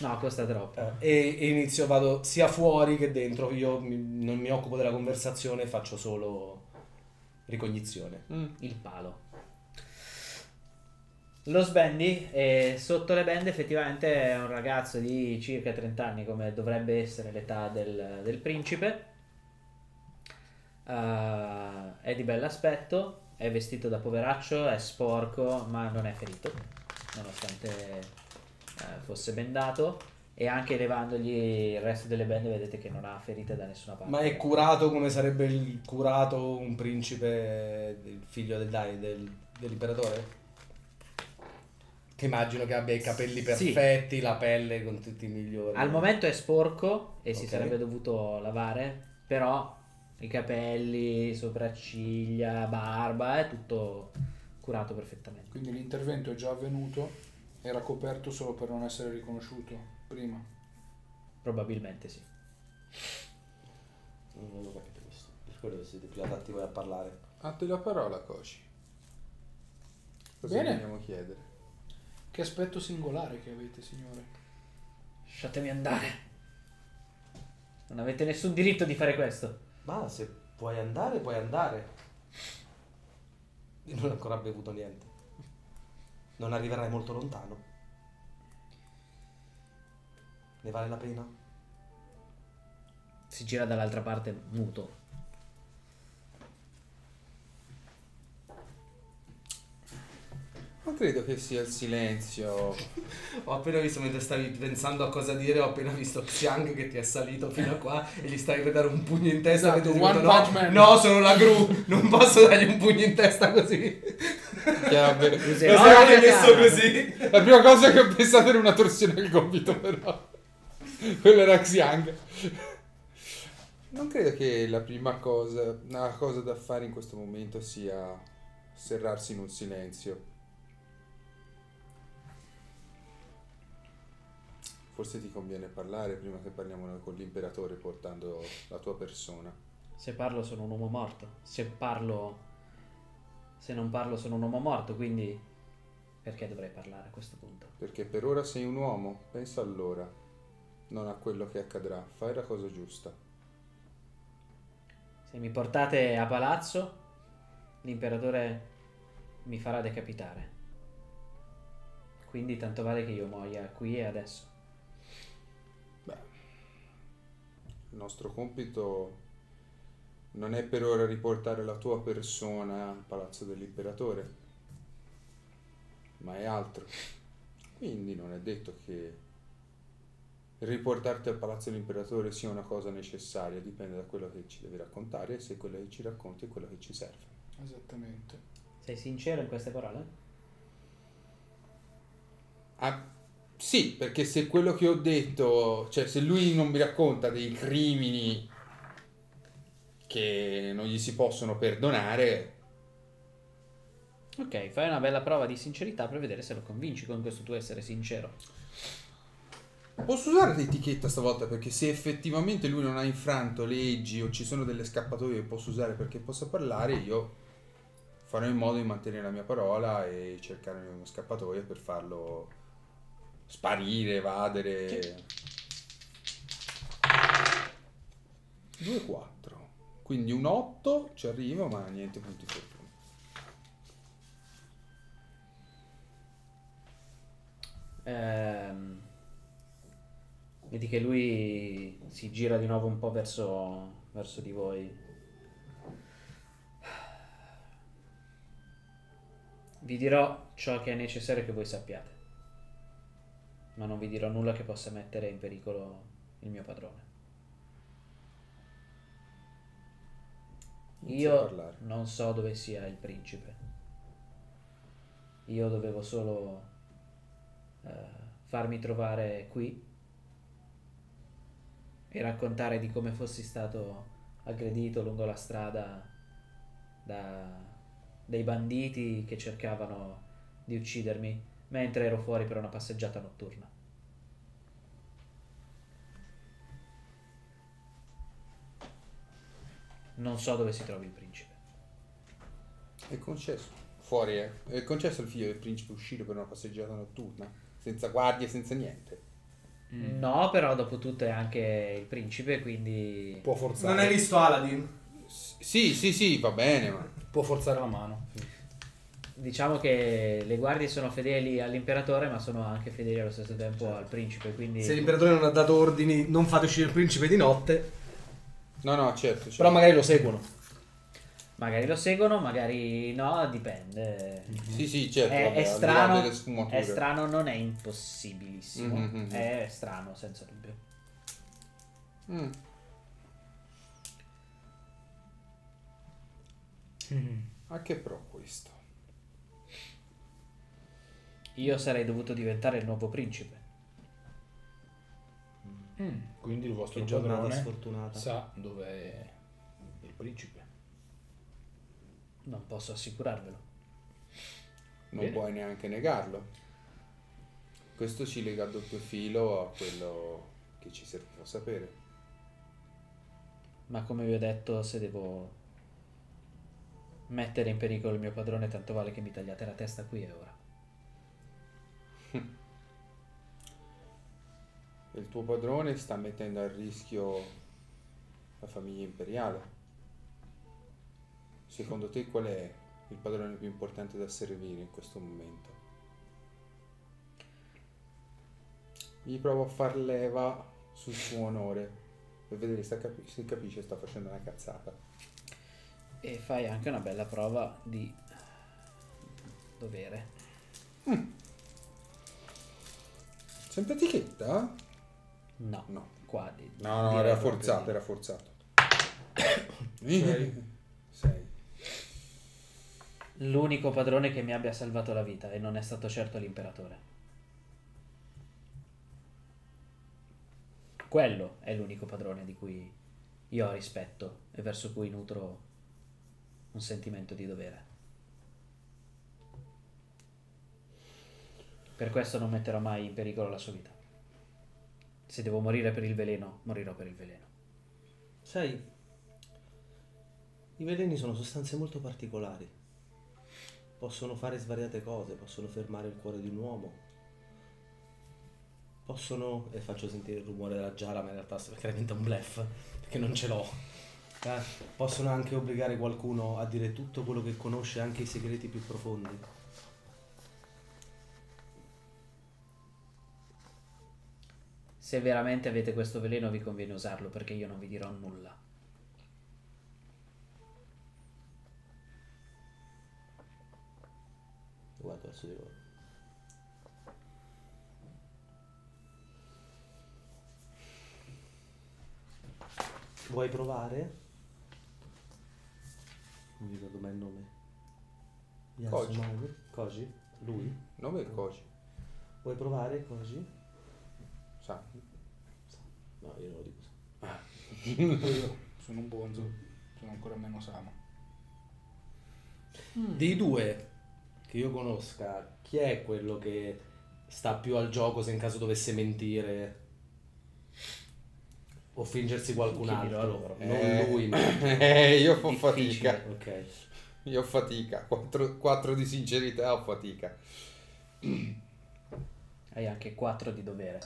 No, costa troppo. E inizio, vado sia fuori che dentro. Io non mi occupo della conversazione, faccio solo ricognizione. Il palo. Lo sbendi, e sotto le bende effettivamente è un ragazzo di circa 30 anni, come dovrebbe essere l'età del principe. È di bell'aspetto, è vestito da poveraccio, è sporco, ma non è ferito, nonostante fosse bendato, e anche levandogli il resto delle bende vedete che non ha ferite da nessuna parte. Ma è curato come sarebbe curato un principe, il figlio dell'imperatore? Che immagino che abbia i capelli perfetti, la pelle con tutti i migliori. Al momento è sporco e si sarebbe dovuto lavare, però... i capelli, sopracciglia, barba, è tutto curato perfettamente. Quindi l'intervento è già avvenuto, era coperto solo per non essere riconosciuto prima? Probabilmente sì. Non lo capite questo, per quello che siete più adatti voi a parlare. A te la parola, Koji. Cosa dobbiamo chiedere? Che aspetto singolare che avete, signore? Lasciatemi andare. Non avete nessun diritto di fare questo. Ma se puoi andare, puoi andare. Io non ho ancora bevuto niente. Non arriverai molto lontano. Ne vale la pena? Si gira dall'altra parte, muto. Non credo che sia il silenzio. Ho appena visto, mentre stavi pensando a cosa dire, ho appena visto Xiang che ti è salito fino a qua e gli stavi per dare un pugno in testa. Esatto, no, sono la gru, non posso dargli un pugno in testa così. Messo così. La prima cosa che ho pensato era una torsione al gomito, però. Quello era Xiang. Non credo che la prima cosa, la cosa da fare in questo momento sia serrarsi in un silenzio. Forse ti conviene parlare prima che parliamo noi con l'imperatore portando la tua persona. Se parlo sono un uomo morto. Se non parlo sono un uomo morto, quindi perché dovrei parlare a questo punto? Perché per ora sei un uomo, pensa allora, non a quello che accadrà, fai la cosa giusta. Se mi portate a palazzo, l'imperatore mi farà decapitare. Quindi tanto vale che io muoia qui e adesso. Beh, il nostro compito non è per ora riportare la tua persona al palazzo dell'imperatore, ma è altro. Quindi non è detto che riportarti al palazzo dell'imperatore sia una cosa necessaria, dipende da quello che ci devi raccontare e se quello che ci racconti è quello che ci serve. Esattamente. Sei sincero in queste parole? Ah, sì, perché se quello che ho detto, cioè se lui non mi racconta dei crimini che non gli si possono perdonare. Ok, fai una bella prova di sincerità per vedere se lo convinci con questo tuo essere sincero. Posso usare l'etichetta stavolta, perché se effettivamente lui non ha infranto leggi o ci sono delle scappatoie che posso usare perché possa parlare, io farò in modo di mantenere la mia parola e cercare una scappatoia per farlo sparire, evadere. 2-4, quindi un 8 ci arrivo, ma niente punti fortuna. Vedi che lui si gira di nuovo un po' verso di voi. Vi dirò ciò che è necessario che voi sappiate, ma non vi dirò nulla che possa mettere in pericolo il mio padrone. Io non so dove sia il principe. Io dovevo solo farmi trovare qui e raccontare di come fossi stato aggredito lungo la strada da dei banditi che cercavano di uccidermi mentre ero fuori per una passeggiata notturna. Non so dove si trovi il principe. È concesso. Fuori, eh? È concesso il figlio del principe uscire per una passeggiata notturna, senza guardie, senza niente. No, però dopo tutto è anche il principe, quindi può forzare. Non hai visto Aladdin? Sì, va bene, ma può forzare la mano. Diciamo che le guardie sono fedeli all'imperatore, ma sono anche fedeli allo stesso tempo al principe, quindi se l'imperatore non ha dato ordini, non fate uscire il principe di notte. No, certo. Però magari lo seguono. Magari no, dipende. Sì, certo. È strano, non è impossibilissimo. È strano, senza dubbio. A che pro questo? Io sarei dovuto diventare il nuovo principe. Quindi il vostro padrone sa dove è il principe. Non posso assicurarvelo. Non puoi neanche negarlo. Questo ci lega a doppio filo a quello che ci serviva a sapere. Ma come vi ho detto, se devo mettere in pericolo il mio padrone, tanto vale che mi tagliate la testa qui e ora. Il tuo padrone sta mettendo a rischio la famiglia imperiale. Secondo te qual è il padrone più importante da servire in questo momento? Gli provo a far leva sul suo onore per vedere se capisce sta facendo una cazzata. E fai anche una bella prova di dovere. Sempre etichetta? No. Qua no, era forzato. Sei. L'unico padrone che mi abbia salvato la vita, e non è stato certo l'imperatore. Quello è l'unico padrone di cui io ho rispetto e verso cui nutro un sentimento di dovere. Per questo non metterò mai in pericolo la sua vita. Se devo morire per il veleno, morirò per il veleno. Sai, i veleni sono sostanze molto particolari. Possono fare svariate cose, possono fermare il cuore di un uomo, possono... e faccio sentire il rumore della giara, ma in realtà è veramente un bluff, perché non ce l'ho. Possono anche obbligare qualcuno a dire tutto quello che conosce, anche i segreti più profondi. Se veramente avete questo veleno vi conviene usarlo, perché io non vi dirò nulla. Guarda verso di voi. Vuoi provare? Non mi ricordo mai il nome. Yasunari Koji? Lui? Il nome è Koji. Vuoi provare Koji? Sa. No, io non lo dico. Ah. Sono un bonzo, sono ancora meno sano. Dei due che io conosca, chi è quello che sta più al gioco se in caso dovesse mentire? O fingersi qualcun altro, non lui, ma... io ho fatica. Okay. Io ho fatica. 4 di sincerità, ho fatica. Hai anche 4 di dovere.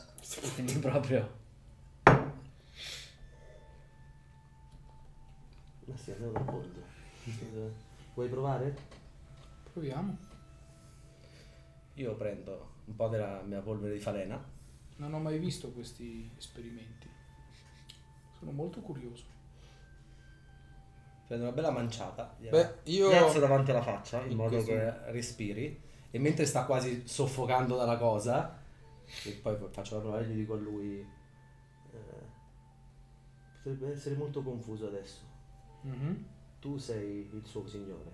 Quindi proprio. Ma sì, avevo d'accordo. Vuoi provare? Proviamo. Io prendo un po' della mia polvere di falena. Non ho mai visto questi esperimenti. Sono molto curioso. Prendo una bella manciata. Beh, io piazzo davanti alla faccia in modo così che respiri. E mentre sta quasi soffocando dalla cosa, e poi faccio la prova e gli dico a lui: potrebbe essere molto confuso adesso. Tu sei il suo signore.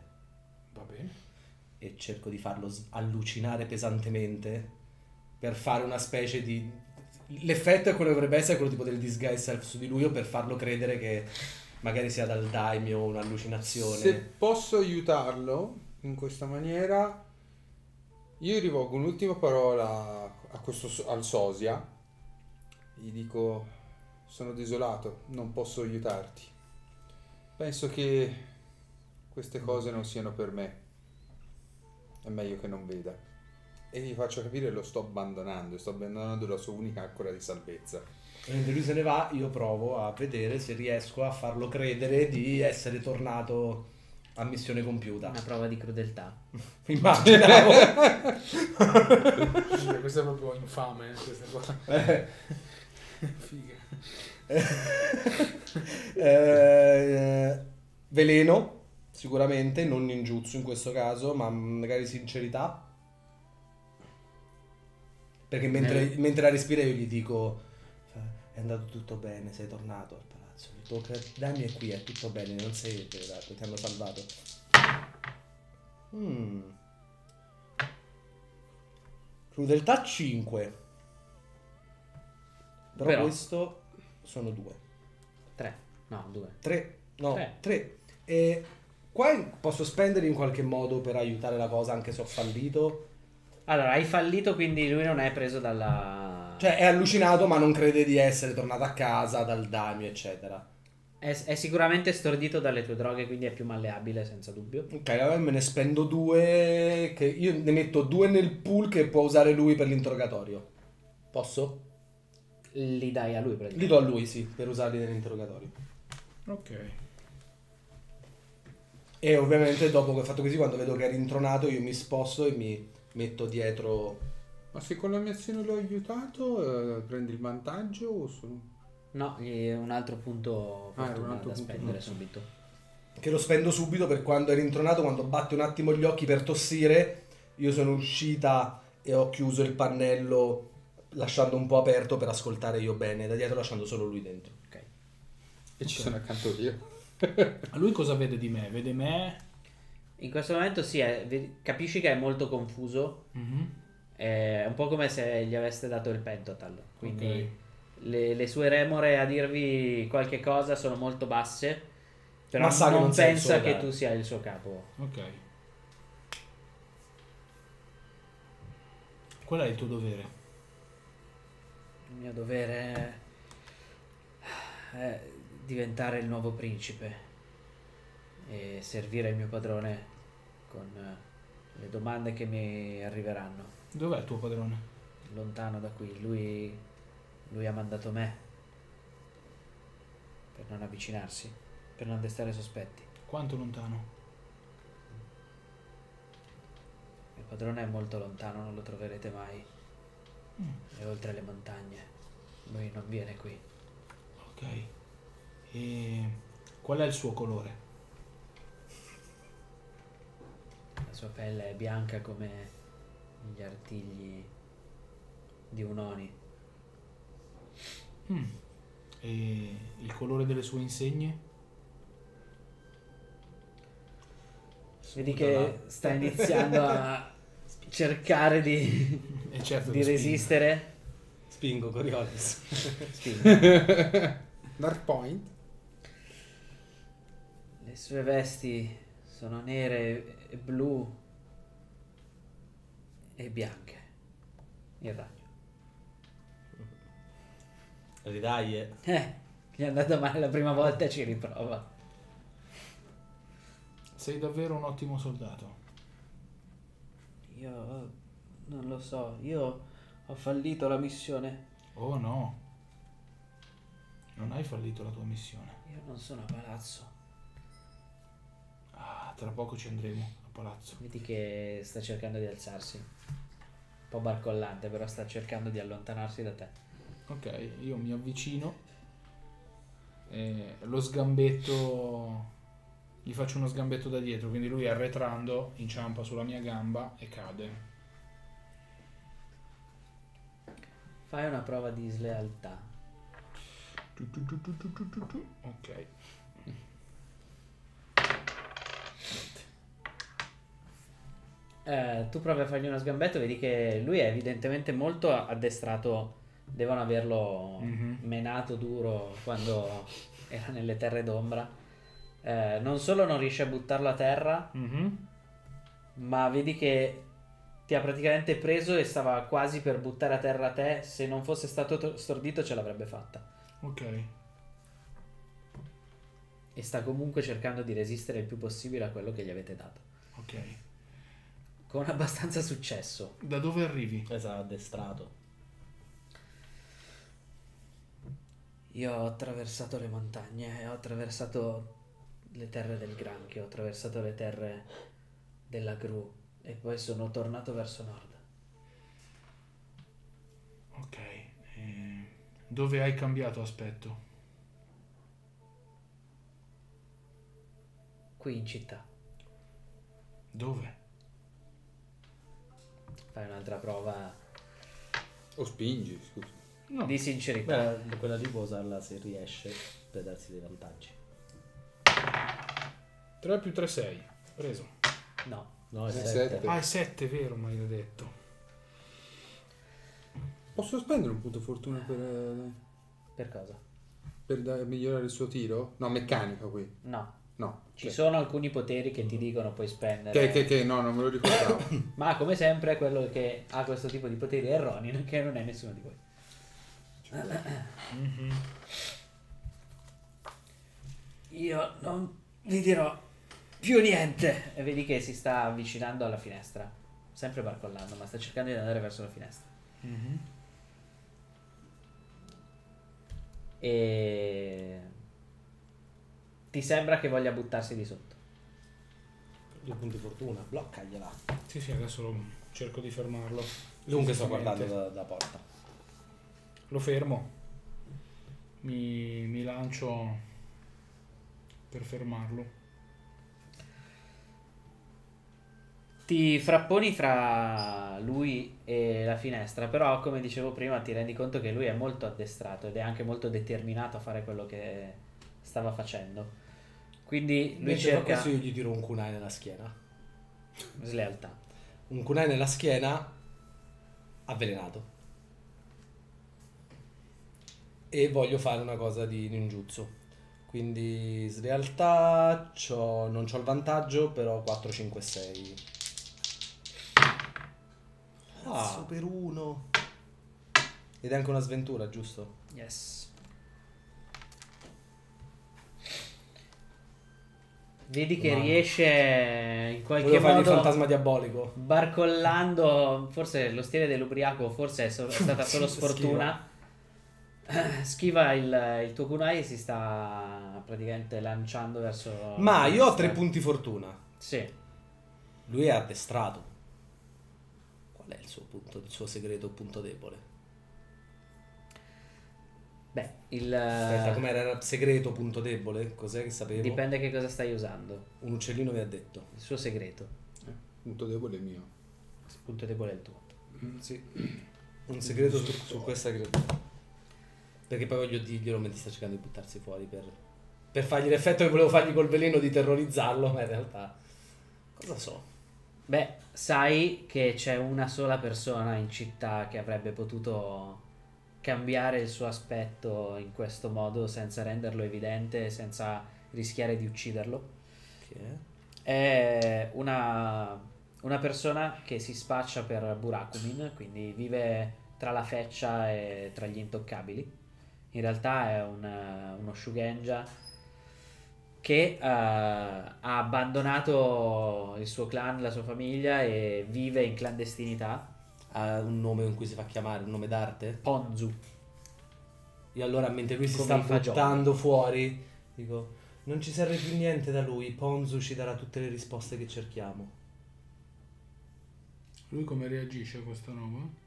Va bene. E cerco di farlo allucinare pesantemente per fare una specie di... L'effetto è quello che dovrebbe essere, quello tipo del disguise self su di lui, o per farlo credere che magari sia dal daimyo o un'allucinazione. Se posso aiutarlo in questa maniera, io rivolgo un'ultima parola a questo, al sosia. Gli dico: sono desolato, non posso aiutarti. Penso che queste cose non siano per me. È meglio che non veda. E gli faccio capire che lo sto abbandonando la sua unica ancora di salvezza. Mentre lui se ne va, io provo a vedere se riesco a farlo credere di essere tornato a missione compiuta. Una prova di crudeltà. Immaginavo. Questo è proprio infame, questa cosa. Figa. Veleno, sicuramente, non ninjutsu in questo caso, ma magari sincerità. Perché mentre la respira io gli dico: è andato tutto bene, sei tornato al palazzo. Il tuo Dami è qui, è tutto bene, non sei degradato, ti hanno salvato. Crudeltà 5. Però questo sono 2. 3. No, 2. 3. No, 3. E qua posso spendere in qualche modo per aiutare la cosa, anche se ho fallito. Allora, hai fallito, quindi lui non è preso dalla... Cioè, è allucinato, ma non crede di essere tornato a casa, dal daimyo, eccetera. È sicuramente stordito dalle tue droghe, quindi è più malleabile, senza dubbio. Ok, allora me ne spendo 2, che io ne metto 2 nel pool che può usare lui per l'interrogatorio. Posso? Li dai a lui, praticamente. Li do a lui, sì, per usarli nell'interrogatorio. Ok. E ovviamente dopo che ho fatto così, quando vedo che è rintronato, io mi sposto e mi... metto dietro. Ma se con la mia azione l'ho aiutato, prendi il vantaggio o sono... No, un altro punto da spendere subito. Che lo spendo subito per quando è rintronato, quando batte un attimo gli occhi per tossire. Io sono uscita e ho chiuso il pannello lasciando un po' aperto per ascoltare io bene da dietro, lasciando solo lui dentro. Ok. E ci sono accanto io. A lui cosa vede di me? Vede me... In questo momento sì, capisci che è molto confuso. È un po' come se gli aveste dato il pentotal. Quindi le sue remore a dirvi qualche cosa sono molto basse, però non pensa che tu sia il suo capo. Ok. Qual è il tuo dovere? Il mio dovere è diventare il nuovo principe e servire il mio padrone con le domande che mi arriveranno. Dov'è il tuo padrone? Lontano da qui, lui ha mandato me per non avvicinarsi, per non destare sospetti. Quanto lontano? Il padrone è molto lontano, non lo troverete mai. È oltre le montagne, lui non viene qui. Ok. E qual è il suo colore? La sua pelle è bianca come gli artigli di un Oni. E il colore delle sue insegne? Vedi che sta iniziando a cercare di resistere. Spingo, Coriolis. Spingo. Dark Point. Le sue vesti sono nere e blu e bianche. Il ragno. Ridaglie. Gli è andata male la prima volta e ci riprova. Sei davvero un ottimo soldato. Io non lo so, io ho fallito la missione. Oh no, non hai fallito la tua missione. Io non sono a palazzo. Ah, tra poco ci andremo a palazzo. Vedi che sta cercando di alzarsi. Un po' barcollante, però sta cercando di allontanarsi da te. Ok, io mi avvicino e lo sgambetto. Gli faccio uno sgambetto da dietro, quindi lui arretrando inciampa sulla mia gamba e cade. Fai una prova di slealtà. Ok. Tu provi a fargli uno sgambetto, vedi che lui è evidentemente molto addestrato. Devono averlo menato duro quando era nelle terre d'ombra. Non solo non riesce a buttarlo a terra, ma vedi che ti ha praticamente preso e stava quasi per buttare a terra te. Se non fosse stato stordito ce l'avrebbe fatta. Ok. E sta comunque cercando di resistere il più possibile a quello che gli avete dato. Ok. Con abbastanza successo. Da dove arrivi? Esatto, addestrato. Io ho attraversato le montagne e ho attraversato le terre del granchio, ho attraversato le terre della gru e poi sono tornato verso nord. Ok. Dove hai cambiato aspetto? Qui in città. Dove? Fai un'altra prova. O spingi, scusa. No. Di sincerità. Beh, quella lì può usarla se riesce per darsi dei vantaggi. 3 più 3, 6. Preso. No, è 7. Ah, è 7, vero, mi hai detto. Posso spendere un punto fortuna per cosa? Per migliorare il suo tiro? No, meccanica qui. No. Ci sono alcuni poteri che ti dicono puoi spendere. No, non me lo ricordavo. Ma come sempre quello che ha questo tipo di poteri è Ronin, che non è nessuno di voi. Io non vi dirò più niente. E vedi che si sta avvicinando alla finestra, sempre barcollando, ma sta cercando di andare verso la finestra. E ti sembra che voglia buttarsi di sotto. Due punti fortuna, bloccagliela. Sì, adesso cerco di fermarlo. Dunque sto guardando da porta. Lo fermo. Mi lancio per fermarlo. Ti frapponi fra lui e la finestra, però come dicevo prima ti rendi conto che lui è molto addestrato ed è anche molto determinato a fare quello che stava facendo, quindi lui cerca. Adesso io gli tiro un kunai nella schiena. Slealtà. Un kunai nella schiena avvelenato. e voglio fare una cosa di ninjutsu, quindi in realtà non c'ho il vantaggio, però 4, 5, 6. Cazzo, per 1. Ed è anche una sventura, giusto? Yes. Vedi che riesce in qualche modo il fantasma diabolico barcollando, forse lo stile dell'ubriaco, forse è stata solo sfortuna. Schiva il tuo kunai e si sta praticamente lanciando verso... Ma io ho 3 punti fortuna. Sì. Lui è addestrato. Qual è il suo punto, il suo segreto punto debole? Beh, il... Aspetta, com'era? Segreto, punto debole? Cos'è che sapevo? Dipende che cosa stai usando. Un uccellino mi ha detto. Il suo segreto. Punto debole è mio. Punto debole è il tuo. Sì. Un segreto su questa creatura. Perché poi voglio dirglielo mentre sta cercando di buttarsi fuori per fargli l'effetto che volevo fargli col veleno di terrorizzarlo, ma in realtà... Cosa so? Beh, sai che c'è una sola persona in città che avrebbe potuto... cambiare il suo aspetto in questo modo senza renderlo evidente, senza rischiare di ucciderlo. È una persona che si spaccia per Burakumin, quindi vive tra la feccia e tra gli intoccabili. In realtà è uno Shugenja che ha abbandonato il suo clan, la sua famiglia, e vive in clandestinità. Ha un nome in cui si fa chiamare, un nome d'arte? Ponzu. E allora mentre lui si sta buttando fuori dico: non ci serve più niente da lui, Ponzu ci darà tutte le risposte che cerchiamo. Lui come reagisce a questo nome?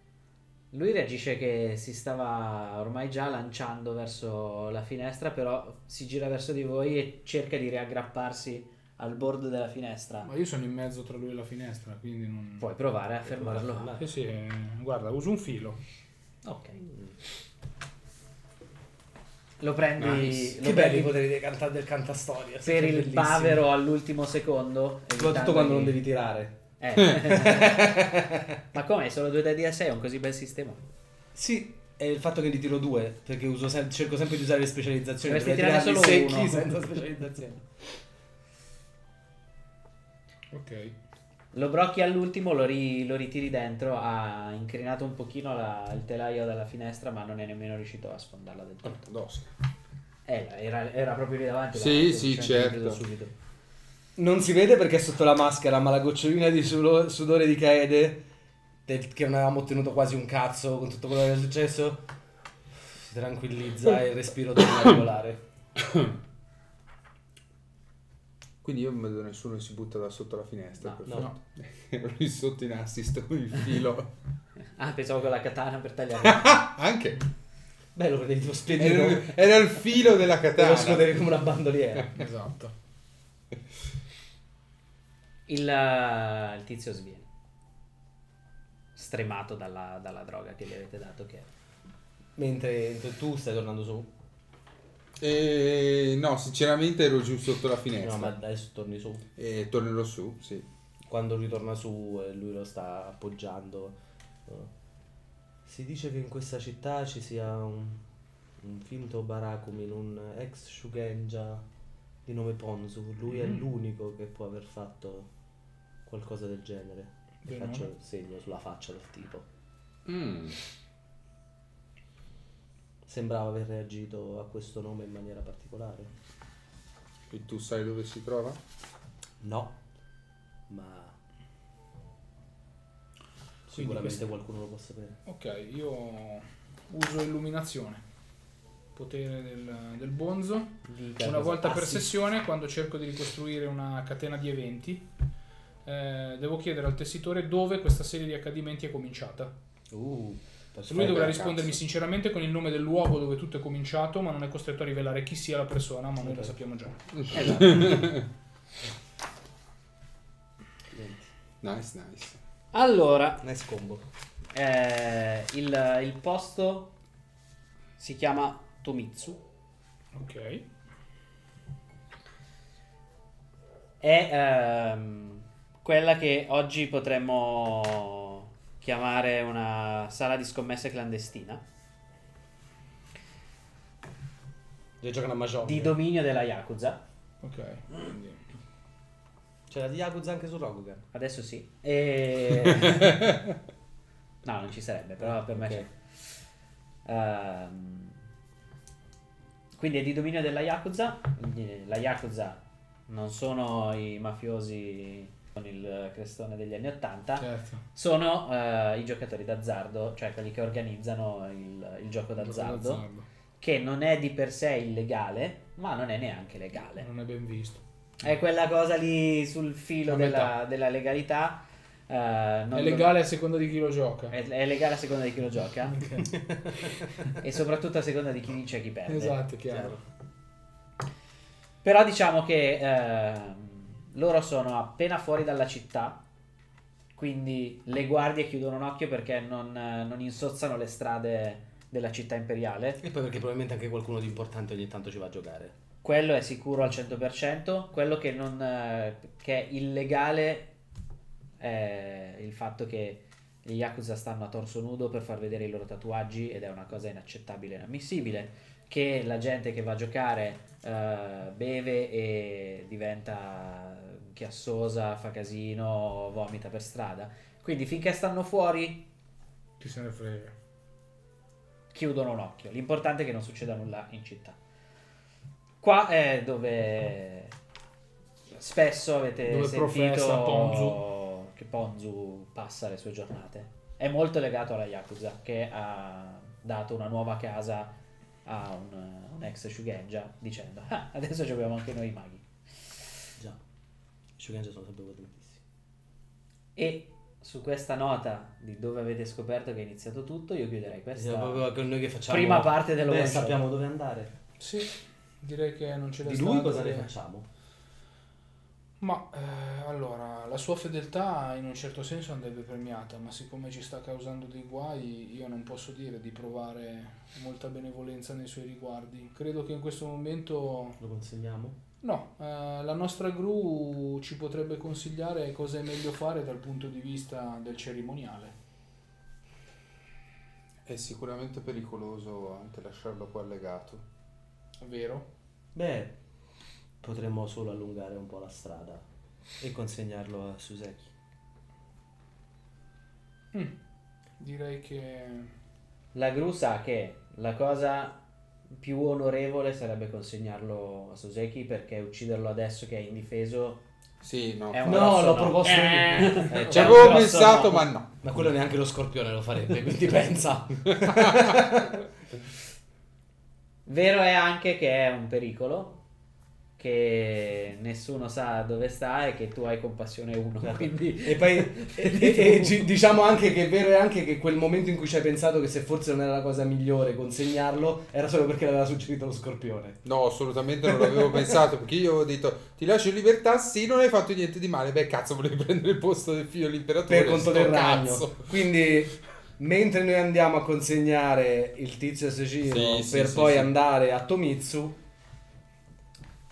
Lui reagisce che si stava ormai già lanciando verso la finestra, però si gira verso di voi e cerca di riaggrapparsi al bordo della finestra. Ma io sono in mezzo tra lui e la finestra, quindi non... Puoi provare a fermarlo. Sì, sì, guarda, uso un filo. Ok. Lo prendi... Nice. Che belli i poteri del cantastoria. Per il bellissimo bavero all'ultimo secondo. Soprattutto quando non devi tirare. Ma come? Solo 2 dadi a 6, è un così bel sistema. Sì. È il fatto che li tiro 2, perché uso cerco sempre di usare le specializzazioni. Dovresti tirare solo uno senza specializzazione. Ok. Lo brocchi all'ultimo, lo ritiri dentro. Ha incrinato un pochino il telaio dalla finestra, ma non è nemmeno riuscito a sfondarla del tutto. Era proprio lì davanti. Sì, sì, certo. Subito. Non si vede perché è sotto la maschera, ma la gocciolina di sudore di Kaede, che non avevamo ottenuto quasi un cazzo con tutto quello che è successo, si tranquillizza e il respiro torna regolare. Quindi io non vedo nessuno che si butta da sotto la finestra. No. Ero lì sotto in assist con il filo. Ah, pensavo con la katana per tagliare. Anche. Bello, perché devo spedire. Era il filo della katana. Devo scodere come una bandoliera. Esatto. Il tizio sviene. Stremato dalla droga che gli avete dato. Mentre tu stai tornando su. No, sinceramente ero giù sotto la finestra. No, ma adesso torni su. Tornerò su, sì. Quando ritorna su, lui lo sta appoggiando. Si dice che in questa città ci sia un finto Barakumin, un ex Shugenja di nome Ponzu. Lui è l'unico che può aver fatto qualcosa del genere. E faccio il segno sulla faccia del tipo. Sembrava aver reagito a questo nome in maniera particolare. E tu sai dove si trova? No, ma sicuramente qualcuno lo può sapere. Ok, io uso illuminazione, potere del bonzo. Una volta per sessione, quando cerco di ricostruire una catena di eventi, devo chiedere al tessitore dove questa serie di accadimenti è cominciata. Lui dovrà rispondermi sinceramente con il nome del luogo dove tutto è cominciato, ma non è costretto a rivelare chi sia la persona, ma noi lo sappiamo già. Nice. Allora, nice combo. Il posto si chiama Tomitsu. Ok. È quella che oggi potremmo chiamare una sala di scommesse clandestina. dove giocano a Mahjong. Di dominio della Yakuza. Ok, quindi... c'era di Yakuza anche su Rokugan. Adesso sì. E... no, non ci sarebbe, però per me okay. C'è. Quindi è di dominio della Yakuza. La Yakuza non sono i mafiosi con il crestone degli anni 80, certo. Sono i giocatori d'azzardo, cioè quelli che organizzano il gioco d'azzardo, che non è di per sé illegale, ma non è neanche legale. Non è ben visto. È quella cosa lì sul filo della legalità. Non è legale a seconda di chi lo gioca. È legale a seconda di chi lo gioca. Okay. E soprattutto a seconda di chi vince e chi perde. Esatto, chiaro. Certo. Però diciamo che loro sono appena fuori dalla città, quindi le guardie chiudono un occhio perché non insozzano le strade della città imperiale. E poi perché probabilmente anche qualcuno di importante ogni tanto ci va a giocare. Quello è sicuro al 100%. Quello che, che è illegale è il fatto che gli Yakuza stanno a torso nudo per far vedere i loro tatuaggi, ed è una cosa inaccettabile e inammissibile. Che la gente che va a giocare beve e diventa chiassosa, fa casino, vomita per strada. Quindi finché stanno fuori chi se ne frega, chiudono un occhio. L'importante è che non succeda nulla in città. Qua è dove spesso avete sentito Ponzu. Che Ponzu passa le sue giornate. È molto legato alla Yakuza, che ha dato una nuova casa a un ex Shugenja, dicendo adesso giochiamo anche noi i maghi. Già, i Shugenja sono sempre potentissimi. E su questa nota di dove avete scoperto che è iniziato tutto, io chiuderei questa noi che facciamo prima parte dello one shot. Sappiamo dove andare. Sì, direi che non c'è da lui cosa ne facciamo. Ma allora, la sua fedeltà in un certo senso andrebbe premiata, ma siccome ci sta causando dei guai, io non posso dire di provare molta benevolenza nei suoi riguardi. Credo che in questo momento... Lo consigliamo? No, la nostra gru ci potrebbe consigliare cosa è meglio fare dal punto di vista del cerimoniale. È sicuramente pericoloso anche lasciarlo qua legato. Vero? Beh... potremmo solo allungare un po' la strada e consegnarlo a Suseki. Direi che... la gru sa che la cosa più onorevole sarebbe consegnarlo a Suseki, perché ucciderlo adesso che è indifeso... sì, no. È un grosso, l'ho proposto io. Ci avevo pensato, ma no. Ma quello neanche lo scorpione lo farebbe, quindi pensa. Vero è anche che è un pericolo, che nessuno sa dove sta e che tu hai compassione uno, quindi... e poi diciamo anche che è vero anche che quel momento in cui ci hai pensato che se forse non era la cosa migliore consegnarlo era solo perché l'aveva suggerito lo scorpione. No, assolutamente non l'avevo pensato, perché io ho detto ti lascio in libertà, sì, non hai fatto niente di male, beh cazzo, volevi prendere il posto del figlio dell'imperatore per conto del ragno. Quindi mentre noi andiamo a consegnare il tizio assassino per poi andare a Tomitsu,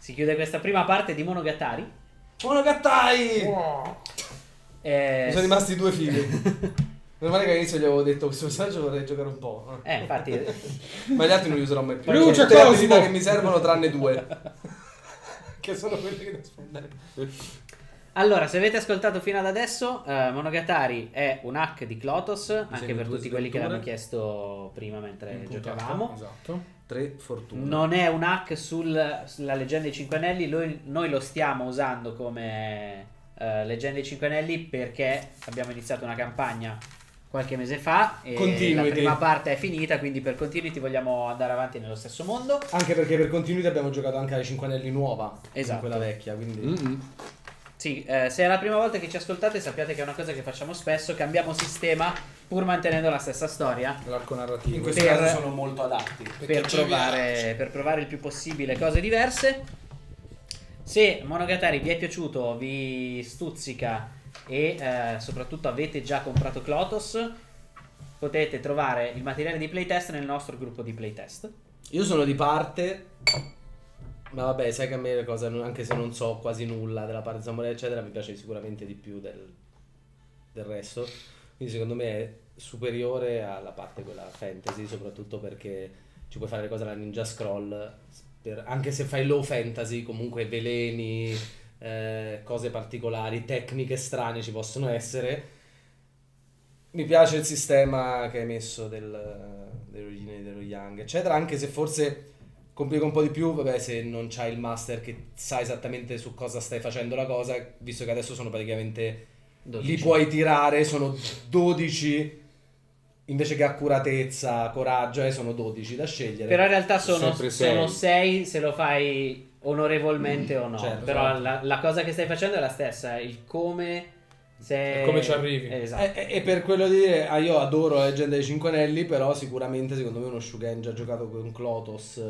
si chiude questa prima parte di Monogatari. Monogatari! Wow. Mi sono rimasti due figli. Non male che all'inizio gli avevo detto questo messaggio vorrei giocare un po'. Infatti. Ma gli altri non li userò mai più. Luce le abilità che mi servono tranne due. Che sono quelle che devo sfondare. Allora, se avete ascoltato fino ad adesso, Monogatari è un hack di Klothos, anche per tutti quelli che l'hanno chiesto prima mentre giocavamo. Esatto. Tre fortune. Non è un hack sulla Leggenda dei Cinque Anelli, noi lo stiamo usando come Leggenda dei Cinque Anelli perché abbiamo iniziato una campagna qualche mese fa e la prima parte è finita, quindi per continuity vogliamo andare avanti nello stesso mondo. Anche perché per continuity abbiamo giocato anche alle Cinque Anelli nuova, esatto, quella vecchia, quindi... Sì, se è la prima volta che ci ascoltate sappiate che è una cosa che facciamo spesso, cambiamo sistema pur mantenendo la stessa storia. L'arco narrativo. In questo caso sono molto adatti. Per provare il più possibile cose diverse. Se Monogatari vi è piaciuto, vi stuzzica e soprattutto avete già comprato Klothos, potete trovare il materiale di playtest nel nostro gruppo di playtest. Io sono di parte... ma vabbè, sai che a me le cose, anche se non so quasi nulla della parte samurai eccetera, mi piace sicuramente di più del resto, quindi secondo me è superiore alla parte quella fantasy, soprattutto perché ci puoi fare le cose alla Ninja Scroll anche se fai low fantasy, comunque veleni, cose particolari, tecniche strane ci possono essere. Mi piace il sistema che hai messo delle origini dello Yang, eccetera, anche se forse complica un po' di più, vabbè, se non c'hai il master che sa esattamente su cosa stai facendo la cosa, visto che adesso sono praticamente 12. Li puoi tirare, sono 12 invece che accuratezza, coraggio, sono 12 da scegliere. Però in realtà sono 6 se lo fai onorevolmente o no. Certo, però certo. La cosa che stai facendo è la stessa, il come... Se... come ci arrivi, esatto. E per quello di dire, io adoro la leggenda dei 5 anelli, però sicuramente secondo me uno Shugenja giocato con Klothos,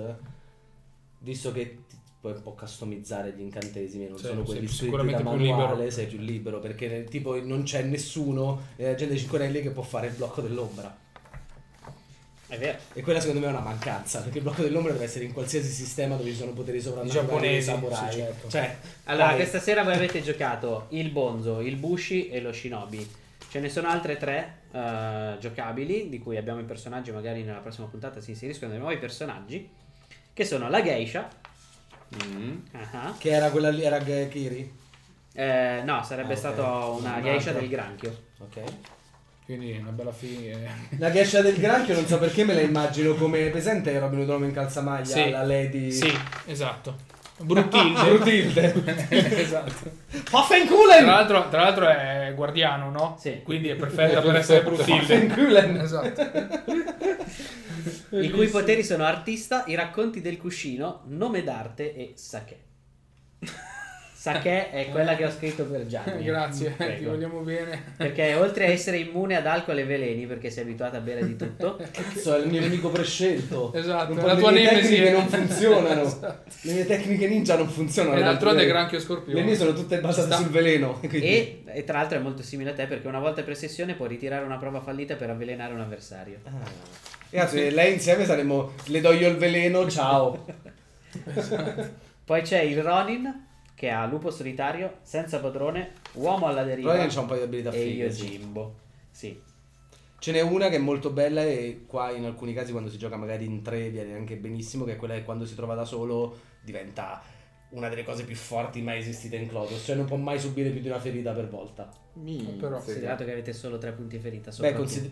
visto che puoi un po' customizzare gli incantesimi, non sono quelli scritti da manuale, sei più libero, perché tipo non c'è nessuno nella leggenda dei 5 anelli che può fare il blocco dell'ombra. È vero. E quella secondo me è una mancanza, perché il blocco dell'ombra deve essere in qualsiasi sistema dove ci sono poteri soprannaturali, samurai, sì, certo. Cioè, allora vai. Questa sera voi avete giocato il Bonzo, il Bushi e lo Shinobi. Ce ne sono altre 3 giocabili, di cui abbiamo i personaggi, magari nella prossima puntata si inseriscono dei nuovi personaggi, che sono la Geisha, che era quella lì, era Gaikiri? No, sarebbe stata una Geisha del granchio. Ok. Quindi una bella fine. La Geisha del granchio non so perché me la immagino come presente Robin Hood in calzamaglia, sì, la Lady. Sì, esatto. Brutilde. Brutilde. Esatto. Hoffenkulen! Tra l'altro è guardiano, no? Sì. Quindi è perfetta per essere Brutilde. Hoffenkulen. Esatto. I cui poteri sono artista, i racconti del cuscino, nome d'arte e sake. Sake è quella che ho scritto per Gianni. Grazie, ti vogliamo bene. Perché oltre a essere immune ad alcol e veleni, perché sei abituato a bere di tutto, è il mio nemico prescelto. Esatto. La tua nemesi che non funzionano. Esatto. Le mie tecniche ninja non funzionano. E d'altronde granchio scorpione. Le mie sono tutte basate sul veleno. E tra l'altro è molto simile a te, perché una volta per sessione puoi ritirare una prova fallita per avvelenare un avversario. Ragazzi, lei insieme saremmo. Le do io il veleno, ciao. Esatto. Poi c'è il Ronin, che ha lupo solitario, senza padrone, uomo alla deriva. Ronin c'ha un paio di abilità fighe. E io Jimbo. Sì. Ce n'è una che è molto bella, e qua in alcuni casi quando si gioca magari in 3 viene anche benissimo, che è quella che quando si trova da solo diventa una delle cose più forti mai esistite in Klothos, cioè non può mai subire più di una ferita per volta. Però considerato che avete solo 3 punti ferita,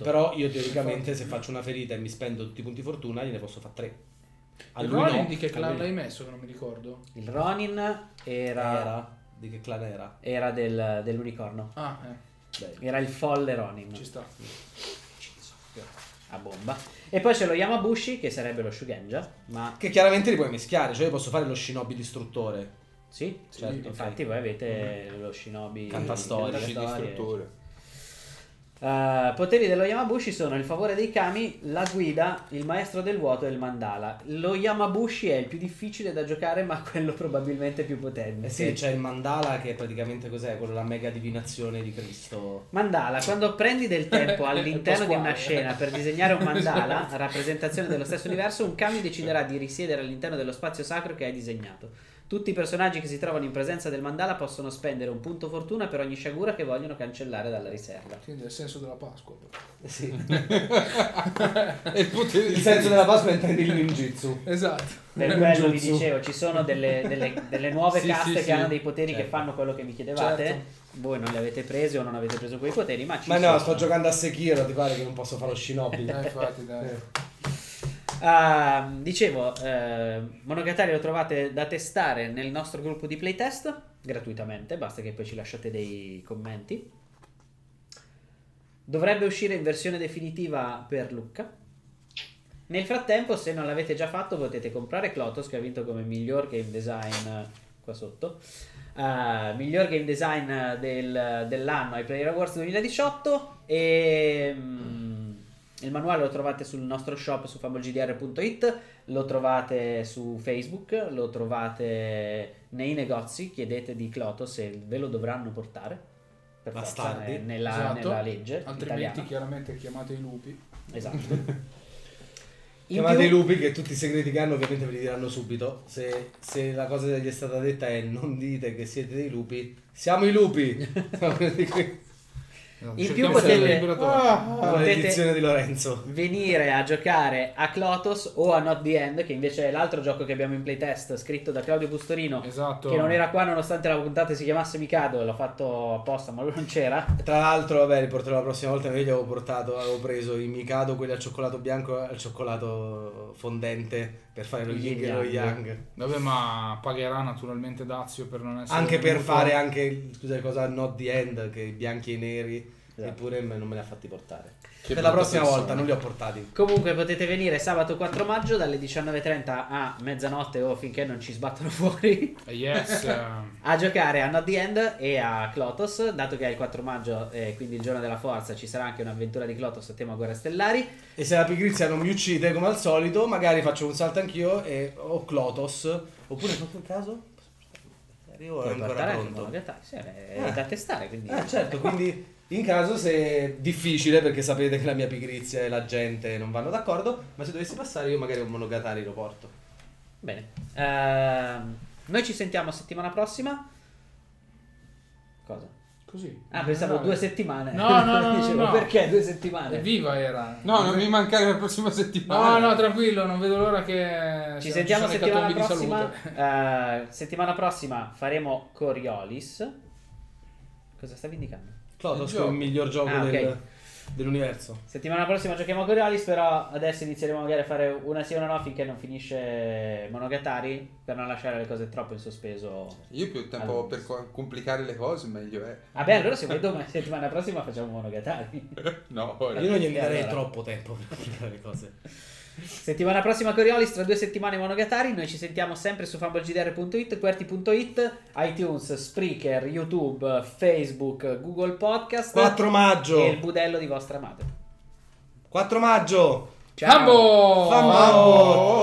però io teoricamente se faccio una ferita e mi spendo tutti i punti fortuna gliene posso fare 3. Il Ronin di che clan l'hai messo, che non mi ricordo? Il Ronin era di che clan era? Era dell'unicorno. Era il folle Ronin. Ci sta. A bomba. E poi c'è lo Yamabushi, che sarebbe lo Shugenja, ma che chiaramente li puoi mischiare, cioè io posso fare lo Shinobi distruttore. Sì, certo, infatti voi avete lo Shinobi distruttore. Poteri dello Yamabushi sono il favore dei kami, la guida, il maestro del vuoto e il mandala. Lo Yamabushi è il più difficile da giocare, ma quello probabilmente più potente. Sì, c'è il mandala, che è praticamente cos'è? Quello, la mega divinazione di Cristo. Mandala, quando prendi del tempo all'interno di una scena per disegnare un mandala, rappresentazione dello stesso universo, un kami deciderà di risiedere all'interno dello spazio sacro che hai disegnato. Tutti i personaggi che si trovano in presenza del mandala possono spendere un punto fortuna per ogni sciagura che vogliono cancellare dalla riserva. Quindi è il senso della Pasqua. Sì. Il senso della Pasqua intendi il ninjutsu. Esatto. Per quello vi dicevo, ci sono delle nuove caste che hanno dei poteri, certo, che fanno quello che mi chiedevate. Certo. Voi non li avete presi o non avete preso quei poteri, ma ci sono. Ma no, sto giocando a Sekiro, ti pare che non posso fare lo shinobi. Infatti, dai. Dicevo, Monogatari lo trovate da testare nel nostro gruppo di playtest gratuitamente, basta che poi ci lasciate dei commenti. Dovrebbe uscire in versione definitiva per Lucca. Nel frattempo, se non l'avete già fatto, potete comprare Klothos, che ha vinto come miglior game design qua sotto, miglior game design dell'anno ai Player Awards 2018, e il manuale lo trovate sul nostro shop su fumblegdr.it, lo trovate su Facebook, lo trovate nei negozi, chiedete di Klothos se ve lo dovranno portare, per bastardi, nella legge, altrimenti italiana. Chiaramente chiamate i lupi. Esatto. Chiamate i lupi, che tutti i segreti che hanno ovviamente ve li diranno subito. Se la cosa che gli è stata detta è non dite che siete dei lupi, siamo i lupi. No, in più potete di Lorenzo venire a giocare a Klothos o a Not The End, che invece è l'altro gioco che abbiamo in playtest, scritto da Claudio Bustorino, esatto, che non era qua nonostante la puntata si chiamasse Mikado, l'ho fatto apposta ma lui non c'era. Tra l'altro vabbè, li porterò la prossima volta, io gli avevo portato, avevo preso i Mikado, quelli al cioccolato bianco e al cioccolato fondente per fare lo yin e lo yang. Vabbè, ma pagherà naturalmente Dazio per non essere anche per fare anche, scusate, cosa Not The End, che i bianchi e i neri. Eppure non me li ha fatti portare. Che per la prossima volta non li ho portati. Comunque potete venire sabato 4 maggio dalle 19:30 a mezzanotte o finché non ci sbattono fuori, yes, a giocare a Not The End e a Klothos. Dato che è il 4 maggio quindi il giorno della forza, ci sarà anche un'avventura di Klothos a tema Guerre Stellari. E se la pigrizia non mi uccide come al solito, magari faccio un salto anch'io e o Klothos oppure in qualche caso arrivo ancora pronto è da testare, quindi certo, quindi in caso se è difficile, perché sapete che la mia pigrizia e la gente non vanno d'accordo, ma se dovessi passare io magari un Monogatari lo porto. Bene. Noi ci sentiamo settimana prossima. Cosa? Così. Ah, pensavo 2 settimane. No, no, no, dicevo, no. Perché 2 settimane? Viva era. No, non mi mancare la prossima settimana. No, no, tranquillo, non vedo l'ora che ci sentiamo settimana prossima. Settimana prossima faremo Coriolis. Cosa stavi indicando? Klothos è il miglior gioco dell'universo. Settimana prossima giochiamo a Coriolis, però adesso inizieremo magari a fare una sì o una no finché non finisce Monogatari, per non lasciare le cose troppo in sospeso. Io più tempo per complicare le cose meglio è. Vabbè, allora se vuoi settimana prossima facciamo Monogatari. No, io non gli darei troppo tempo per complicare le cose. Settimana prossima Coriolis, tra 2 settimane Monogatari. Noi ci sentiamo sempre su fumblegdr.it, QWERTY.it, iTunes, Spreaker, YouTube, Facebook, Google Podcast. 4 maggio e il budello di vostra madre. 4 maggio. Ciao. Fumble.